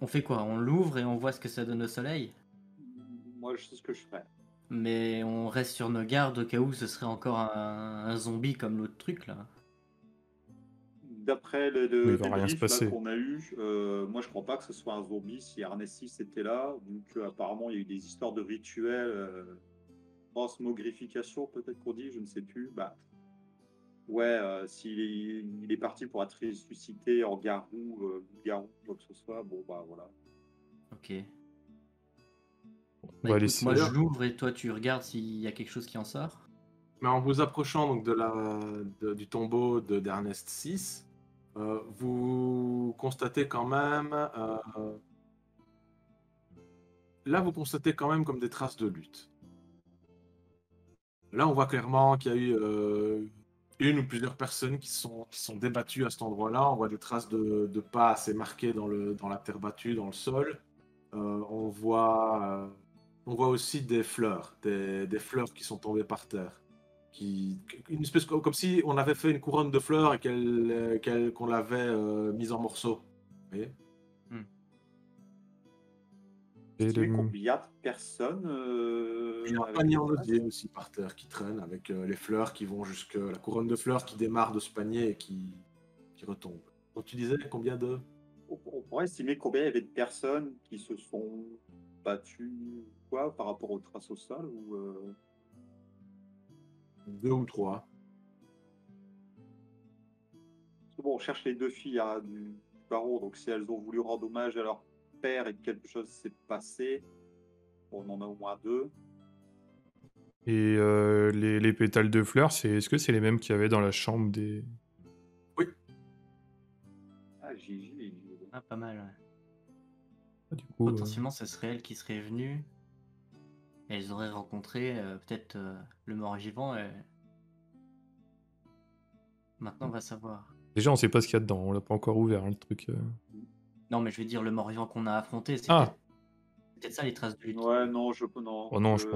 On fait quoi? On l'ouvre et on voit ce que ça donne au soleil? Moi je sais ce que je ferais. Mais on reste sur nos gardes au cas où ce serait encore un zombie comme l'autre truc là. D'après le débrief qu'on a eu, moi je crois pas que ce soit un zombie si Arnessis était là. Donc apparemment il y a eu des histoires de rituels... transmogrification peut-être qu'on dit, je ne sais plus. Bah ouais, s'il est parti pour être ressuscité en garou, quoi que ce soit, bon bah voilà. Ok. Bah, écoute, moi je l'ouvre et toi tu regardes s'il y a quelque chose qui en sort. Mais en vous approchant donc du tombeau d'Ernest VI, vous constatez quand même comme des traces de lutte. Là, on voit clairement qu'il y a eu une ou plusieurs personnes qui sont débattues à cet endroit-là. On voit des traces de pas assez marquées dans la terre battue, dans le sol. On voit aussi des fleurs, des fleurs qui sont tombées par terre. Une espèce, comme si on avait fait une couronne de fleurs et qu'on l'avait mise en morceaux. Vous voyez ? Combien de personnes il y a un panier en osier aussi par terre qui traîne avec les fleurs qui vont jusque la couronne de fleurs qui démarre de ce panier et qui retombe. Donc tu disais combien de... On pourrait estimer combien il y avait de personnes qui se sont battues quoi, par rapport aux traces au sol ou deux ou trois. Bon, on cherche les deux filles hein, du baron, donc si elles ont voulu rendre hommage à leur et quelque chose s'est passé, on en a au moins deux. Et les pétales de fleurs, est-ce que c'est les mêmes qu'il y avait dans la chambre des... Oui. Ah, Gigi. Ah, pas mal, ouais. Ah, du coup, potentiellement, ce serait elles qui seraient venues, et elles auraient rencontré peut-être le mort-vivant, et... Maintenant, on va savoir. Déjà, on sait pas ce qu'il y a dedans, on l'a pas encore ouvert, hein, le truc... Non, mais je vais dire le mort-vivant qu'on a affronté, c'est peut-être ça les traces de lutte. Ouais, non, je pense pas. Non, je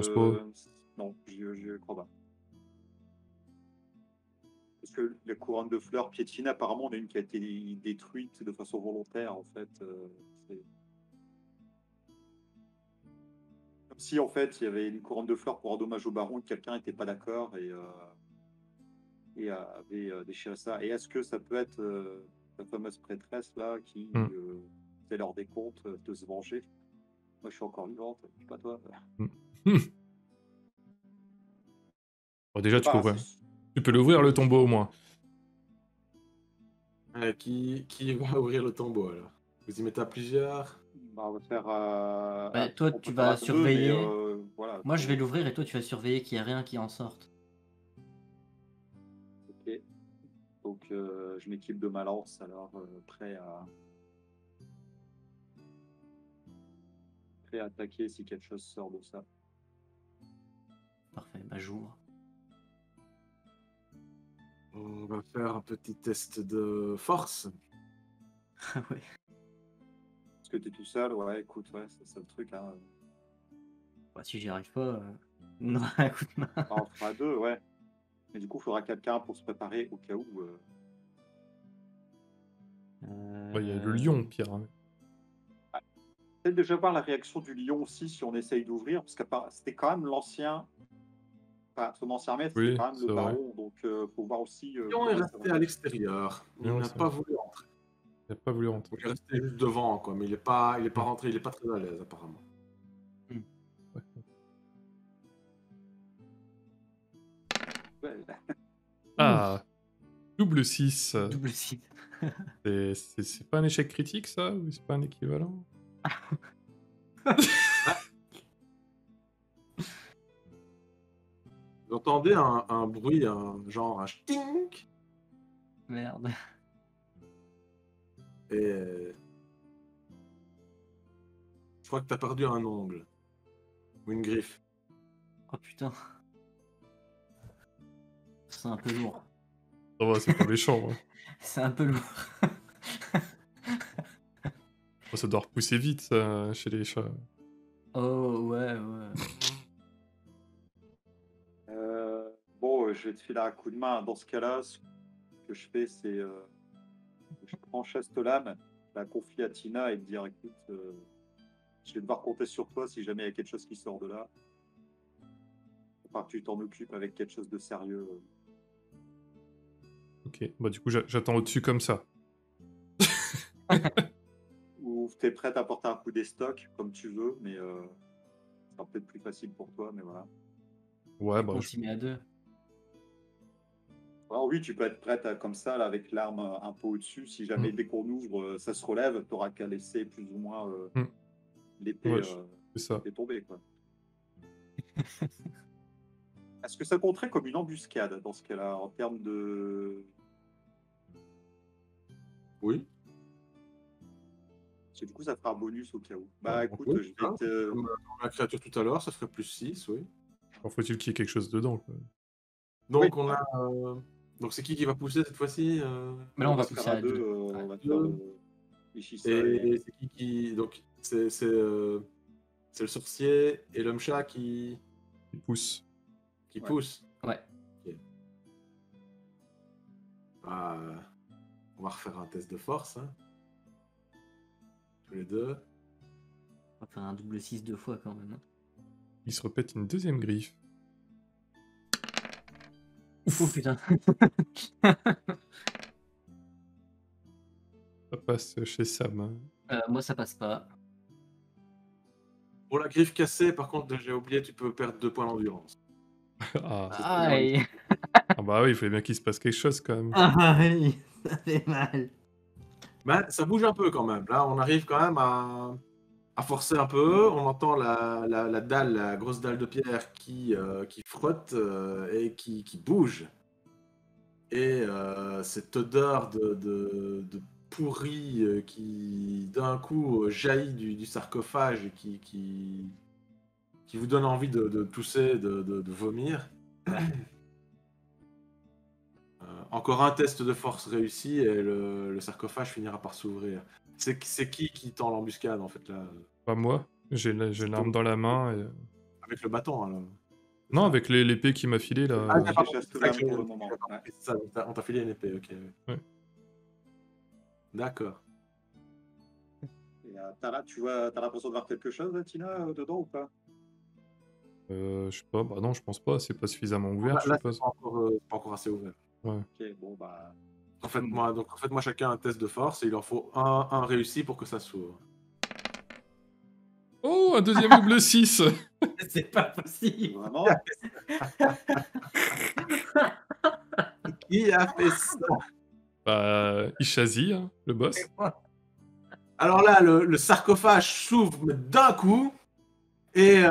crois pas. Parce que la couronne de fleurs piétine, apparemment, on a une qui a été détruite de façon volontaire, en fait. Comme si, en fait, il y avait une couronne de fleurs pour rendre hommage au baron, que quelqu'un n'était pas d'accord et avait déchiré ça. Et est-ce que ça peut être... la fameuse prêtresse là qui c'est l'heure des comptes de se venger. Moi je suis encore vivante, je suis pas toi. Bon, déjà tu peux l'ouvrir le tombeau au moins. Qui va ouvrir le tombeau alors? Vous y mettez à plusieurs? Bah, on va faire. Bah, toi tu vas surveiller. Deux, voilà. Moi je vais l'ouvrir et toi tu vas surveiller qu'il n'y a rien qui en sorte. Donc je m'équipe de ma lance, alors prêt à attaquer si quelque chose sort de ça. Parfait, bah j'ouvre. On va faire un petit test de force. Ah ouais. Parce que t'es tout seul, ouais, écoute, ouais, c'est ça le truc, hein. Bah si j'y arrive pas, non, un coup de main. Bah, on fera deux, ouais. Mais du coup, il faudra quelqu'un pour se préparer au cas où. Ouais, y a le lion, Pierre. Ah, peut-être déjà voir la réaction du lion aussi si on essaye d'ouvrir, parce que c'était quand même l'ancien. Enfin, son ancien maître, oui, c'était quand même le baron, donc faut voir aussi. Le lion est resté à l'extérieur. Il n'a pas voulu entrer. Il n'a pas voulu rentrer. Il est resté juste devant, quoi, mais il est pas rentré, il n'est pas très à l'aise apparemment. Mm. Ouais. Voilà. Ah, double 6. Double 6. C'est pas un échec critique, ça? Ou c'est pas un équivalent? Vous entendez un bruit, un genre un ch'tink. Merde. Et... je crois que t'as perdu un ongle. Ou une griffe. Oh putain. C'est un peu lourd. Ça va, c'est pas méchant. Moi. C'est un peu lourd. Oh, ça doit repousser vite ça, chez les chats. Oh ouais, ouais. Bon, je vais te filer un coup de main. Dans ce cas-là, ce que je fais, c'est... je prends Chastelune, la confie à Tina et te dire, écoute, je vais devoir compter sur toi si jamais il y a quelque chose qui sort de là. Enfin, tu t'en occupes avec quelque chose de sérieux. Ok, bah du coup, j'attends au-dessus comme ça. Ou t'es prête à porter un coup des stocks, comme tu veux, mais ça sera peut-être plus facile pour toi, mais voilà. Ouais, bah... on s'y met à deux. Alors oui, tu peux être prête à, comme ça, là, avec l'arme un peu au-dessus. Si jamais dès qu'on ouvre, ça se relève, t'auras qu'à laisser plus ou moins l'épée tomber, quoi. Est-ce que ça compterait comme une embuscade dans ce cas-là, en termes de... Oui. Parce que du coup, ça fera un bonus au cas où. Bah ouais, écoute, je vais te... Comme la créature tout à l'heure, ça ferait plus 6, oui. Alors faut-il qu'il y ait quelque chose dedans, quoi. Donc, oui, on a... donc c'est qui va pousser cette fois-ci? Mais là, on va pousser à deux. On va faire et c'est qui... Donc, c'est le sorcier et l'homme-chat qui... il pousse. Qui pousse. Ouais. Okay. Bah, on va refaire un test de force. Hein. Tous les deux. On va faire un double 6 deux fois quand même. Hein. Il se répète une deuxième griffe. Oh putain. Ça passe chez Sam. Hein. Moi ça passe pas. Pour la griffe cassée, par contre, j'ai oublié, tu peux perdre 2 points d'endurance. Ah, ah bah oui, il fallait bien qu'il se passe quelque chose quand même. Ah oui, ça fait mal. Ben, ça bouge un peu quand même. Là, on arrive quand même à forcer un peu. On entend la dalle, la grosse dalle de pierre qui frotte et qui bouge. Et cette odeur de pourri qui d'un coup jaillit du sarcophage et qui vous donne envie de tousser, de vomir. Encore un test de force réussi et le sarcophage finira par s'ouvrir. C'est qui tend l'embuscade en fait là? Pas moi, j'ai une arme dans la main. Et... avec le bâton alors. Non, avec l'épée qui m'a filé là. Ah, t'as pas on t'a filé une épée, ok. Ouais. D'accord. Et t'as l'impression de voir quelque chose là, Tina, dedans ou pas? Je sais pas, bah non, je pense pas, c'est pas suffisamment ouvert. Là, je sais pas. Pas encore assez ouvert. Ouais. Ok, bon bah. En fait, moi, chacun a un test de force et il en faut un réussi pour que ça s'ouvre. Oh, un deuxième double 6. C'est pas possible, vraiment. Qui a fait ça? Bah, Ishazzy, hein, le boss. Alors là, le sarcophage s'ouvre d'un coup. Et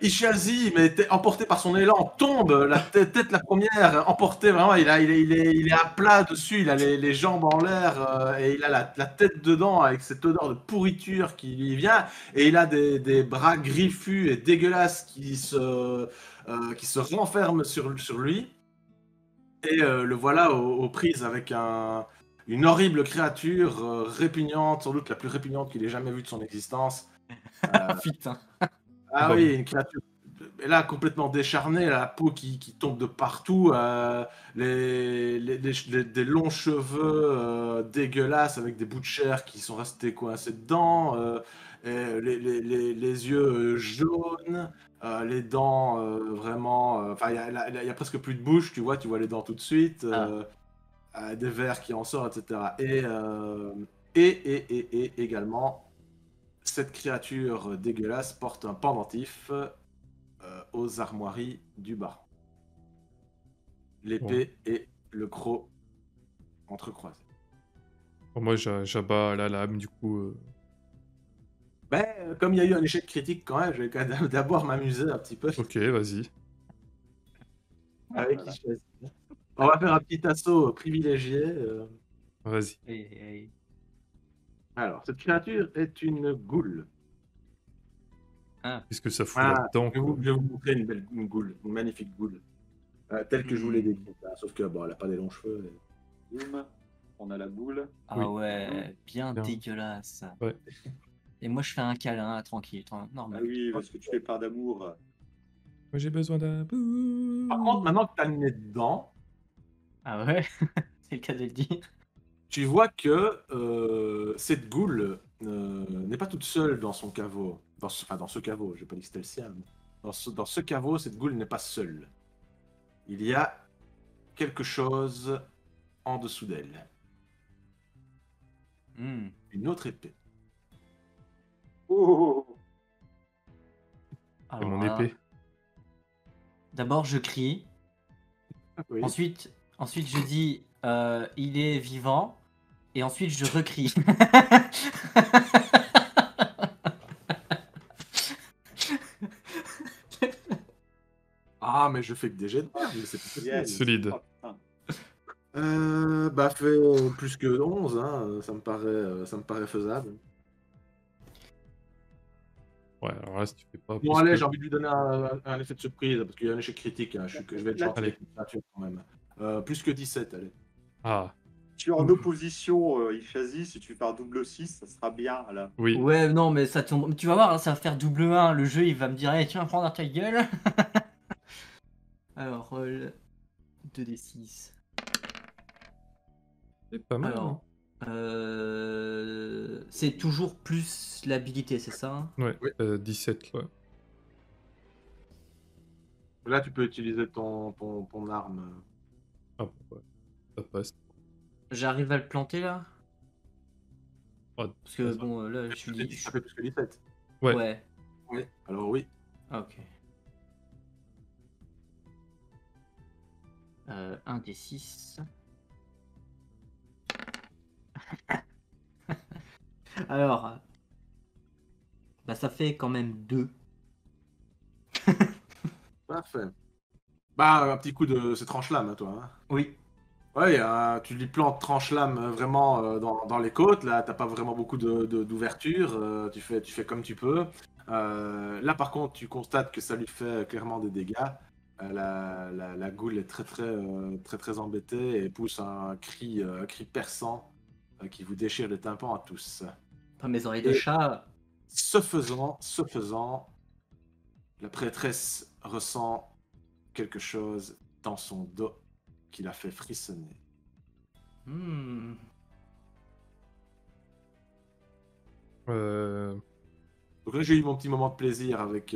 Ishazzy, mais emporté par son élan, tombe, la tête la première, emporté vraiment, il est à plat dessus, il a les jambes en l'air, et il a la tête dedans avec cette odeur de pourriture qui lui vient, et il a des bras griffus et dégueulasses qui se renferment sur lui, et le voilà aux prises avec une horrible créature répugnante, sans doute la plus répugnante qu'il ait jamais vue de son existence. Putain. Ah bon. Oui, une créature là complètement décharnée, la peau qui tombe de partout, des longs cheveux dégueulasses avec des bouts de chair qui sont restés coincés dedans, les yeux jaunes, les dents vraiment... Enfin, il y a presque plus de bouche, tu vois les dents tout de suite, des vers qui en sortent, etc. Et Et également, cette créature dégueulasse porte un pendentif aux armoiries du bas. L'épée et le croc entrecroisés. Moi, j'abats la lame, du coup... Ben, comme il y a eu un échec critique quand même, je vais quand même d'abord m'amuser un petit peu. Ok, vas-y. Avec voilà. On va faire un petit assaut privilégié. Vas-y. Alors, cette créature est une goule. Ah. Qu'est-ce que ça fout là-dedans? Je vais vous montrer une belle goule, une magnifique goule. Telle que je vous l'ai décrite. Sauf que, bon, elle n'a pas des longs cheveux. Et... on a la goule. Ah oui. Ouais, bien dégueulasse. Ouais. Et moi, je fais un câlin, tranquille, normal. Ah oui, parce que tu fais part d'amour. Moi, j'ai besoin d'amour. Par contre, maintenant que t'as le nez dedans... Ah ouais? C'est le cas de le dire. Tu vois que cette goule n'est pas toute seule dans son caveau. Dans ce caveau, j'ai pas dit que c'était le sien. Mais dans ce caveau, cette goule n'est pas seule. Il y a quelque chose en dessous d'elle. Une autre épée. Alors, mon épée. D'abord, je crie. Oui. Ensuite, je dis il est vivant. Et ensuite, je recrie. Ah, mais je fais que des jets de merde. C'est solide. Bah, fait plus que 11. Hein. Ça me paraît faisable. Ouais, alors là, si tu fais pas. Bon, allez, j'ai envie de lui donner un effet de surprise, parce qu'il y a un échec critique. Hein. Je vais être gentil avec la créature quand même. Plus que 17, allez. Ah. Tu es en opposition, Ishazzy, si tu pars double 6, ça sera bien là. Oui. Ouais, non, mais ça tombe. Tu vas voir, hein, ça va faire double 1. Le jeu, il va me dire, hey, tiens, prends dans ta gueule. Alors, 2d6. C'est pas mal. Alors, hein. C'est toujours plus l'habilité, c'est ça? Ouais, 17, ouais. Là, tu peux utiliser ton arme. Ah, ouais, ça passe. J'arrive à le planter, là? Oh, parce que, bon, là, je suis... Ça fait plus que 17. Ouais. Oui, alors oui. Ok. 1d6. Alors, bah ça fait quand même 2. Parfait. Bah un petit coup de ces tranches-lames, toi. Hein. Oui. Ouais, tu lui plantes tranche-lame vraiment dans les côtes. Là, t'as pas vraiment beaucoup d'ouverture. Tu fais comme tu peux. Là, par contre, tu constates que ça lui fait clairement des dégâts. La goule est très embêtée et pousse un cri perçant qui vous déchire le tympan à tous. Pas mes oreilles de chat. Ce faisant, la prêtresse ressent quelque chose dans son dos qui la fait frissonner. Donc là j'ai eu mon petit moment de plaisir avec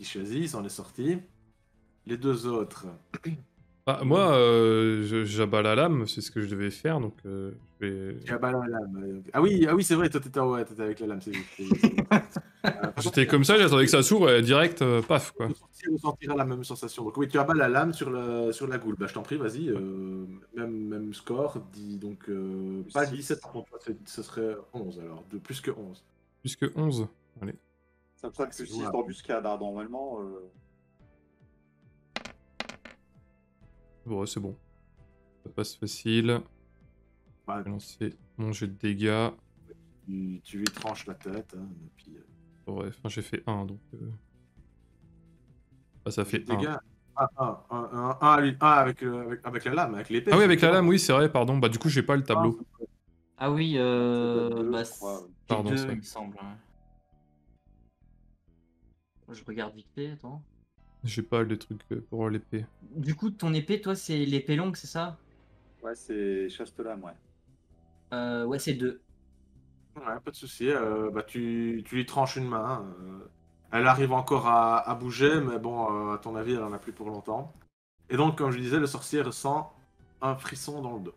Ishazzy, il s'en est sorti. Les deux autres. Ah, moi, j'abats la lame, c'est ce que je devais faire, donc j'abats la lame. Ah oui, c'est vrai, toi t'étais avec la lame, c'est juste. J'étais comme ça, j'attendais que ça s'ouvre, et direct, paf, quoi. On sentira la même sensation. Donc oui, tu abats la lame sur la goule. Bah je t'en prie, vas-y, même score, donc pas 17, ce serait 11, alors, de plus que 11. Plus que 11, allez. Ça me semble que 6 d'embuscade, normalement... Ouais, c'est bon. Ça passe facile. Je vais lancer mon jet de dégâts. Tu lui tranches la tête. Hein, et puis... Ouais, enfin, j'ai fait 1, donc... Ah, ça fait 1. Dégâts. Ah, 1 avec la lame, avec l'épée. Ah oui, avec la lame, oui, c'est vrai, pardon. Bah du coup, j'ai pas le tableau. Ah oui, Pardon, c'est 2, il me semble. Je regarde vite fait, attends. J'ai pas le truc pour l'épée. Du coup, ton épée, toi, c'est l'épée longue, c'est ça? Ouais, c'est Chastelune, ouais. Ouais, c'est 2. Ouais, pas de souci. Bah, tu lui tranches une main. Elle arrive encore à bouger, mais bon, à ton avis, elle en a plus pour longtemps. Et donc, comme je disais, le sorcier ressent un frisson dans le dos.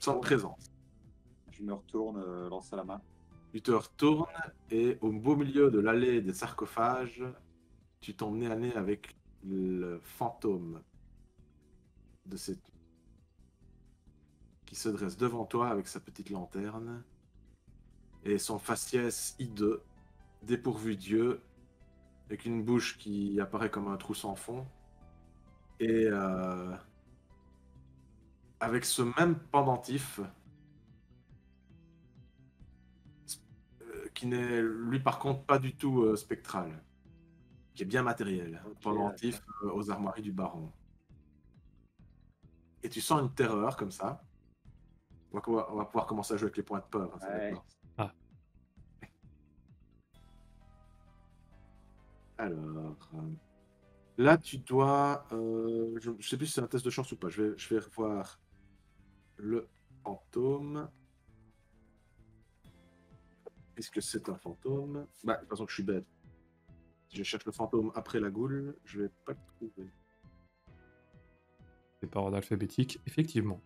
Sans présence. Je me retourne, lance à la main. Tu te retournes et au beau milieu de l'allée des sarcophages, tu tombes nez à nez avec le fantôme de cette... qui se dresse devant toi avec sa petite lanterne et son faciès hideux, dépourvu d'yeux, avec une bouche qui apparaît comme un trou sans fond et avec ce même pendentif qui n'est lui par contre pas du tout spectral, qui est bien matériel, okay, pendentif aux armoiries du baron. Et tu sens une terreur comme ça. On va pouvoir commencer à jouer avec les points de peur. Hein, ouais. Ah. Alors, là tu dois, je sais plus si c'est un test de chance ou pas, je vais revoir le fantôme. Est-ce que c'est un fantôme? Bah, de toute façon que je suis bête. Si je cherche le fantôme après la goule, je vais pas le trouver. C'est par ordre alphabétique, effectivement.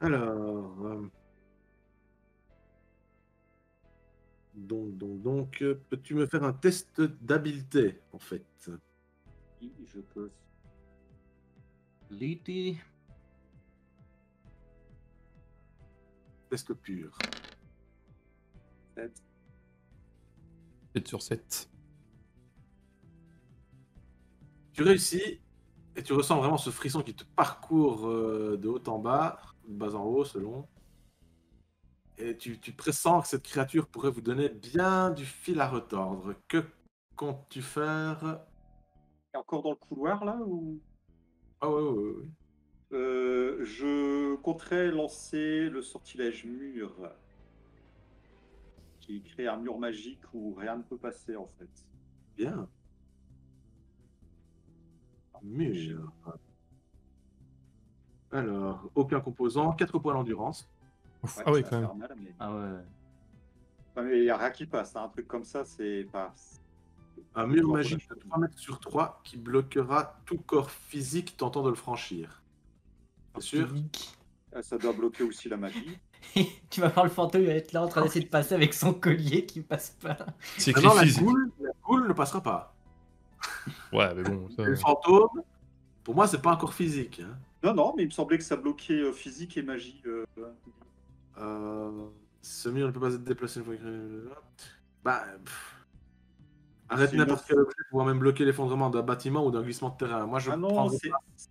Alors, donc peux-tu me faire un test d'habileté, en fait? Oui, je peux. Liti. Test pur. 7. 7 sur 7. Tu réussis, et tu ressens vraiment ce frisson qui te parcourt de haut en bas, de bas en haut, selon. Et tu pressens que cette créature pourrait vous donner bien du fil à retordre. Que comptes-tu faire? Et encore dans le couloir, là ou... Ah ouais, ouais, ouais. Je compterais lancer le sortilège mur, qui crée un mur magique où rien ne peut passer, en fait. Bien. Mur. Alors, aucun composant, 4 points d'endurance. Ouais, ah oui, quand même. Mal, mais... Ah ouais. Enfin, mais il n'y a rien qui passe, hein. Un truc comme ça, c'est pas... Un mur magique de 3 mètres sur 3 qui bloquera tout corps physique tentant de le franchir. T'es sûr? Ça doit bloquer aussi la magie. Tu vas voir le fantôme être là en train d'essayer de passer avec son collier qui passe pas. C'est non, la goule ne passera pas. Ouais, mais bon... Ça... Le fantôme, pour moi, c'est pas un corps physique. Hein. Non, non, mais il me semblait que ça bloquait physique et magie. Ce mur ne peut pas être déplacé une fois que... Bah... Arrête n'importe quel objet, pouvoir même bloquer l'effondrement d'un bâtiment ou d'un glissement de terrain. Moi, je ah non,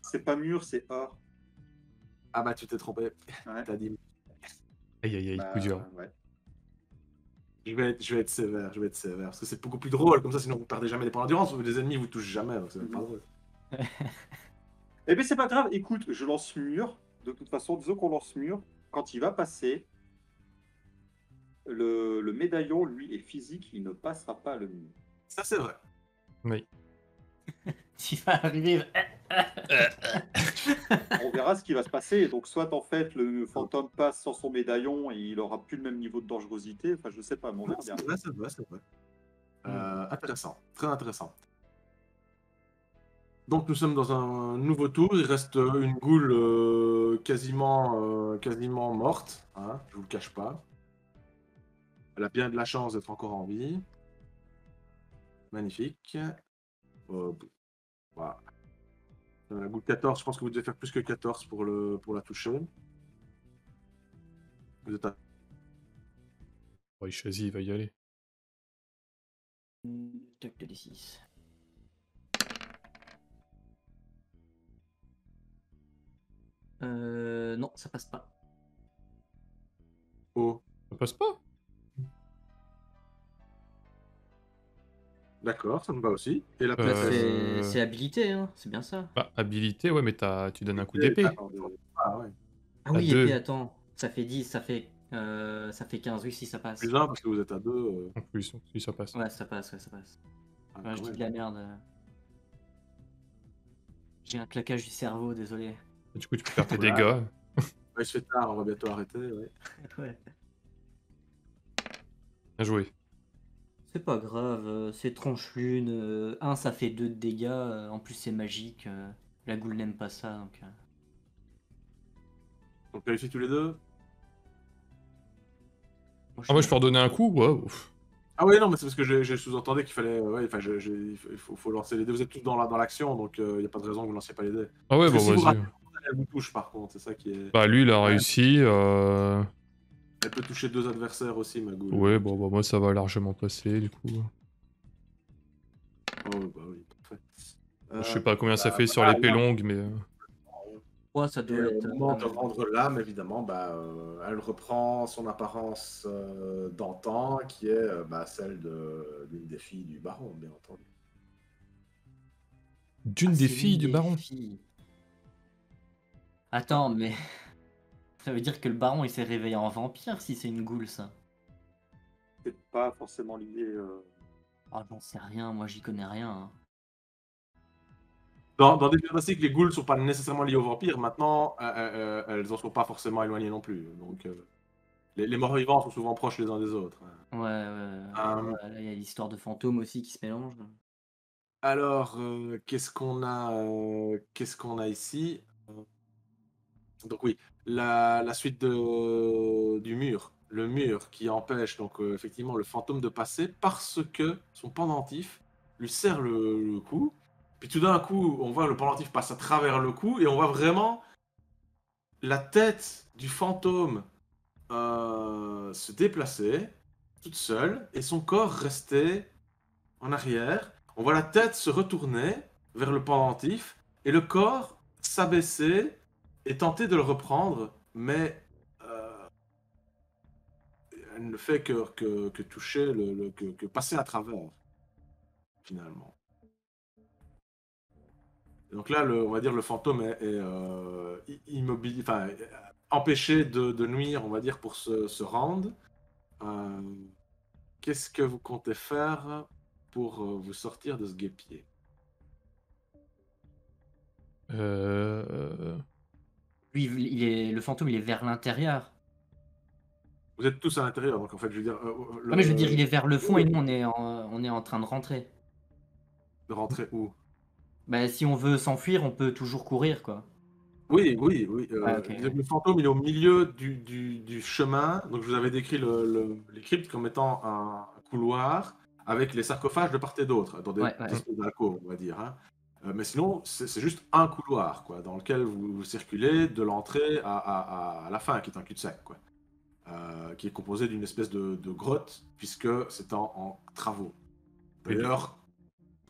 c'est pas mur, c'est hors. Ah bah tu t'es trompé. Ouais. T'as dit. Aïe aïe aïe, bah, coup dur. Ouais. Je vais être sévère, parce que c'est beaucoup plus drôle comme ça, sinon vous perdez jamais des points d'endurance ou les ennemis vous touchent jamais, donc c'est même pas drôle. Eh ben c'est pas grave, écoute, je lance mur. De toute façon, disons qu'on lance mur, quand il va passer, le médaillon, lui, est physique, il ne passera pas le mur. Ça c'est vrai. Oui. Tu vas arriver. On verra ce qui va se passer. Donc soit en fait le fantôme passe sans son médaillon et il aura plus le même niveau de dangerosité. Enfin je sais pas, mais on verra bien. C'est vrai, c'est vrai, c'est vrai. Intéressant, très intéressant. Donc nous sommes dans un nouveau tour. Il reste une goule quasiment morte. Hein, je vous le cache pas. Elle a bien de la chance d'être encore en vie. Magnifique. Voilà. La goule 14, je pense que vous devez faire plus que 14 pour la toucher. Vous êtes à... Oh, Ishazzy, il va y aller. Tac de D6. Non, ça passe pas. Oh, ça passe pas? D'accord, ça me va aussi. Et la place, c'est habilité, hein, c'est bien ça. Bah, habilité, ouais, mais tu donnes un coup d'épée. Ah, ouais. Ah oui, épée, attends, ça fait 10, ça fait 15, oui, si ça passe. Plus 1, parce que vous êtes à 2. En plus, si ça passe. Ouais, ça passe, ouais, ça passe. Ah, ouais, je dis de la merde. J'ai un claquage du cerveau, désolé. Et du coup, tu peux faire tes dégâts. Ouais, c'est tard, on va bientôt arrêter, ouais. Ouais. Bien joué. C'est pas grave, c'est Tranche-Lune, 1 ça fait 2 de dégâts, en plus c'est magique, la goule n'aime pas ça donc... On qualifie tous les deux. Moi, je peux redonner un coup, ouais. Ouf. Ah ouais, non, mais c'est parce que j'ai sous-entendu qu'il fallait... Ouais, enfin, il faut lancer les dés. Vous êtes tous dans l'action, donc il n'y a pas de raison que vous ne lanciez pas les dés. Ah ouais, bon, si vas-y. Elle vous touche, par contre, c'est ça qui est... Bah, lui, il a réussi, Elle peut toucher deux adversaires aussi, ma goule. Ouais, bon, bah, moi, ça va largement passer, du coup. Oh, bah oui, parfait. Je sais pas combien ça fait sur l'épée longue, mais... Ouais, ça doit être... Au moment de rendre l'âme, évidemment, bah, elle reprend son apparence d'antan, qui est bah, celle d'une des filles du baron, bien entendu. D'une des filles du baron? Attends, mais... Ça veut dire que le baron, il s'est réveillé en vampire, si c'est une goule, ça. C'est pas forcément l'idée... Ah, j'en sais rien, moi j'y connais rien. Hein. Dans Défis Fantastiques, les ghouls sont pas nécessairement liés aux vampires. Maintenant, elles en sont pas forcément éloignées non plus. Donc, les morts vivants sont souvent proches les uns des autres. Ouais, ouais. Là, il y a l'histoire de fantômes aussi qui se mélange. Alors, qu'est-ce qu'on a ici? Donc oui, la suite du mur. Le mur qui empêche donc effectivement le fantôme de passer parce que son pendentif lui serre le cou. Puis tout d'un coup, on voit le pendentif passer à travers le cou et on voit vraiment la tête du fantôme se déplacer toute seule et son corps rester en arrière. On voit la tête se retourner vers le pendentif et le corps s'abaisser et tenter de le reprendre, mais elle ne fait que toucher, que passer à travers, finalement. Donc là, on va dire, le fantôme est immobile, enfin, empêché de nuire, on va dire, pour se rendre. Qu'est-ce que vous comptez faire pour vous sortir de ce guêpier? Lui, le fantôme, il est vers l'intérieur. Vous êtes tous à l'intérieur, donc en fait, je veux dire... Ouais, mais je veux dire, il est vers le fond et nous, on est en train de rentrer. De rentrer où? Bah, si on veut s'enfuir, on peut toujours courir, quoi. Oui, oui, oui. Ah, okay. Le fantôme, il est au milieu du chemin. Donc, je vous avais décrit les cryptes comme étant un couloir avec les sarcophages de part et d'autre, dans des espèces d'alcôves, on va dire. Hein. Mais sinon, c'est juste un couloir, quoi, dans lequel vous circulez de l'entrée à la fin, qui est un cul-de-sac, quoi. Qui est composé d'une espèce de grotte, puisque c'est en travaux. D'ailleurs,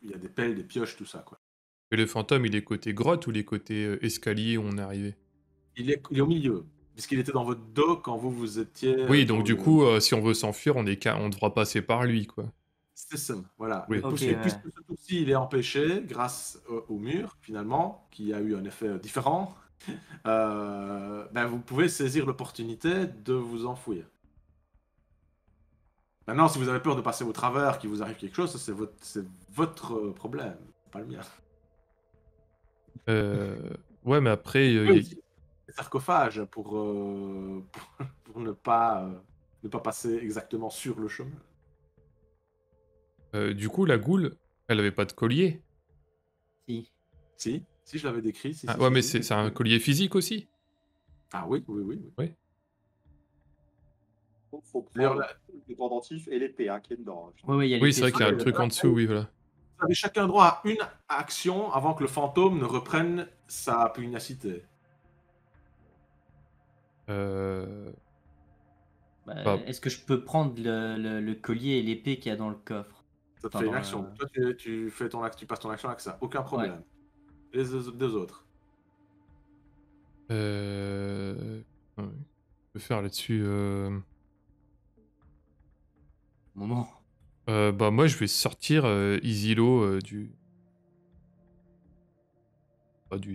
il y a des pelles, des pioches, tout ça, quoi. Et le fantôme, il est côté grotte ou il est côté escalier où on est arrivé? Il est au milieu, puisqu'il était dans votre dos quand vous étiez... Oui, donc du coup, si on veut s'enfuir, on devra passer par lui, quoi. C'est ça, voilà. Oui. Okay, puisque ce tour-ci, il est empêché grâce au mur, finalement, qui a eu un effet différent, ben, vous pouvez saisir l'opportunité de vous enfouir. Maintenant, si vous avez peur de passer au travers, qu'il vous arrive quelque chose, c'est votre problème, pas le mien. Ouais, mais après... Les sarcophages pour ne pas passer exactement sur le chemin. Du coup, la goule, elle avait pas de collier? Si, je l'avais décrit. Si, ah, si, ouais, si, mais c'est un collier physique aussi? Ah oui. Faut prendre le pendentif et l'épée, hein, qui est dedans. Oui, c'est vrai qu'il y a un truc en dessous, oui, voilà. Vous avez chacun droit à une action avant que le fantôme ne reprenne sa pugnacité. Bah, est-ce que je peux prendre le collier et l'épée qu'il y a dans le coffre? Ça te fait une action. Toi, tu passes ton action avec ça. Aucun problème. Ouais. Les deux autres. Je peux faire là-dessus... Moment. Bah moi je vais sortir Izzylow du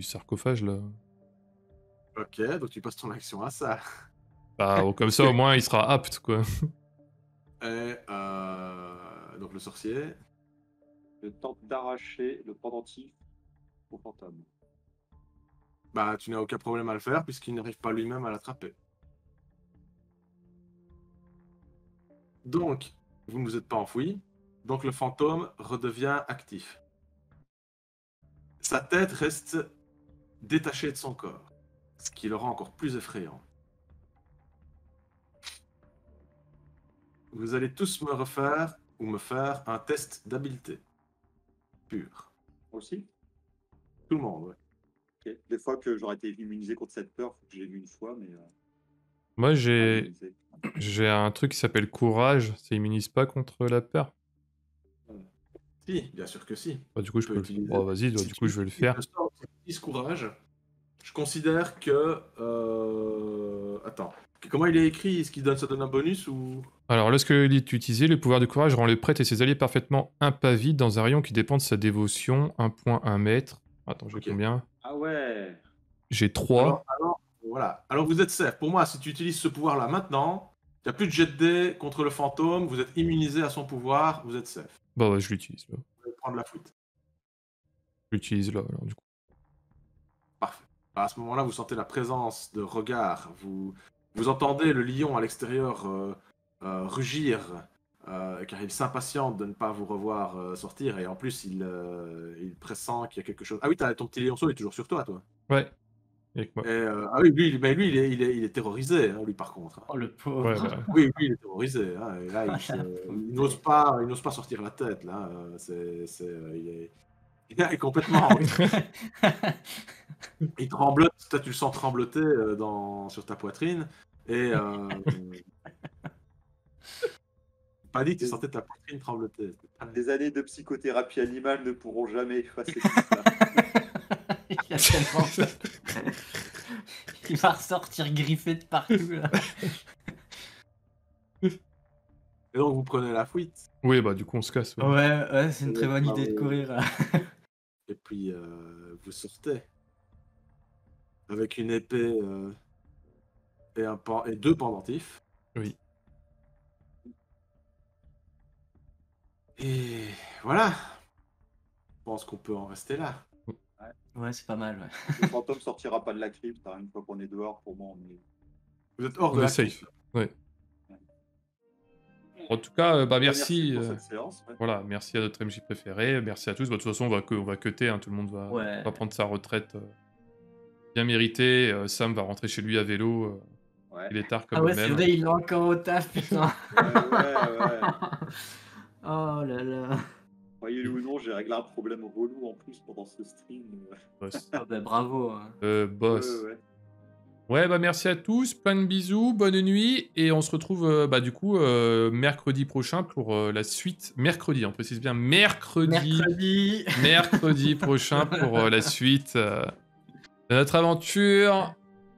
sarcophage là. Ok, donc tu passes ton action à ça. Bah comme ça au moins il sera apte, quoi. Et donc le sorcier. Je tente d'arracher le pendentif au fantôme. Bah tu n'as aucun problème à le faire puisqu'il n'arrive pas lui-même à l'attraper. Donc vous ne vous êtes pas enfoui, donc le fantôme redevient actif. Sa tête reste détachée de son corps. ce qui le rend encore plus effrayant. Vous allez tous me refaire ou me faire un test d'habileté pure. Aussi? Tout le monde, ouais. Okay. Des fois que j'aurais été immunisé contre cette peur, j'ai vu une fois, mais... Moi, j'ai un truc qui s'appelle courage. Ça immunise pas contre la peur? Si, bien sûr que si. Bah, du coup, je peux utiliser. Oh, vas-y, donc, si du coup, je vais le faire. Ce courage, je considère que... Attends. Comment il est écrit? Est-ce qu'il donne, ça donne un bonus ou... Alors, lorsque il est utilisé, le pouvoir du courage rend le prêtre et ses alliés parfaitement impavides dans un rayon qui dépend de sa dévotion. 1.1 mètre. Attends, j'ai combien? Ah ouais. J'ai 3. Alors, voilà. Alors, vous êtes safe. Pour moi, si tu utilises ce pouvoir-là maintenant, tu n'as plus de jet de dés contre le fantôme, vous êtes immunisé à son pouvoir, vous êtes safe. Bah ouais, je l'utilise là. Je vais prendre la fuite. Je l'utilise là, alors du coup. Parfait. À ce moment-là, vous sentez la présence de regard, vous entendez le lion à l'extérieur rugir, car il s'impatiente de ne pas vous revoir sortir, et en plus, il pressent qu'il y a quelque chose... Ah oui, ton petit lionceau est toujours sur toi. Ouais. Et ah oui, lui il est terrorisé, hein, lui, par contre. Oh, le pauvre. Ouais, bah... Oui, lui, il est terrorisé. Hein, et là, il n'ose pas sortir la tête, là. Il est complètement... Il tremblote, toi, tu le sens trembloter sur ta poitrine, et... Pas dit que tu sentais ta poitrine trembloter. Des années de psychothérapie animale ne pourront jamais effacer tout ça. Il a tellement... Il va ressortir griffé de partout, là. Et donc, vous prenez la fuite. Oui, bah, du coup, on se casse. Ouais, ouais, c'est une très bonne idée de courir. Là. Et puis, vous sortez. Avec une épée et 2 pendentifs. Oui. Et voilà. Je pense qu'on peut en rester là. Ouais, c'est pas mal. Ouais. Le fantôme sortira pas de la crypte, hein, une fois qu'on est dehors, pour moi. On est... Vous êtes hors de la crypte. Ouais. En tout cas, bah, merci. Merci pour cette séance, ouais. Voilà, merci à notre MJ préféré. Merci à tous. Bah, de toute façon, on va cutter. Hein, tout le monde va prendre sa retraite. Bien mérité, Sam va rentrer chez lui à vélo. Ouais. Il est tard comme même. Ah ouais, c'est vrai, il est encore au taf, putain. Ouais. Oh là là. Voyez-le ou non, j'ai réglé un problème relou en plus pendant ce stream. Boss. Ah bah bravo. Hein. Boss. Ouais, bah merci à tous, plein de bisous, bonne nuit, et on se retrouve du coup mercredi prochain pour la suite. Mercredi, on précise bien mercredi. Mercredi prochain pour la suite. Notre aventure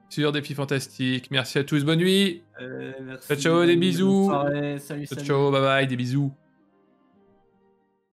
sur Défis Fantastiques. Merci à tous, bonne nuit. Merci. Ciao, des bisous. Salut, ciao, bye bye, des bisous.